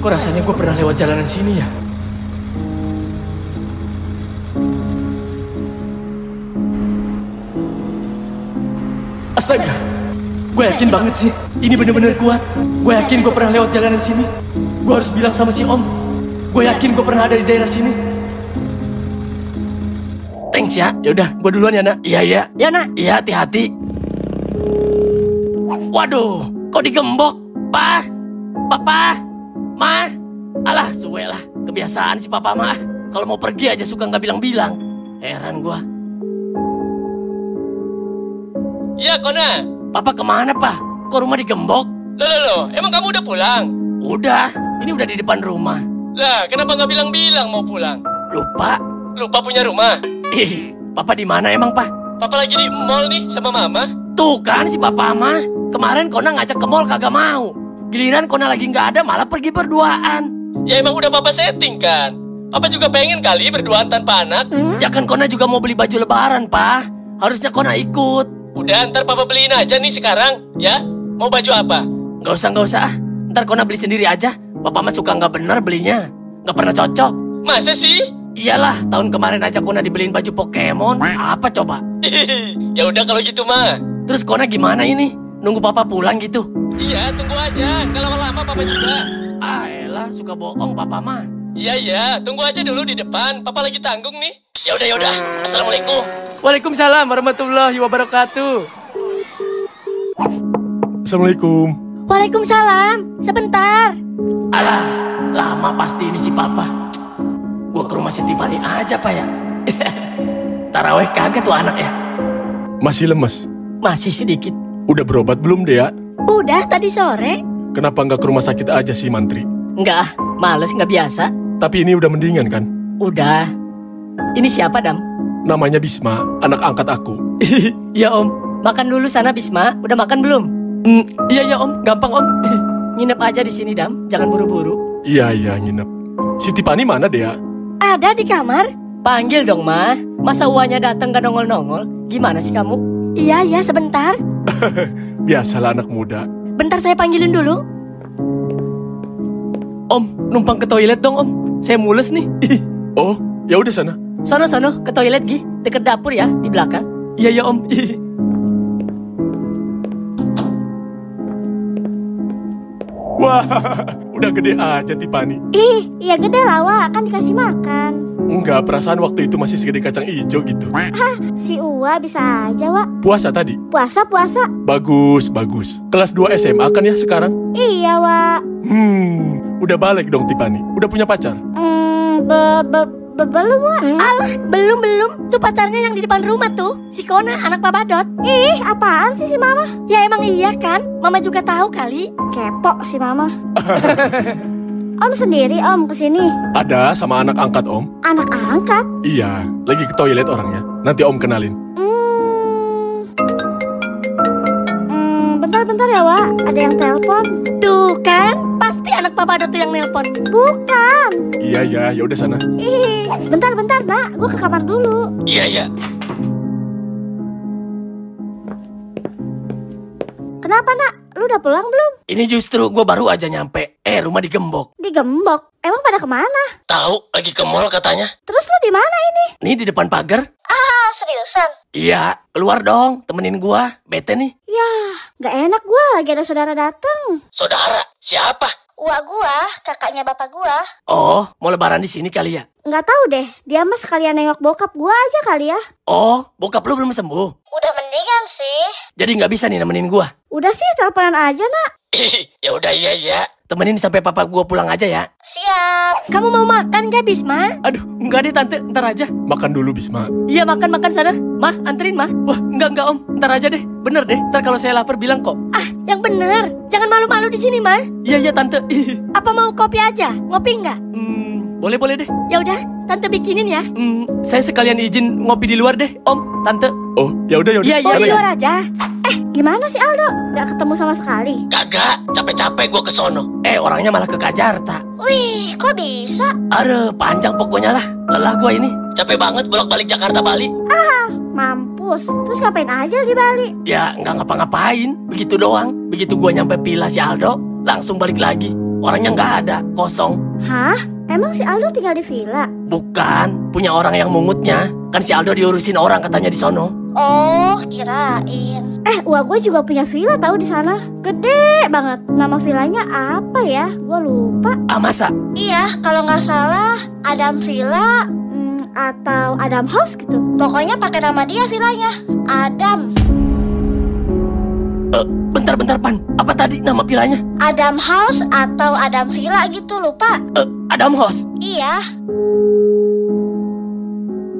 Kok rasanya gue pernah lewat jalanan sini ya? Astaga, gue yakin banget sih, ini bener-bener kuat. Gue yakin gue pernah lewat jalanan sini. Gue harus bilang sama si Om. Gue yakin gue pernah ada di daerah sini. Thanks ya. Yaudah, gue duluan ya, Nak. Iya, iya. Ya, Nak. Iya, hati-hati. Waduh, kok digembok? Pa? Papa? Ma? Alah, suwe lah. Kebiasaan si papa, ma. Kalau mau pergi aja suka nggak bilang-bilang. Heran gue. Iya, Kona. Papa kemana, Pa? Kok rumah digembok? Loh, loh, loh. Emang kamu udah pulang? Udah. Ini udah di depan rumah. Lah, kenapa nggak bilang-bilang mau pulang? Lupa. Lupa punya rumah? Ih, Papa di mana emang, Pa? Papa lagi di mall nih sama Mama. Tuh kan si Papa Mama. Kemarin Kona ngajak ke mall kagak mau. Giliran Kona lagi nggak ada malah pergi berduaan. Ya emang udah Papa setting kan? Papa juga pengen kali berduaan tanpa anak. Hmm? Ya kan Kona juga mau beli baju lebaran, Pa. Harusnya Kona ikut. Udah, ntar Papa beliin aja nih sekarang, ya? Mau baju apa? Nggak usah, nggak usah. Ntar Kona beli sendiri aja. Papa Mama suka nggak bener belinya. Nggak pernah cocok. Masa sih? Iyalah, tahun kemarin aja Kona dibeliin baju Pokemon. Apa coba? Ya udah kalau gitu, Ma. Terus Kona gimana ini? Nunggu Papa pulang gitu? Iya, tunggu aja. Gak lama-lama Papa juga. Ah, elah, suka bohong Papa, Ma. Iya, iya. Tunggu aja dulu di depan. Papa lagi tanggung nih. Ya udah, ya udah. Assalamualaikum. Waalaikumsalam warahmatullahi wabarakatuh. Assalamualaikum. Waalaikumsalam. Sebentar. Alah, lama pasti ini si Papa. Gue ke rumah Siti Pari aja, Pak, ya? Taraweh kagak tuh anak, ya? Masih lemes? Masih sedikit. Udah berobat belum, Dea? Udah, tadi sore. Kenapa nggak ke rumah sakit aja sih, Mantri? Nggak, males, nggak biasa. Tapi ini udah mendingan, kan? Udah. Ini siapa, Dam? Namanya Bisma, anak angkat aku. Iya, Om. Makan dulu sana, Bisma. Udah makan belum? Mm, iya, ya, Om. Gampang, Om. Nginep aja di sini, Dam. Jangan buru-buru. Iya, iya, nginep. Siti Pani mana, Dea? Ada di kamar. Panggil dong, Ma. Masa uanya datang gak nongol-nongol? Gimana sih kamu? Iya, iya, sebentar. Biasalah anak muda. Bentar saya panggilin dulu. Om, numpang ke toilet dong, Om. Saya mules nih. Oh, ya udah sana. Sono-sono, ke toilet, Gi. Deket dapur ya, di belakang. Iya, ya, Om. Wah, udah gede aja Tipani. Ih, iya gede lah, Wak. Kan dikasih makan. Enggak, perasaan waktu itu masih segede kacang hijau gitu. Hah, si Uwa bisa aja, Wak. Puasa tadi? Puasa, puasa. Bagus, bagus. Kelas dua S M A kan ya sekarang? Iya, Wak. Hmm, udah balik dong Tipani. Udah punya pacar? Hmm, be-be-be-belum, Wak. Alah, belum-belum. Tuh pacarnya yang di depan rumah tuh. Si Kona, anak Pak Badot. Ih, apaan sih si Mama? Ya emang iya kan? Mama juga tahu kali. Kepo sih Mama. Om sendiri Om kesini? Ada sama anak angkat Om. Anak angkat? Iya, lagi ke toilet orangnya. Nanti Om kenalin. Hmm, hmm bentar-bentar ya Wak, ada yang telepon. Tuh kan, pasti anak Papa ada tuh yang nelpon. Bukan. Iya ya, ya udah sana. Ih, bentar-bentar Nak, gue ke kamar dulu. Iya ya. Kenapa Nak? Lu udah pulang belum? Ini justru gue baru aja nyampe. Eh, rumah digembok. Digembok? Emang pada kemana? Tahu, lagi ke mall katanya. Terus lu di mana ini? Nih di depan pagar. Ah, seriusan? Iya, keluar dong, temenin gue. Bete nih. Yah, nggak enak gue, lagi ada saudara dateng. Saudara? Siapa? Uwa gue, kakaknya bapak gue. Oh, mau lebaran di sini kali ya? Nggak tahu deh, dia mah sekalian nengok bokap gue aja kali ya. Oh, bokap lu belum sembuh? Udah mendingan sih. Jadi nggak bisa nih nemenin gue? Udah sih, teleponan aja, Nak. Ya udah iya ya. Temenin sampai papa gua pulang aja ya. Siap. Kamu mau makan gak, Bisma? Aduh, enggak deh Tante, ntar aja. Makan dulu, Bisma. Iya, makan-makan sana. Mah, anterin, Mah. Wah, enggak-enggak, Om. Ntar aja deh. Bener deh, ntar kalau saya lapar bilang kok. Ah, yang bener. Jangan malu-malu di sini, Mah. Iya, iya, Tante. Apa mau kopi aja? Ngopi nggak? Hmm, boleh-boleh deh. Ya udah, Tante bikinin ya. Hmm, saya sekalian izin ngopi di luar deh, Om, Tante. Oh, ya udah, ya udah. Iya, iya, di luar aja. Eh, gimana sih Aldo? Gak ketemu sama sekali? Kagak, capek-capek gue ke sono. Eh, orangnya malah ke Jakarta. Wih, kok bisa? Aduh, panjang pokoknya lah. Lelah gue ini. Capek banget bolak-balik Jakarta-Bali. Ah, mampus. Terus ngapain aja di Bali? Ya, nggak ngapa-ngapain. Begitu doang. Begitu gue nyampe Pila si Aldo, langsung balik lagi. Orangnya nggak ada, kosong. Hah? Emang si Aldo tinggal di villa? Bukan, punya orang yang mungutnya. Kan si Aldo diurusin orang katanya di sono. Oh, kirain. Eh, wah gue juga punya villa tahu di sana. Gede banget. Nama villanya apa ya? Gue lupa. Ah, masa? Iya, kalau nggak salah Adam Villa, hmm, atau Adam House gitu. Pokoknya pakai nama dia villanya, Adam. Bentar-bentar, uh, Pan. Apa tadi nama villanya? Adam House atau Adam Villa gitu, lupa. Uh, Adam House? Iya.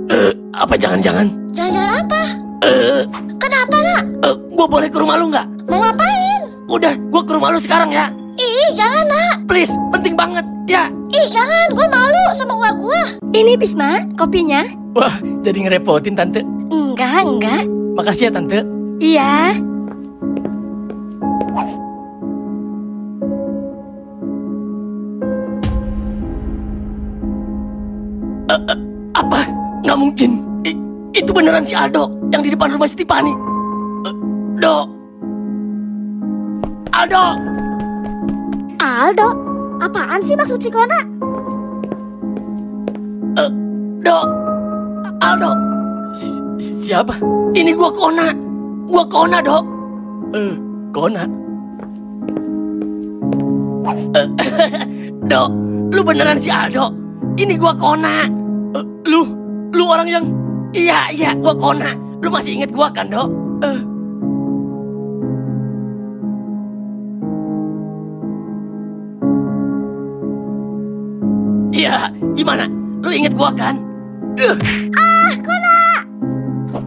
Uh, apa jangan-jangan? Jangan-jangan apa? Uh, Kenapa, nak? Uh, gue boleh ke rumah lu nggak? Mau ngapain? Udah, gue ke rumah lu sekarang ya. Ih, jangan, nak. Please, penting banget, ya. Ih, jangan. Gue malu sama uang gue. Ini, Bisma, kopinya. Wah, jadi ngerepotin, Tante. Enggak, enggak. Makasih ya, Tante. Iya. Uh, uh, apa? Nggak mungkin. I, itu beneran si Aldo yang di depan rumah si Tiffany. Uh, Do. Aldo. Aldo? Apaan sih maksud si Kona? Uh, Do. Aldo. Si, si, siapa? Ini gua Kona. Gua Kona, Do. Uh, Kona. Uh, Do, lu beneran si Aldo? Ini gua Kona. Uh, lu, lu orang yang... Iya, iya, gua Kona. Lu masih inget gua kan, Dok? Uh. Iya, gimana? Lu inget gua kan? Uh. Ah, Kona!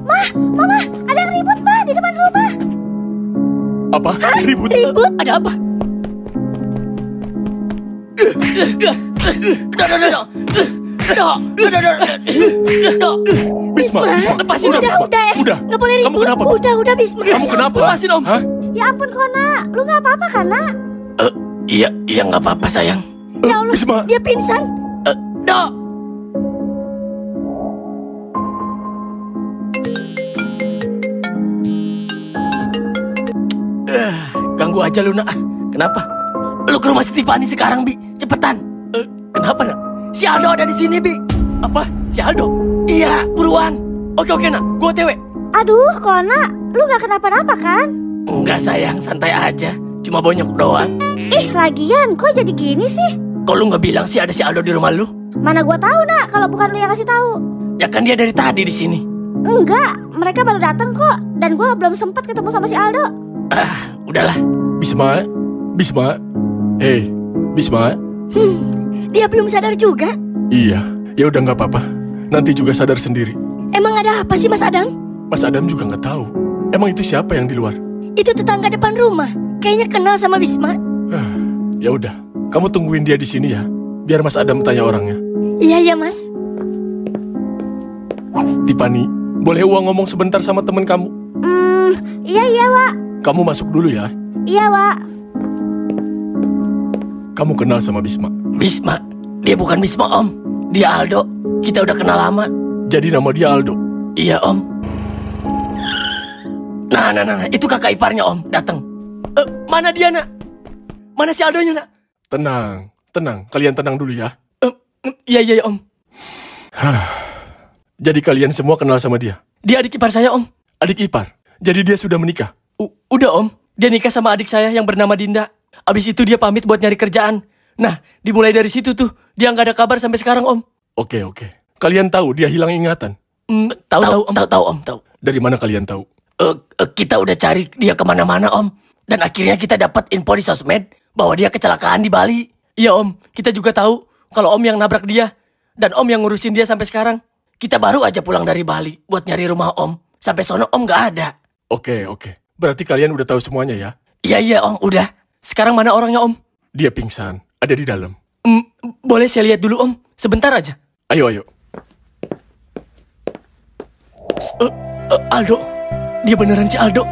Mah, Mama, ada yang ribut, Mah, di depan rumah. Apa? Hah? Ribut? Ribut? Ada apa? Uh, uh, uh. Bisma, Bisma, lepasin om. Udah, udah, udah. Nggak boleh ribut. Kamu kenapa? Udah, udah, Bisma. Kamu kenapa? Lepasin om. Ya ampun, Kona, lu nggak apa-apa kan, Nak? Iya, iya nggak apa-apa sayang. Ya Allah, Bisma, dia pingsan. Dok. Ganggu aja lu, Nak. Kenapa? Lu ke rumah si Tiffany sekarang, Bi. Cepetan. Kenapa, Nak? Si Aldo ada di sini, Bi. Apa? Si Aldo? Iya, buruan. Oke, oke, Nak. Gua T W. Aduh, Kona. Lu gak kenapa-napa, kan? Enggak, sayang. Santai aja. Cuma bonyok doang. Ih, lagian. Kok jadi gini, sih? Kok lu gak bilang sih ada si Aldo di rumah lu? Mana gua tahu, Nak, kalau bukan lu yang kasih tahu. Ya kan dia dari tadi di sini. Enggak. Mereka baru datang kok. Dan gua belum sempat ketemu sama si Aldo. Ah, udahlah. Bisma. Bisma. Hei, Bisma. Hmm. Dia belum sadar juga. Iya, ya udah nggak apa-apa. Nanti juga sadar sendiri. Emang ada apa sih, Mas Adam? Mas Adam juga nggak tahu. Emang itu siapa yang di luar? Itu tetangga depan rumah. Kayaknya kenal sama Bisma. Ya udah, kamu tungguin dia di sini ya. Biar Mas Adam tanya orangnya. Iya ya, Mas. Tiffany, boleh Uang ngomong sebentar sama temen kamu? Hmm, iya iya, Wak. Kamu masuk dulu ya. Iya, Wak. Kamu kenal sama Bisma? Bisma? Dia bukan Bisma, Om. Dia Aldo. Kita udah kenal lama. Jadi nama dia Aldo? Iya, Om. Nah, nah, nah, nah. Itu kakak iparnya, Om. Datang. Uh, mana dia, Nak? Mana si Aldonya, Nak? Tenang, tenang. Kalian tenang dulu ya. Uh, uh, iya, iya, Om. Jadi kalian semua kenal sama dia? Dia adik ipar saya, Om. Adik ipar? Jadi dia sudah menikah? U udah, Om. Dia nikah sama adik saya yang bernama Dinda. Abis itu dia pamit buat nyari kerjaan. Nah, dimulai dari situ tuh. Dia nggak ada kabar sampai sekarang, Om. Oke, oke. Kalian tahu dia hilang ingatan? Mm, tahu, tahu, Om. Tahu, tahu, Om. Tahu. Dari mana kalian tahu? Uh, uh, kita udah cari dia kemana-mana, Om. Dan akhirnya kita dapat info di sosmed bahwa dia kecelakaan di Bali. Iya, Om. Kita juga tahu kalau Om yang nabrak dia. Dan Om yang ngurusin dia sampai sekarang. Kita baru aja pulang dari Bali buat nyari rumah Om. Sampai sono Om nggak ada. Oke, oke. Berarti kalian udah tahu semuanya ya? Iya, iya, Om. Udah. Sekarang mana orangnya, Om? Dia pingsan. Ada di dalam. Mm, boleh saya lihat dulu, Om? Sebentar aja. Ayo, ayo. Uh, uh, Aldo. Dia beneran si Aldo.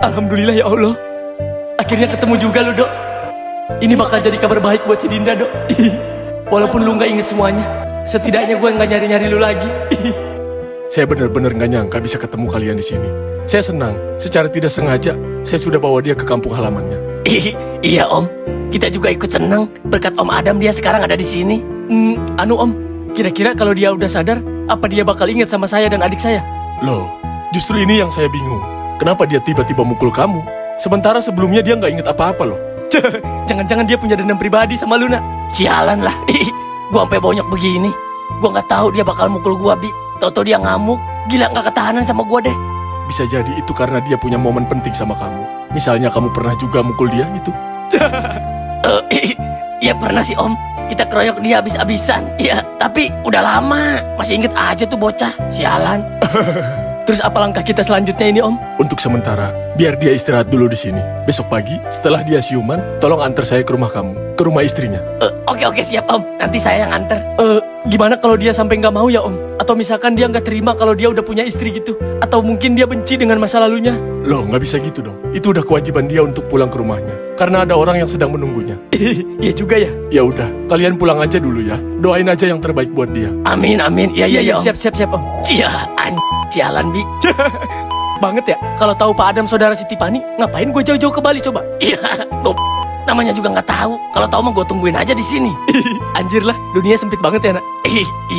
Alhamdulillah ya Allah. Akhirnya ketemu juga lo, Dok. Ini bakal jadi kabar baik buat si Dinda, Dok. Walaupun lu gak inget semuanya. Setidaknya gue gak nyari-nyari lu lagi. Saya bener-bener gak nyangka bisa ketemu kalian di sini. Saya senang. Secara tidak sengaja, saya sudah bawa dia ke kampung halamannya. Iya, Om. Kita juga ikut senang, berkat Om Adam dia sekarang ada di sini. Hmm, anu Om, kira-kira kalau dia udah sadar, apa dia bakal ingat sama saya dan adik saya? Loh, justru ini yang saya bingung. Kenapa dia tiba-tiba mukul kamu? Sementara sebelumnya dia nggak ingat apa-apa loh. Jangan-jangan dia punya dendam pribadi sama Luna. Sialan lah, gua sampai bonyok begini. Gue nggak tahu dia bakal mukul gue, Bi. Tau-tau dia ngamuk, gila nggak ketahanan sama gue deh. Bisa jadi itu karena dia punya momen penting sama kamu. Misalnya kamu pernah juga mukul dia gitu. uh, ya pernah sih, Om. Kita keroyok dia habis-habisan. Ya, tapi udah lama. Masih inget aja tuh bocah, sialan. Terus apa langkah kita selanjutnya ini, Om? Untuk sementara, biar dia istirahat dulu di sini. Besok pagi, setelah dia siuman, tolong antar saya ke rumah kamu, ke rumah istrinya. Uh, oke, oke, siap, Om. Nanti saya yang antar. Uh, gimana kalau dia sampai nggak mau ya, Om? Atau misalkan dia nggak terima kalau dia udah punya istri gitu? Atau mungkin dia benci dengan masa lalunya? Loh, nggak bisa gitu dong. Itu udah kewajiban dia untuk pulang ke rumahnya, karena ada orang yang sedang menunggunya. Iya juga ya? Ya udah, kalian pulang aja dulu ya. Doain aja yang terbaik buat dia. Amin, amin. Iya, iya, iya. Siap, siap, siap, Om. Iya, anjing. Jalan, Bi. Banget ya, kalau tahu Pak Adam saudara si Tiffany, ngapain gue jauh-jauh ke Bali coba? Iya, tuh namanya juga nggak tahu. Kalau tahu mah gue tungguin aja di sini. Anjir lah, dunia sempit banget ya, Nak.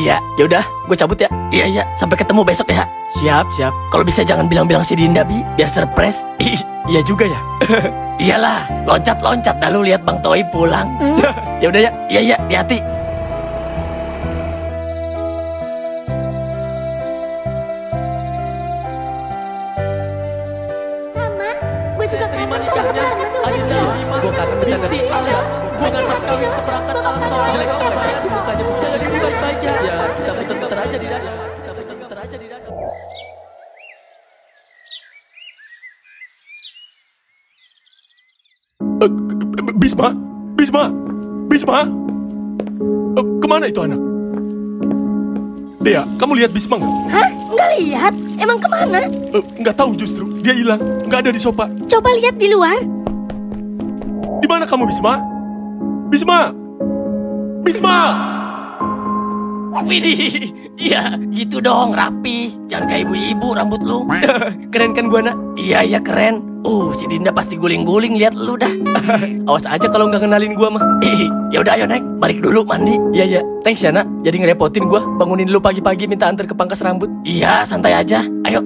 Iya, ya udah, gue cabut ya. Iya, iya, sampai ketemu besok ya. Siap, siap. Kalau bisa jangan bilang-bilang si Dinda, Bi, biar surprise. Iya juga ya. Iyalah, loncat-loncat lalu lihat Bang Toy pulang. Ya udah ya. Iya, iya, hati-hati. Bisma, Bisma, Bisma, kemana itu anak? Dea, kamu lihat Bisma nggak? Hah? Nggak lihat? Emang kemana? Nggak tahu justru, dia hilang, nggak ada di sofa. Coba lihat di luar. Di mana kamu Bisma? Bisma, Bisma. Widih, ya gitu dong rapi, jangan kayak ibu-ibu rambut lu. Keren kan gua nak? Iya iya keren. Uh, si Dinda pasti guling-guling lihat lu dah. Awas aja kalau nggak kenalin gua mah. Ya udah ayo naik, balik dulu mandi. Iya ya, thanks ya nak. Jadi ngerepotin gua, bangunin lu pagi-pagi minta antar ke pangkas rambut. Iya, santai aja. Ayo.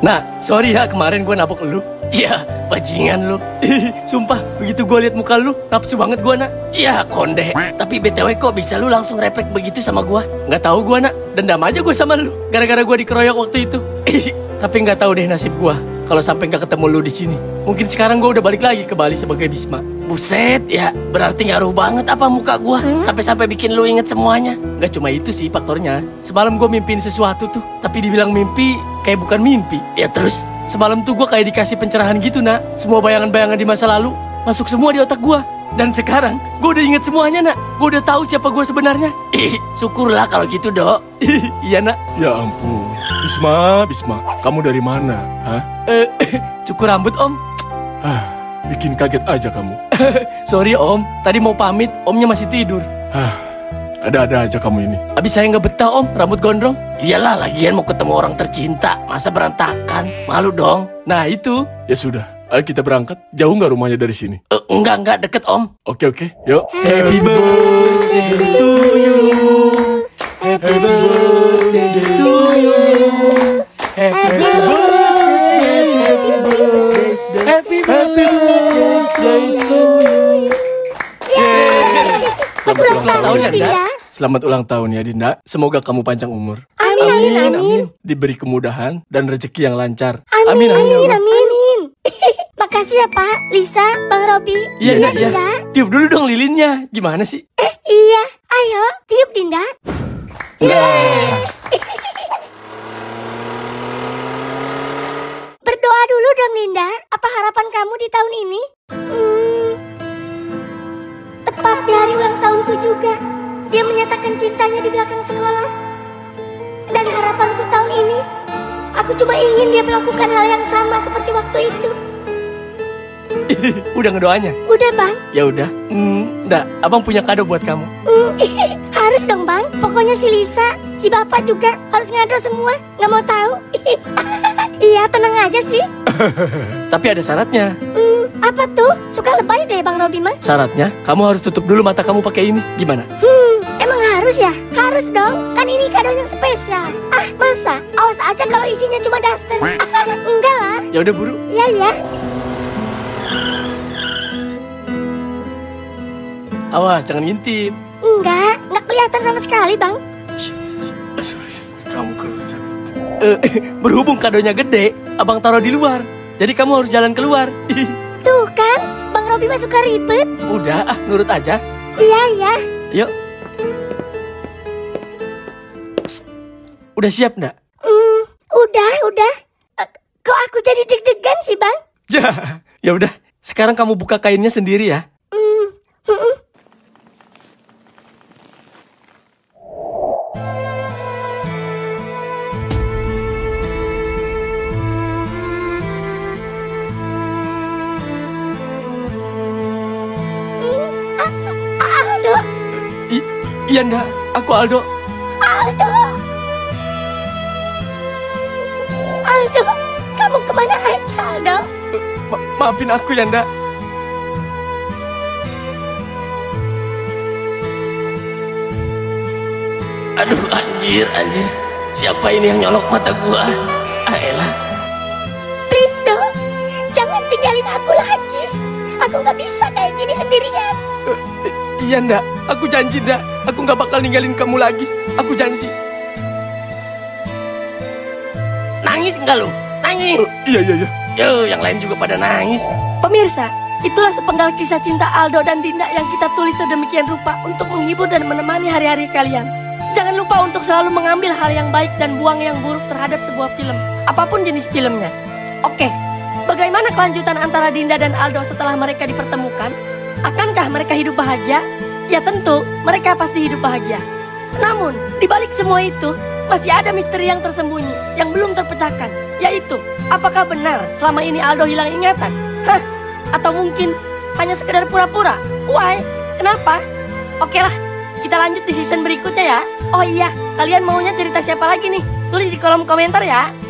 Nah, sorry ya kemarin gua nabok lu. Iya, bajingan lu. Sumpah, begitu gua lihat muka lu, nafsu banget gua nak. Iya, konde. Tapi B T W kok bisa lu langsung repek begitu sama gua? Nggak tahu gua nak, dendam aja gua sama lu. Gara-gara gua dikeroyok waktu itu. Tapi nggak tahu deh nasib gua kalau sampai nggak ketemu lu di sini. Mungkin sekarang gua udah balik lagi ke Bali sebagai Bisma. Buset, ya berarti ngaruh banget apa muka gua sampai-sampai bikin lu inget semuanya. Nggak cuma itu sih faktornya. Semalam gua mimpiin sesuatu tuh, tapi dibilang mimpi kayak bukan mimpi. Ya terus semalam tuh gua kayak dikasih pencerahan gitu nak. Semua bayangan-bayangan di masa lalu masuk semua di otak gua. Dan sekarang gue udah inget semuanya nak. Gue udah tahu siapa gue sebenarnya. Ih, syukurlah kalau gitu dok. Iya nak. Ya ampun. Bisma, Bisma, kamu dari mana? Hah? Eh, cukur rambut om. Ah, bikin kaget aja kamu. Sorry om, tadi mau pamit, omnya masih tidur. Ah, ada-ada aja kamu ini. Abis saya nggak betah om, rambut gondrong. Iyalah, lagian mau ketemu orang tercinta, masa berantakan, malu dong. Nah itu. Ya sudah. Ayo kita berangkat. Jauh nggak rumahnya dari sini? Uh, enggak, enggak. Deket, Om. Oke, oke. Yuk. Happy birthday to you. Happy birthday to you. Happy birthday, happy birthday, happy birthday to you. Yeay. Selamat ulang tahun, Dinda. Selamat ulang tahun ya, Dinda. Semoga kamu panjang umur. Amin, amin, amin. amin. Diberi kemudahan dan rezeki yang lancar. Amin, amin, amin. Makasih ya Pak, Lisa, Bang Robi. Iya, iya, iya. Tiup dulu dong lilinnya. Gimana sih? Eh, iya. Ayo, tiup Dinda. Yeah. Berdoa dulu dong Dinda. Apa harapan kamu di tahun ini? Hmm, tepat di hari ulang tahunku juga. Dia menyatakan cintanya di belakang sekolah. Dan harapanku tahun ini, aku cuma ingin dia melakukan hal yang sama seperti waktu itu. Udah ngedoanya? Udah bang. Ya udah. Mm, nggak, abang punya kado buat kamu. Mm, harus dong bang. Pokoknya si Lisa, si bapak juga harus ngado semua. Nggak mau tahu. Iya tenang aja sih. Tapi ada syaratnya. Mm, apa tuh? Suka lebay deh bang Robi mah. Syaratnya, kamu harus tutup dulu mata kamu pakai ini. Gimana? Hmm, emang harus ya? Harus dong. Kan ini kado yang spesial. Ah masa? Awas aja kalau isinya cuma daster. Enggak lah. Ya udah buru. Ya ya. Awas, jangan ngintip. Enggak, enggak kelihatan sama sekali, Bang. Kamu kelihatan. Uh, berhubung kadonya gede, Abang taruh di luar. Jadi kamu harus jalan keluar. Tuh kan, Bang Robi masuk ke ribet. Udah, ah, nurut aja. Iya, iya. Yuk. Udah siap nggak? Mm, udah, udah. Uh, kok aku jadi deg-degan sih, Bang? Ya, ya udah. Sekarang kamu buka kainnya sendiri ya. Mm, mm -mm. Iya ndak, aku Aldo. Aldo, Aldo, kamu kemana aja Aldo? Ma maafin aku ya ndak. Aduh anjir anjir, siapa ini yang nyolok mata gua? Ayolah. Please dong, jangan tinggalin aku lagi. Aku nggak bisa kayak gini sendirian. Iya ndak, aku janji ndak, aku nggak bakal ninggalin kamu lagi, aku janji. Nangis nggak lu? Nangis? Uh, iya iya iya. Yo, yang lain juga pada nangis. Pemirsa, itulah sepenggal kisah cinta Aldo dan Dinda yang kita tulis sedemikian rupa untuk menghibur dan menemani hari-hari kalian. Jangan lupa untuk selalu mengambil hal yang baik dan buang yang buruk terhadap sebuah film, apapun jenis filmnya. Oke, bagaimana kelanjutan antara Dinda dan Aldo setelah mereka dipertemukan? Akankah mereka hidup bahagia? Ya tentu, mereka pasti hidup bahagia. Namun, di balik semua itu, masih ada misteri yang tersembunyi, yang belum terpecahkan. Yaitu, apakah benar selama ini Aldo hilang ingatan? Hah? Atau mungkin hanya sekedar pura-pura? Why? Kenapa? Oke lah, kita lanjut di season berikutnya ya. Oh iya, kalian maunya cerita siapa lagi nih? Tulis di kolom komentar ya.